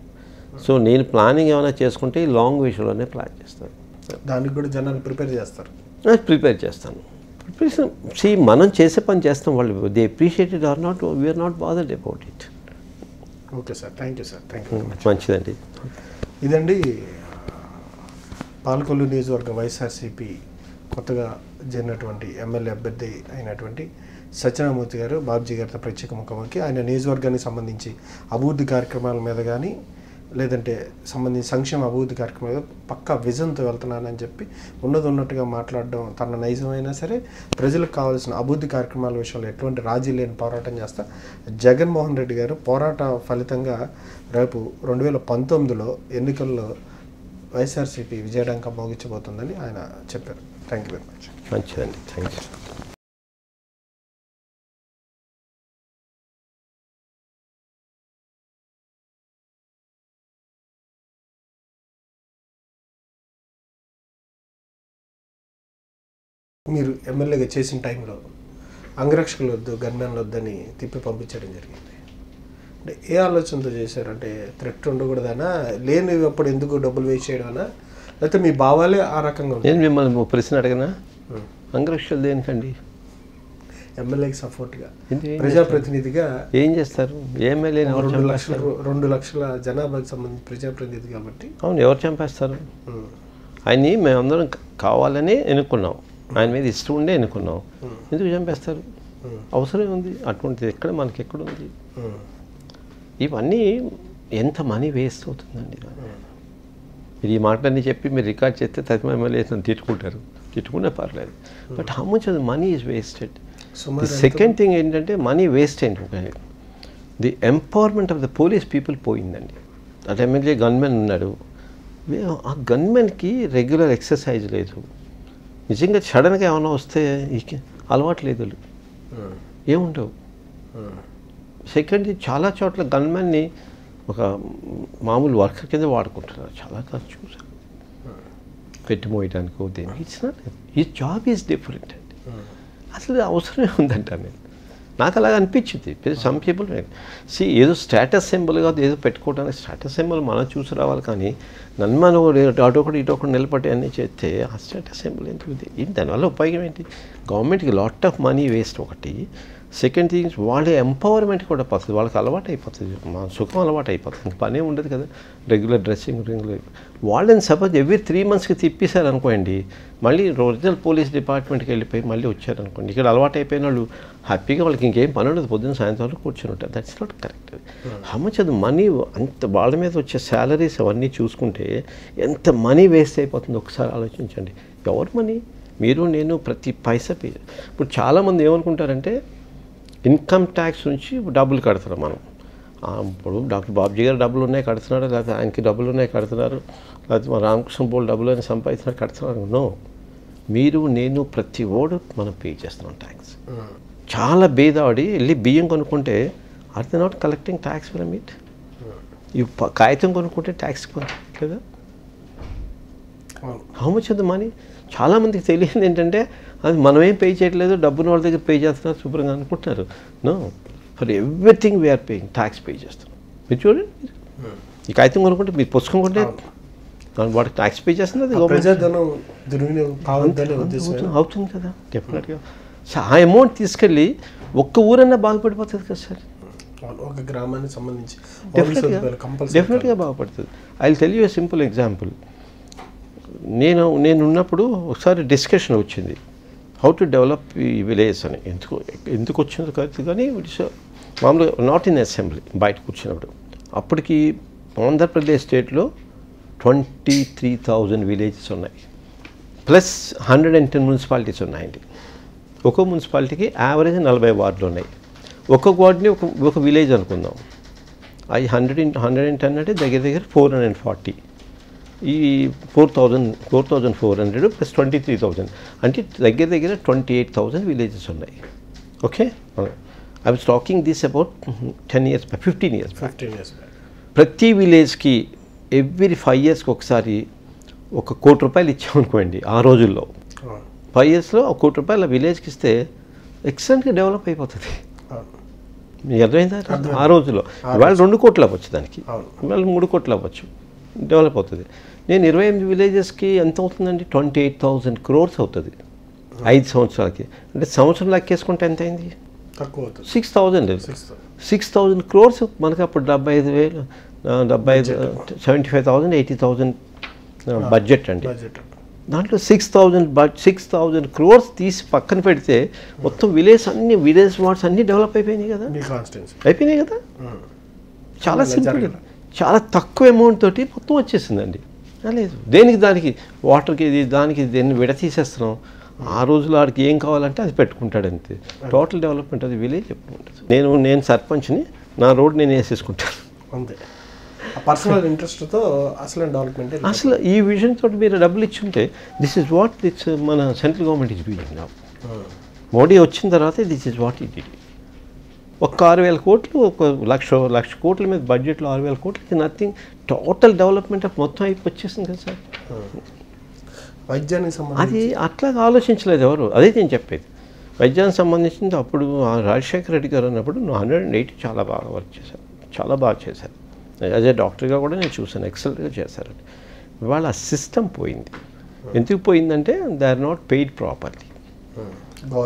సో నేను ప్లానింగ్ ఏమైనా చేసుకుంటే ఈ లాంగ్ విషయంలోనే ప్లాన్ చేస్తాను. దానికి కూడా జనాలు ప్రిపేర్ చేస్తారు, ప్రిపేర్ చేస్తాను. ప్రిపరేషన్ సి మనం చేసే పని చేస్తాం, వాళ్ళు they appreciated or not, we're not bothered about it. Okay sir, thank you sir, thank you. మంచిదండి. ఇదండి పాలకొల్లు నియోజకవర్గ వైఎస్ఆర్సీపీ కొత్తగా జరిగినటువంటి ఎమ్మెల్యే అభ్యర్థి అయినటువంటి సత్యనారాయణమూర్తి గారు, బాబ్జీ గారితో ప్రత్యేక ముఖాముఖి. ఆయన నియోజకవర్గానికి సంబంధించి అభివృద్ధి కార్యక్రమాల మీద కానీ లేదంటే సంబంధించి సంక్షేమ అభివృద్ధి కార్యక్రమాల మీద పక్కా విజన్తో వెళ్తున్నానని చెప్పి ఉన్నది ఉన్నట్టుగా మాట్లాడడం, తన నైజమైనా సరే ప్రజలకు కావాల్సిన అభివృద్ధి కార్యక్రమాల విషయంలో ఎటువంటి రాజీ లేని పోరాటం చేస్తా జగన్మోహన్ రెడ్డి గారు పోరాట ఫలితంగా రేపు రెండు వేల పంతొమ్మిదిలో ఎన్నికల్లో వైఎస్ఆర్సీపీ విజయడంగా మోగించబోతుందని ఆయన చెప్పారు. Thank you very much. మంచిదండి, థ్యాంక్ యూ. మీరు ఎమ్మెల్యేగా చేసిన టైంలో అంగరక్షకులు వద్దు, గన్మెన్లు వద్దని తిప్పి పంపించడం జరిగింది. అంటే ఏ ఆలోచనతో చేశారు? అంటే థ్రెట్ ఉండకూడదనా, లేని అప్పుడు ఎందుకు డబ్బులు వేస్ట్ చేయడమనా, లేకపోతే మీ భావాలే ఆ రకంగా ఉంది? నేను మిమ్మల్ని ప్రశ్న అడగనా, అంగరక్షకులు దేనికండి? ఎమ్మెల్యేకి సపోర్ట్గా ప్రజాప్రతినిధిగా ఏం చేస్తారు? ఎమ్మెల్యే రెండు లక్షల రెండు లక్షల జనాభాకి సంబంధించి ప్రజాప్రతినిధి కాబట్టి అవును, ఎవరు చంపేస్తారు ఆయన్ని? మేమందరం కావాలని ఎన్నుకున్నాం, ఆయన మీద ఇష్టం ఉండే ఎన్నుకున్నాం, ఎందుకు చంపేస్తారు? అవసరం ఉంది అటువంటిది? ఎక్కడ మనకి ఎక్కడుంది? ఇవన్నీ ఎంత మనీ వేస్ట్ అవుతుందండి. మీరు ఈ మాటలన్నీ చెప్పి మీరు రికార్డ్ చేస్తే తక్కువ ఎమ్మెల్యే తిట్టుకుంటారు, తిట్టుకునే పర్లేదు, but how much of money is wasted. The second thing ఏంటంటే మనీ వేస్ట్ అయింది, the empowerment of the police people పోయిందండి. అటు ఎమ్మెల్యే గన్మెన్ ఉన్నాడు, ఆ గన్మెన్కి రెగ్యులర్ ఎక్సర్సైజ్ లేదు, నిజంగా సడన్గా ఏమైనా వస్తే అలవాటు లేదు, ఏముండవు. సెకండ్ చాలా చోట్ల గన్మెన్ని ఒక మామూలు వర్క్ కింద వాడుకుంటున్నారు చాలా ఖర్చు పెట్టి మోయడానికో దేనికి it's not his job is different అండి అసలు అవసరమే ఉందంట నేను నాకు అలాగ అనిపించింది సమ్ పీపుల్ సి ఏదో స్టేటస్ సింబల్ కాదు ఏదో పెట్టుకోవడానికి స్టేటస్ సింబల్ మనం చూసి రావాలి కానీ నన్ను మనం అటు ఒకటి ఇటు ఒకటి నిలబడి అన్నీ చేస్తే ఆ స్టేటస్ సింబల్ ఎందుకు ఇది దానివల్ల ఉపయోగం ఏంటి గవర్నమెంట్కి లాట్ ఆఫ్ మనీ వేస్ట్ ఒకటి సెకండ్ థింగ్ వాళ్ళ ఎంపవర్మెంట్ కూడా పడుతుంది వాళ్ళకి అలవాటు అయిపోతుంది మా సుఖం అలవాటు అయిపోతుంది పనే ఉండదు కదా రెగ్యులర్ డ్రెస్సింగ్ రెగ్యులర్ వాళ్ళని సపోజ్ ఎవ్రీ త్రీ మంత్స్కి తిప్పేశారనుకోండి మళ్ళీ ఒరిజినల్ పోలీస్ డిపార్ట్మెంట్కి వెళ్ళిపోయి మళ్ళీ వచ్చారనుకోండి ఇక్కడ అలవాటు అయిపోయిన వాళ్ళు హ్యాపీగా వాళ్ళకి ఇంకేం పని ఉండదు పొద్దున్న సాయంత్రం వరకు కూర్చొని ఉంటారు that's not correct how much అది మనీ అంత వాళ్ళ మీద వచ్చే శాలరీస్ అవన్నీ చూసుకుంటే ఎంత మనీ వేస్ట్ అయిపోతుంది ఒకసారి ఆలోచించండి ఎవరు మనీ మీరు నేను ప్రతి పైసా పే ఇప్పుడు చాలామంది ఏమనుకుంటారంటే ఇన్కమ్ ట్యాక్స్ నుంచి డబ్బులు కడుతున్నాం మనం ఇప్పుడు డాక్టర్ బాబ్జీ గారు డబ్బులు ఉన్నాయి కడుతున్నారు లేకపోతే ఆయనకి డబ్బులు ఉన్నాయి కడుతున్నారు లేకపోతే మా రామకృష్ణ బోల్ డబ్బులు అని సంపాదిస్తున్నారు కడుతున్నారు నో మీరు నేను ప్రతి ఓడు మనం పే చేస్తున్నాం ట్యాక్స్ చాలా భేదాడి వెళ్ళి బియ్యం కొనుక్కుంటే are they not collecting tax from it ఈ కాగితం కొనుక్కుంటే ట్యాక్స్ కదా how much of the money చాలామందికి తెలియదు ఏంటంటే అది మనమేం పే చేయట్లేదు డబ్బును వాళ్ళ దగ్గర పే చేస్తున్నారు శుభ్రంగా అనుకుంటున్నారు no for everything we're paying tax pay చేస్తున్నాం మీరు చూడండి ఈ కాగితం కొనుక్కుంటే మీరు పుస్తకం కొంటే వాటికి ట్యాక్స్ పే చేస్తున్నది అవుతుంది కదా డెఫినెట్గా సో ఆ అమౌంట్ తీసుకెళ్ళి ఒక్క ఊరన్నా బాగుపడిపోతుంది కదా సార్ ఒక గ్రామానికి సంబంధించి డెఫినెట్గా బాగుపడుతుంది I will tell you a simple example నేను నేనున్నప్పుడు ఒకసారి డిస్కషన్ వచ్చింది హౌ టు డెవలప్ ఈ విలేజ్ అని ఎందుకు ఎందుకు వచ్చిందో కాదు కానీ ఇట్స్ మామూలుగా నాట్ ఇన్ అసెంబ్లీ బయట కూర్చున్నప్పుడు అప్పటికి ఆంధ్రప్రదేశ్ స్టేట్లో ట్వంటీ త్రీ థౌజండ్ విలేజెస్ ఉన్నాయి plus hundred and ten municipalities ఉన్నాయండి ఒక్కో మున్సిపాలిటీకి యావరేజ్ నలభై వార్డులు ఉన్నాయి ఒక్కొక్క వార్డుని ఒక ఒక విలేజ్ అనుకుందాం అవి hundred and hundred and ten అంటే దగ్గర దగ్గర ఫోర్ హండ్రెడ్ అండ్ ఫార్టీ ఈ four thousand four thousand four hundred plus twenty three thousand అంటే దగ్గర దగ్గర ట్వంటీ ఎయిట్ థౌజండ్ విలేజెస్ ఉన్నాయి okay I was talking this about ten years back fifteen years fifteen years ప్రతి విలేజ్కి every five ఇయర్స్కి ఒకసారి ఒక కోటి రూపాయలు ఇచ్చామనుకోండి ఆ రోజుల్లో ఫైవ్ ఇయర్స్లో ఒక కోటి రూపాయలు విలేజ్కి ఇస్తే ఎక్సలెంట్గా డెవలప్ అయిపోతుంది మీకు అర్థమైందా ఆ రోజుల్లో ఇవాళ రెండు కోట్లు అవ్వచ్చు దానికి ఇవాళ మూడు కోట్లు అవ్వచ్చు డెవలప్ అవుతుంది నేను ఇరవై ఎనిమిది విలేజెస్కి ఎంత అవుతుందండి ట్వంటీ ఎయిట్ థౌజండ్ క్రోర్స్ అవుతుంది ఐదు సంవత్సరాలకి అంటే సంవత్సరం లెక్కేసుకుంటే ఎంత అయింది తక్కువ అవుతుంది six thousand six thousand crores మనకి అప్పుడు డెబ్బై ఐదు వేలు డెబ్బై ఐదు seventy five thousand eighty thousand budget అండి దాంట్లో సిక్స్ థౌజండ్ బ సిక్స్ థౌజండ్ క్రోర్స్ తీసి పక్కన పెడితే మొత్తం విలేజ్ అన్ని విలేజ్ వార్డ్స్ అన్నీ డెవలప్ అయిపోయినాయి కదా అయిపోయినాయి కదా చాలా సింపుల్ చాలా తక్కువ అమౌంట్ తోటి మొత్తం వచ్చేసిందండి లేదు దేనికి దానికి వాటర్కి ఇది దానికి దీన్ని విడతీసేస్తున్నాం ఆ రోజులో ఆడికి ఏం కావాలంటే అది పెట్టుకుంటాడు అంతే టోటల్ డెవలప్మెంట్ అది విలేజ్ ఎప్పుడు ఉంటుంది నేను నేను సర్పంచ్ని నా రోడ్ నేను వేసేసుకుంటాను అంతే పర్సనల్ ఇంట్రెస్ట్తో అసలు డెవలప్మెంట్ అసలు ఈ విజన్ తోటి మీరు డబ్బులు ఇచ్చుంటే దిస్ ఈజ్ వాట్ ఇట్స్ మన central government is doing now Modi వచ్చిన తర్వాత this is what it did ఒక ఆరు వేల కోట్లు ఒక లక్ష లక్ష కోట్ల మీద బడ్జెట్లో ఆరు వేల కోట్లకి నథింగ్ టోటల్ డెవలప్మెంట్ ఆఫ్ మొత్తం అయిపో వచ్చేసింది కదా సార్ వైద్యానికి అది అట్లా ఆలోచించలేదు ఎవరు అదే నేను చెప్పేది వైద్యానికి సంబంధించింది అప్పుడు రాజశేఖర రెడ్డి గారు అన్నప్పుడు హండ్రెడ్ అండ్ ఎయిటీ చాలా బాగా వర్క్ చేశారు చాలా బాగా చేశారు యాజ్ ఏ డాక్టర్గా కూడా నేను చూశాను ఎక్సలెంట్గా చేశారండి ఇవాళ సిస్టమ్ పోయింది ఎందుకు పోయిందంటే they are not paid properly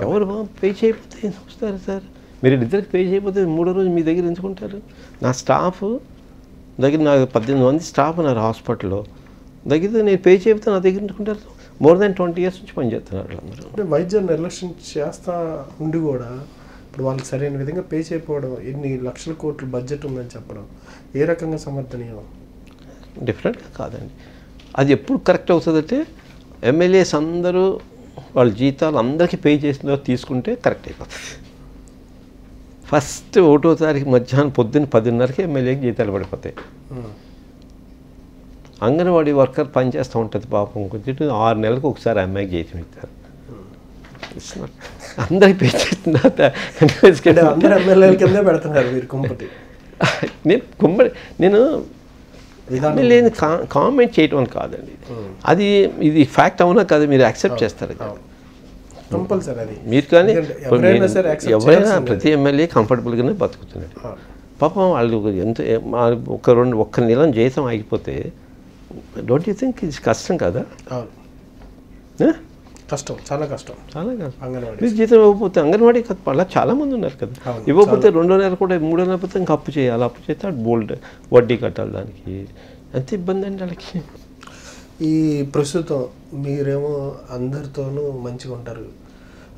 ఎవరు పే చేయకపోతే ఏం వస్తారు సార్ మీరు ఇద్దరికి పే చేయకపోతే మూడో రోజు మీ దగ్గర ఎంచుకుంటారు నా స్టాఫ్ దగ్గర నాకు పద్దెనిమిది మంది స్టాఫ్ ఉన్నారు హాస్పిటల్లో దగ్గర నేను పే చేయకపోతే నా దగ్గర ఎంచుకుంటారు మోర్ దాన్ ట్వంటీ ఇయర్స్ నుంచి పనిచేస్తున్నారు అందరూ అంటే వైద్యం నిర్లక్ష్యం చేస్తా ఉండి కూడా ఇప్పుడు వాళ్ళకి సరైన విధంగా పే చేయకపోవడం ఎన్ని లక్షల కోట్ల బడ్జెట్ ఉందని చెప్పడం ఏ రకంగా సమర్థనీయం డిఫరెంట్గా కాదండి అది ఎప్పుడు కరెక్ట్ అవుతుందంటే ఎమ్మెల్యేస్ అందరూ వాళ్ళ జీతాలు అందరికీ పే చేసిన తీసుకుంటే కరెక్ట్ అయిపోతుంది ఫస్ట్ ఒకటో తారీఖు మధ్యాహ్నం పొద్దున్న పదిన్నరకి ఎమ్మెల్యేకి జీతాలు పడిపోతాయి అంగన్వాడీ వర్కర్ పనిచేస్తూ ఉంటుంది పాపం కొంచెం ఆరు నెలలకు ఒకసారి అమ్మాయికి జీతం ఇస్తారు అందరికి పే చేస్తున్నారు నేను నేను కామెంట్ చేయడం కాదండి, అది ఇది ఫ్యాక్ట్ అవునా కదా మీరు యాక్సెప్ట్ చేస్తారు కదా కంపల్సరీ అది మీరు. కానీ ఎవరైనా ప్రతి ఎమ్మెల్యే కంఫర్టబుల్గానే బతుకుతున్నాడు పాపం వాళ్ళు. ఎంత ఒక రెండు ఒక్క నెల జీతం ఆగిపోతే డోంట్ యూ థింక్ ఇది కష్టం కదా? కష్టం, చాలా కష్టం, చాలా కష్టం. జీతం ఇవ్వకపోతే అంగన్వాడీ అలా చాలామంది ఉన్నారు కదా, ఇవ్వకపోతే రెండో నెల కూడా మూడో నెల పోతే ఇంకా అప్పు చేయాలి, అప్పు చేస్తే బోల్డ్ వడ్డీ కట్టాలి, దానికి ఎంత ఇబ్బంది అండి వాళ్ళకి. ఈ ప్రస్తుతం మీరేమో అందరితోనూ మంచిగా ఉంటారు,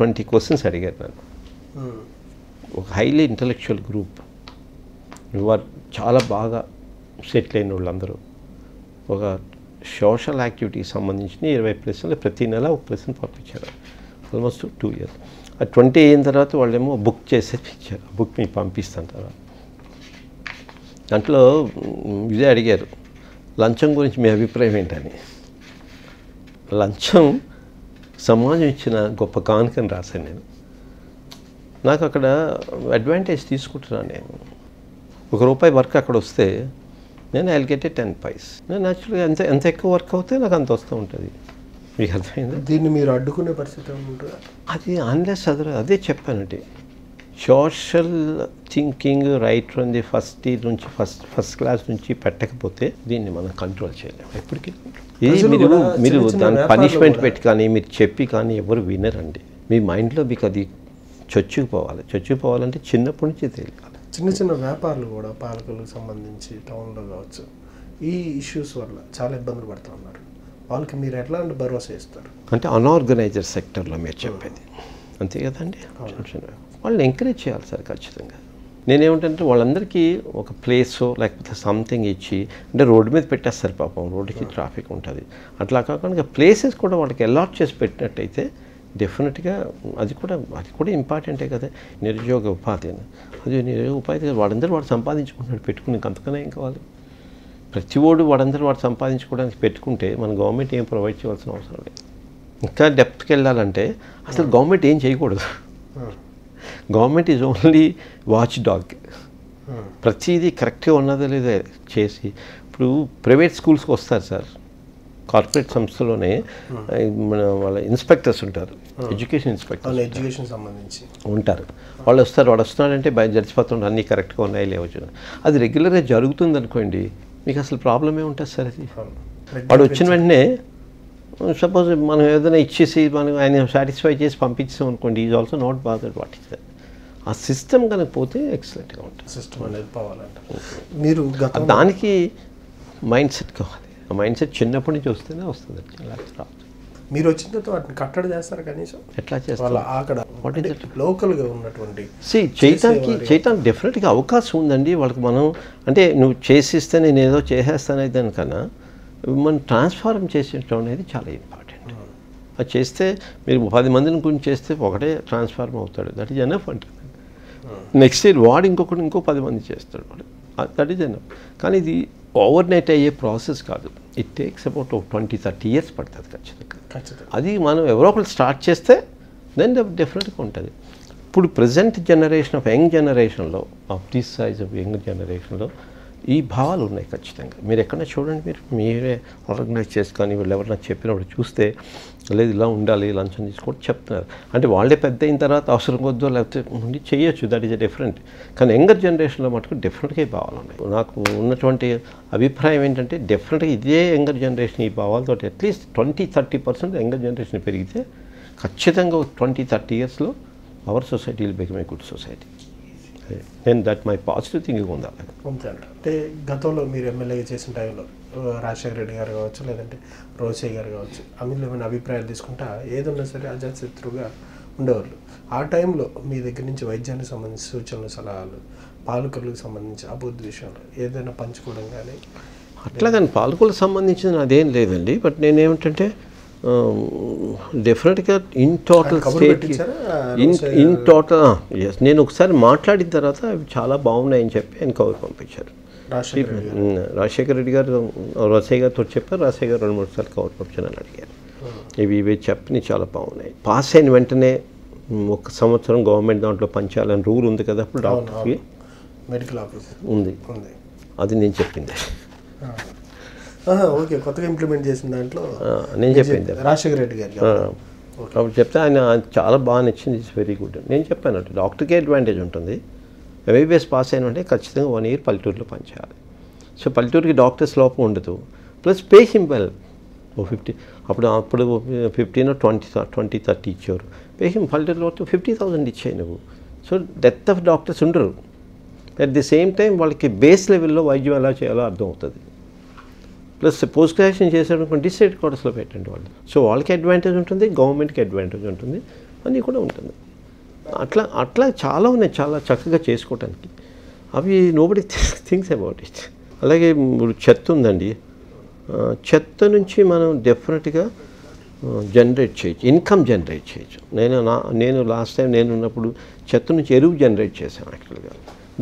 ట్వంటీ క్వశ్చన్స్ అడిగాను. నేను ఒక హైలీ ఇంటలెక్చువల్ గ్రూప్, వారు చాలా బాగా సెటిల్ అయిన వాళ్ళందరూ, ఒక సోషల్ యాక్టివిటీకి సంబంధించిన ఇరవై ప్రశ్నలు ప్రతి నెల ఒక ప్రశ్న పంపించారు ఆల్మోస్ట్ టూ ఇయర్స్. ఆ ట్వంటీ అయిన తర్వాత వాళ్ళేమో బుక్ చేసేది ఇచ్చారు, బుక్ మీకు పంపిస్తాను తర్వాత. దాంట్లో ఇదే అడిగారు, లంచం గురించి మీ అభిప్రాయం ఏంటని. లంచం సమాజం ఇచ్చిన గొప్ప కానుకని రాశాను నేను. నాకు అక్కడ అడ్వాంటేజ్ తీసుకుంటున్నాను నేను. ఒక రూపాయి వర్క్ అక్కడ వస్తే నేను I'll get a ten paise. నేను యాక్చువల్గా ఎంత ఎంత ఎక్కువ వర్క్ అవుతే నాకు అంత వస్తూ ఉంటుంది. మీకు అర్థమైందా? దీన్ని మీరు అడ్డుకునే పరిస్థితి ఉంటుంది. అది ఆన్లెస్ అదర్ అదే చెప్పానండి, సోషల్ థింకింగ్ రైట్ ఉంది ఫస్ట్ ఇయర్ నుంచి ఫస్ట్ ఫస్ట్ క్లాస్ నుంచి పెట్టకపోతే దీన్ని మనం కంట్రోల్ చేయలేము ఎప్పటికీ. ఇది మీరు మీరు దాన్ని పనిష్మెంట్ పెట్టి కానీ మీరు చెప్పి కానీ ఎవరు వినరండి. మీ మైండ్లో మీకు అది చొచ్చుకుపోవాలి. చొచ్చుకుపోవాలంటే చిన్నప్పటి నుంచి తెలియాలి. చిన్న చిన్న వ్యాపారులు కూడా పాలకులకు సంబంధించి టౌన్లో కావచ్చు, ఈ ఇష్యూస్ వల్ల చాలా ఇబ్బందులు పడుతూ ఉన్నారు. వాళ్ళకి మీరు ఎట్లాంటి భరోసా ఇస్తారు? అంటే అన్ఆర్గనైజర్ సెక్టర్లో మీరు చెప్పేది అంతే కదండి. వాళ్ళని ఎంకరేజ్ చేయాలి సార్ ఖచ్చితంగా. నేనేమిటంటే వాళ్ళందరికీ ఒక ప్లేసో లేకపోతే సంథింగ్ ఇచ్చి, అంటే రోడ్డు మీద పెట్టేస్తారు పాపం, రోడ్డుకి ట్రాఫిక్ ఉంటుంది. అట్లా కాకుండా ప్లేసెస్ కూడా వాళ్ళకి అలాట్ చేసి పెట్టినట్టయితే డెఫినెట్గా అది కూడా అది కూడా ఇంపార్టెంటే కదా. నిరుద్యోగ ఉపాధి అని అది నిరుద్యోగ ఉపాధి వాడందరూ వాడు సంపాదించుకుంటున్నాడు, పెట్టుకుని అంతకనే ఏం కావాలి? ప్రతి ఓడు వాడందరూ వాడు సంపాదించుకోవడానికి పెట్టుకుంటే మన గవర్నమెంట్ ఏం ప్రొవైడ్ చేయాల్సిన అవసరం లేదు. ఇంకా డెప్త్కి వెళ్ళాలంటే అసలు గవర్నమెంట్ ఏం చేయకూడదు. Government is only watchdog. ప్రతిదీ కరెక్ట్గా ఉన్నదో లేదో చేసి, ఇప్పుడు ప్రైవేట్ స్కూల్స్కి వస్తారు సార్, కార్పొరేట్ సంస్థలోనే మన వాళ్ళ ఇన్స్పెక్టర్స్ ఉంటారు, ఎడ్యుకేషన్ ఇన్స్పెక్టర్ ఎడ్యుకేషన్ సంబంధించి ఉంటారు. వాళ్ళు వస్తారు, వాడు వస్తున్నాడంటే బయట జరిచిపోతుంటారు, అన్నీ కరెక్ట్గా ఉన్నాయి లేవచ్చు. అది రెగ్యులర్గా జరుగుతుంది అనుకోండి, మీకు అసలు ప్రాబ్లమే ఉంటుంది సార్. అది వాడు వచ్చిన వెంటనే సపోజ్ మనం ఏదైనా ఇచ్చేసి మనం ఆయన సాటిస్ఫై చేసి పంపించాం అనుకోండి, is also not bothered what is that. ఆ సిస్టమ్ కనుక పోతే ఎక్సలెంట్గా ఉంటుంది. సిస్టమ్ అనేది పోవాలంటే మీరు దానికి మైండ్ సెట్ కావాలి. ఆ మైండ్ సెట్ చిన్నప్పటి నుంచి వస్తేనే వస్తుంది. మీరు వచ్చిన తర్వాత వాటిని కట్టడి చేస్తారు కనీసం, ఎట్లా చేస్తారు అక్కడ లోకల్గా ఉన్నటువంటి సి చేయటానికి చేయటానికి డెఫినెట్గా అవకాశం ఉందండి వాళ్ళకి. మనం అంటే నువ్వు చేసిస్తే నేను ఏదో చేసేస్తానే దానికన్నా మనం ట్రాన్స్ఫార్మ్ చేసేటం అనేది చాలా ఇంపార్టెంట్. అది చేస్తే మీరు పది మందిని గురించి చేస్తే ఒకటే ట్రాన్స్ఫార్మ్ అవుతాడు, దట్ ఈజ్ ఎనఫ్ అంటారు. నెక్స్ట్ ఇయర్ వాడు ఇంకొకటి ఇంకో పది మంది చేస్తాడు, వాడు దట్ ఈజ్ ఎనఫ్. కానీ ఇది ఓవర్ నైట్ అయ్యే ప్రాసెస్ కాదు, it takes about twenty thirty years పడుతుంది ఖచ్చితంగా. అది మనం ఎవరో ఒకరు స్టార్ట్ చేస్తే దెన్ డెఫినెట్గా ఉంటుంది. ఇప్పుడు ప్రజెంట్ జనరేషన్ ఆఫ్ యంగ్ జనరేషన్లో of this size of young జనరేషన్లో ఈ భావాలు ఉన్నాయి ఖచ్చితంగా. మీరు ఎక్కడైనా చూడండి, మీరు మీరే ఆర్గనైజ్ చేసుకొని వీళ్ళు ఎవరైనా చెప్పినప్పుడు చూస్తే లేదు ఇలా ఉండాలి లంచం తీసుకోవడం చెప్తున్నారు. అంటే వాళ్ళే పెద్ద అయిన తర్వాత అవసరం కొద్దో లేకపోతే ఉండి చేయొచ్చు, దట్ ఈజ్ డిఫరెంట్. కానీ యంగర్ జనరేషన్లో మటుకు డెఫినెట్గా ఈ భావాలు ఉన్నాయి. నాకు ఉన్నటువంటి అభిప్రాయం ఏంటంటే డెఫినెట్గా ఇదే యంగర్ జనరేషన్ ఈ భావాలతో at least twenty thirty percent younger generation పెరిగితే ఖచ్చితంగా ట్వంటీ థర్టీ ఇయర్స్లో our society will become a good society. నేను దట్ మై పాజిటివ్ థింకింగ్ ఉందా అంతే. అంటే గతంలో మీరు ఎమ్మెల్యేగా చేసిన టైంలో రాజశేఖర రెడ్డి గారు కావచ్చు, లేదంటే రోసే గారు కావచ్చు, అందులో ఏమైనా అభిప్రాయాలు తీసుకుంటా ఏదన్నా సరే అజాతశత్రువుగా ఉండేవాళ్ళు. ఆ టైంలో మీ దగ్గర నుంచి వైద్యానికి సంబంధించిన సూచనలు సలహాలు పాలకులకు సంబంధించిన అభివృద్ధి విషయంలో ఏదైనా పంచుకోవడం కానీ అట్లాగని పాలకులకు సంబంధించిన అదేం లేదండి. బట్ నేనేమిటంటే డెఫినెట్గా in total state in in total yes నేను ఒకసారి మాట్లాడిన తర్వాత అవి చాలా బాగున్నాయని చెప్పి ఆయన కవర్ పంపించారు. రాజశేఖర రెడ్డి గారు రాజశేఖర్ గారితో చెప్పారు. రాజశేఖర్ రెండు మూడు సార్లు కవర్ పంపించాలని అడిగారు. ఇవి ఇవి చెప్పని చాలా బాగున్నాయి. పాస్ అయిన వెంటనే ఒక సంవత్సరం గవర్నమెంట్ దాంట్లో పంచాలని రూల్ ఉంది కదా, అప్పుడు డాక్టర్కి మెడికల్ ఆఫీస్ ఉంది, అది నేను చెప్పింది. ఓకే, కొత్తగా ఇంప్లిమెంట్ చేసిన దాంట్లో నేను చెప్పింది రాజశేఖర రెడ్డి గారు అప్పుడు చెప్తే ఆయన చాలా బాగా నచ్చింది. It's very good. నేను చెప్పాను అంటే డాక్టర్కే అడ్వాంటేజ్ ఉంటుంది. ఎంబీబీఎస్ పాస్ అయిన అంటే ఖచ్చితంగా వన్ ఇయర్ పల్లెటూరులో పనిచేయాలి. సో పల్లెటూరుకి డాక్టర్స్ లోపం ఉండదు. Plus pay simple. ఓ ఫిఫ్టీ అప్పుడు అప్పుడు ఫిఫ్టీన్ ట్వంటీ ట్వంటీ థర్టీ ఇచ్చేవారు. పేషెంట్ పల్లెటూరులో ఫిఫ్టీ థౌసండ్ ఇచ్చాయి నువ్వు. సో డెత్ ఆఫ్ డాక్టర్స్ ఉండరు. అట్ ది సేమ్ టైం వాళ్ళకి బేస్ లెవెల్లో వైద్యం ఎలా చేయాలో అర్థం అవుతుంది. ప్లస్ పోస్ట్ గ్రాడ్యుయేషన్ చేసేటప్పుడు డిసైడ్ కోర్సులో పెట్టండి వాళ్ళు. సో వాళ్ళకి అడ్వాంటేజ్ ఉంటుంది, గవర్నమెంట్కి అడ్వాంటేజ్ ఉంటుంది, అన్నీ కూడా ఉంటుంది. అట్లా అట్లా చాలా ఉన్నాయి చాలా చక్కగా చేసుకోవటానికి. అవి నోబడి థింక్స్ అబౌట్ ఇట్. అలాగే చెత్త ఉందండి. చెత్త నుంచి మనం డెఫినెట్గా జనరేట్ చేయొచ్చు, ఇన్కమ్ జనరేట్ చేయొచ్చు. నేను నా నేను లాస్ట్ టైం నేను ఉన్నప్పుడు చెత్త నుంచి ఎరువు జనరేట్ చేశాను. యాక్చువల్గా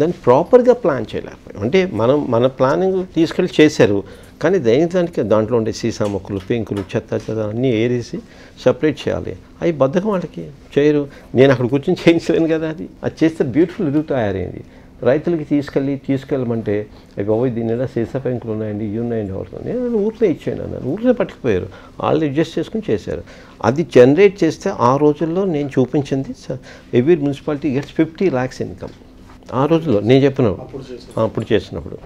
దాన్ని ప్రాపర్గా ప్లాన్ చేయలేకపోయాం. అంటే మనం మన ప్లానింగ్ తీసుకెళ్ళి చేశారు, కానీ దైనికానికి దాంట్లో ఉండే సీసా మొక్కలు, పెంకులు, చెత్త చెత్త అన్నీ ఏరేసి సపరేట్ చేయాలి. అవి బద్దకం వాళ్ళకి చేయరు. నేను అక్కడ కూర్చొని చేయించలేను కదా. అది అది చేస్తే బ్యూటిఫుల్ రుజువు తయారైంది. రైతులకి తీసుకెళ్ళి తీసుకెళ్ళమంటే అవి బాబోయ్ దీని ఎలా సీసా పెంకులు ఉన్నాయండి, ఇవి ఉన్నాయండి అవుతుంది. నేను ఊరిలో ఇచ్చాను అన్నారు. ఊరిలో పట్టుకుపోయారు. వాళ్ళు అడ్జస్ట్ చేసుకుని చేశారు. అది జనరేట్ చేస్తే ఆ రోజుల్లో నేను చూపించింది every municipality gets fifty lakhs income. ఆ రోజుల్లో నేను చెప్పినప్పుడు అప్పుడు చేసినప్పుడు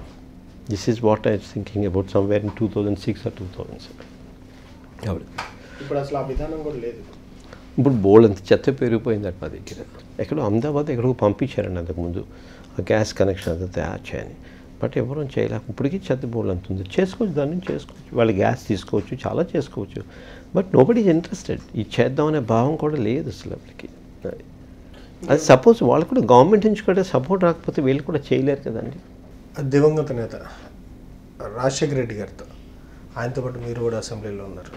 this is what I thinking about somewhere in two thousand six or two thousand seven ఇప్పుడు అసలు ఆ విధానం కూడా లేదు. ఇప్పుడు బోల్డ్ అంత చెత్త పెరిగిపోయింది అటు మా దగ్గర. ఎక్కడో అహ్మదాబాద్ ఎక్కడికో పంపించారండి అంతకుముందు ఆ గ్యాస్ కనెక్షన్ అంతా తయారు చేయని. బట్ ఎవరూ చేయలేక ఇప్పటికీ చెత్త బోల్డ్ అంత ఉంది. చేసుకోవచ్చు, దాని నుంచి చేసుకోవచ్చు. వాళ్ళు గ్యాస్ తీసుకోవచ్చు, చాలా చేసుకోవచ్చు. But nobody is interested. ఈ చేద్దామనే భావం కూడా లేదు అసలు అప్పటికి. అది సపోజ్ వాళ్ళు కూడా గవర్నమెంట్ నుంచి కూడా సపోర్ట్ రాకపోతే వీళ్ళు కూడా చేయలేరు కదండి. దివంగత నేత రాజశేఖర రెడ్డి గారితో, ఆయనతో పాటు మీరు కూడా అసెంబ్లీలో ఉన్నారు.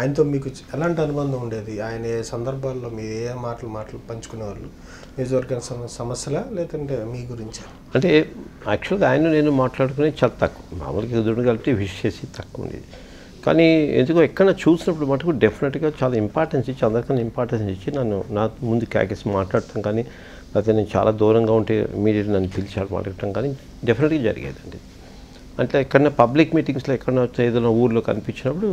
ఆయనతో మీకు ఎలాంటి అనుబంధం ఉండేది? ఆయన ఏ సందర్భాల్లో మీరు ఏ మాటలు మాటలు పంచుకునేవాళ్ళు? నియోజకవర్గ సమస్యలా లేదంటే మీ గురించి? అంటే యాక్చువల్గా ఆయన నేను మాట్లాడుకునే చాలా తక్కువ. మామూలుగా ఎదురు కలిపి విష్ చేసి తక్కువ ఉండేది. కానీ ఎందుకో ఎక్కడ చూసినప్పుడు మటుకు డెఫినెట్గా చాలా ఇంపార్టెన్స్ ఇచ్చి, అందరికన్నా ఇంపార్టెన్స్ ఇచ్చి నన్ను నా ముందు క్యాకేసి మాట్లాడటం కానీ, లేకపోతే నేను చాలా దూరంగా ఉంటే ఇమీడియట్ నన్ను పిలిచి మాట్లాడటం కానీ డెఫినెట్గా జరిగేదండి. అంటే ఎక్కడన్నా పబ్లిక్ మీటింగ్స్లో ఎక్కడన్నా ఏదైనా ఊర్లో కనిపించినప్పుడు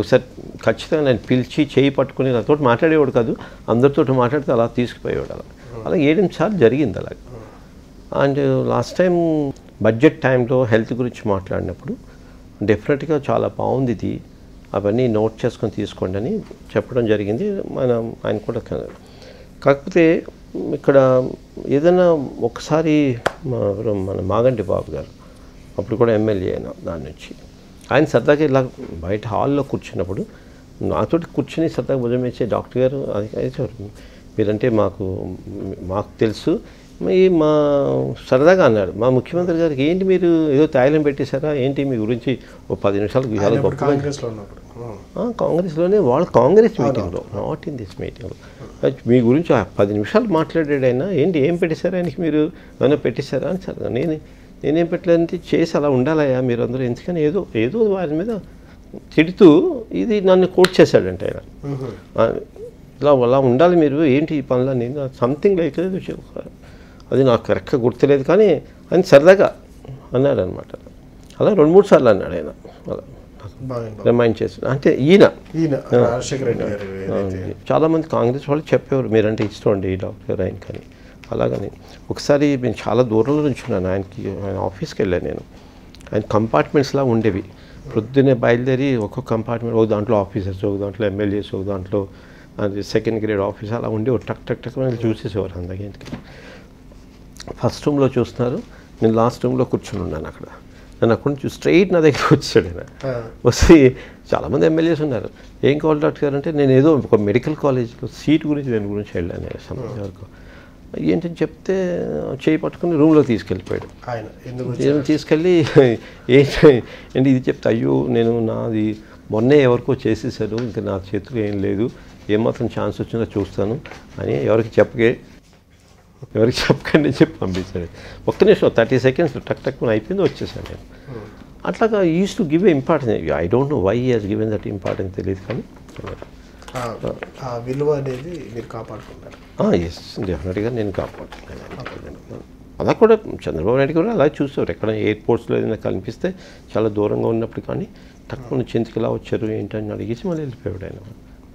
ఒకసారి ఖచ్చితంగా నేను పిలిచి చేయి పట్టుకుని నాతో మాట్లాడేవాడు కాదు, అందరితో మాట్లాడితే అలా తీసుకుపోయేవాడు. అలా అలాగే ఏడెనిమిది సార్లు జరిగింది అలాగే. అండ్ లాస్ట్ టైం బడ్జెట్ టైంలో హెల్త్ గురించి మాట్లాడినప్పుడు డెఫినెట్గా చాలా బాగుంది ఇది, అవన్నీ నోట్ చేసుకొని తీసుకోండి అని చెప్పడం జరిగింది. మనం ఆయన కూడా కాకపోతే ఇక్కడ ఏదైనా ఒకసారి మన మాగంటి బాబు గారు అప్పుడు కూడా ఎమ్మెల్యే అయినా దాని నుంచి ఆయన సరదాగా ఇలా బయట హాల్లో కూర్చున్నప్పుడు నాతో కూర్చుని సరదాగా భుజం వేసే డాక్టర్ గారు అది అయితే మీరంటే మాకు మాకు తెలుసు మీ మా సరదాగా అన్నాడు. మా ముఖ్యమంత్రి గారికి ఏంటి మీరు ఏదో తాయిలం పెట్టేశారా ఏంటి మీ గురించి ఓ పది నిమిషాలు చాలా గొప్ప కాంగ్రెస్లోనే వాళ్ళు కాంగ్రెస్ మీటింగ్లో నాట్ ఇన్ దిస్ మీటింగ్లో మీ గురించి పది నిమిషాలు మాట్లాడాడు ఆయన. ఏంటి ఏం పెట్టేశారా ఆయనకి మీరు ఏమైనా పెట్టేశారా అని సరదా. నేను నేనేం పెట్టలేదంటే చేసి అలా ఉండాలయ్యా మీరు అందరూ ఎందుకని ఏదో ఏదో వారి మీద తిడుతూ ఇది నన్ను కోట్ చేశాడంటే ఆయన ఇలా అలా ఉండాలి మీరు ఏంటి ఈ పనుల నేను సంథింగ్ లైక్ అది నాకు కరెక్ట్గా గుర్తులేదు కానీ ఆయన సరదాగా అన్నాడు అనమాట. అలా రెండు మూడు సార్లు అన్నాడు ఆయన. అలా రిమైండ్ చేసి అంటే ఈయన చాలామంది కాంగ్రెస్ వాళ్ళు చెప్పేవారు మీరంటే ఇష్టం అండి ఈ డాక్టర్ ఆయన కానీ అలాగని. ఒకసారి నేను చాలా దూరంలో నుంచి ఉన్నాను ఆయనకి, ఆయన ఆఫీస్కి వెళ్ళాను నేను. ఆయన కంపార్ట్మెంట్స్లా ఉండేవి. ప్రొద్దునే బయలుదేరి ఒక్కొక్క కంపార్ట్మెంట్, ఒక దాంట్లో ఆఫీసర్స్, ఒక దాంట్లో ఎమ్మెల్యేస్, ఒక దాంట్లో అది సెకండ్ గ్రేడ్ ఆఫీస్ అలా ఉండి ఒక టక్ టక్ టక్ అని చూసేసేవారు. అందుకే ఫస్ట్ రూమ్లో చూస్తున్నారు, నేను లాస్ట్ రూమ్లో కూర్చొని ఉన్నాను. అక్కడ నన్ను అక్కడ నుంచి స్ట్రైట్ నా దగ్గర వచ్చాడు ఆయన. వచ్చి చాలామంది ఎమ్మెల్యేస్ ఉన్నారు, ఏం కావాలి డాక్టర్ గారు అంటే నేను ఏదో ఒక మెడికల్ కాలేజ్లో సీట్ గురించి దాని గురించి వెళ్ళాను. ఏంటని చెప్తే చేయి పట్టుకుని రూమ్లో తీసుకెళ్ళిపోయాడు ఆయన. ఎందుకు తీసుకెళ్ళి ఏంటంటే ఇది చెప్తే అయ్యో నేను నాది మొన్నే ఎవరికో చేసేసాడు, ఇంకా నా చేతులు ఏం లేదు, ఏమాత్రం ఛాన్స్ వచ్చిందో చూస్తాను అని ఎవరికి చెప్పకే ఎవరికి చెప్పకండి చెప్పి పంపించాడు. ఒక్క నిమిషం థర్టీ సెకండ్స్ టక్ టక్ అయిపోయింది వచ్చేసాను నేను. అట్లాగా use to give importance, I don't know why has given that importance తెలియదు కానీ విలువ అనేది మీరు కాపాడుకుంటారు. ఎస్ డెఫినెట్గా నేను కాపాడుతున్నాను. అలా కూడా చంద్రబాబు నాయుడు కూడా అలా చూసేవారు, ఎక్కడ ఎయిర్పోర్ట్స్లో ఏదైనా కనిపిస్తే చాలా దూరంగా ఉన్నప్పుడు కానీ తక్కువ చెంతకి ఎలా వచ్చారు ఏంటని అడిగేసి మళ్ళీ వెళ్ళిపోయాడు ఆయన.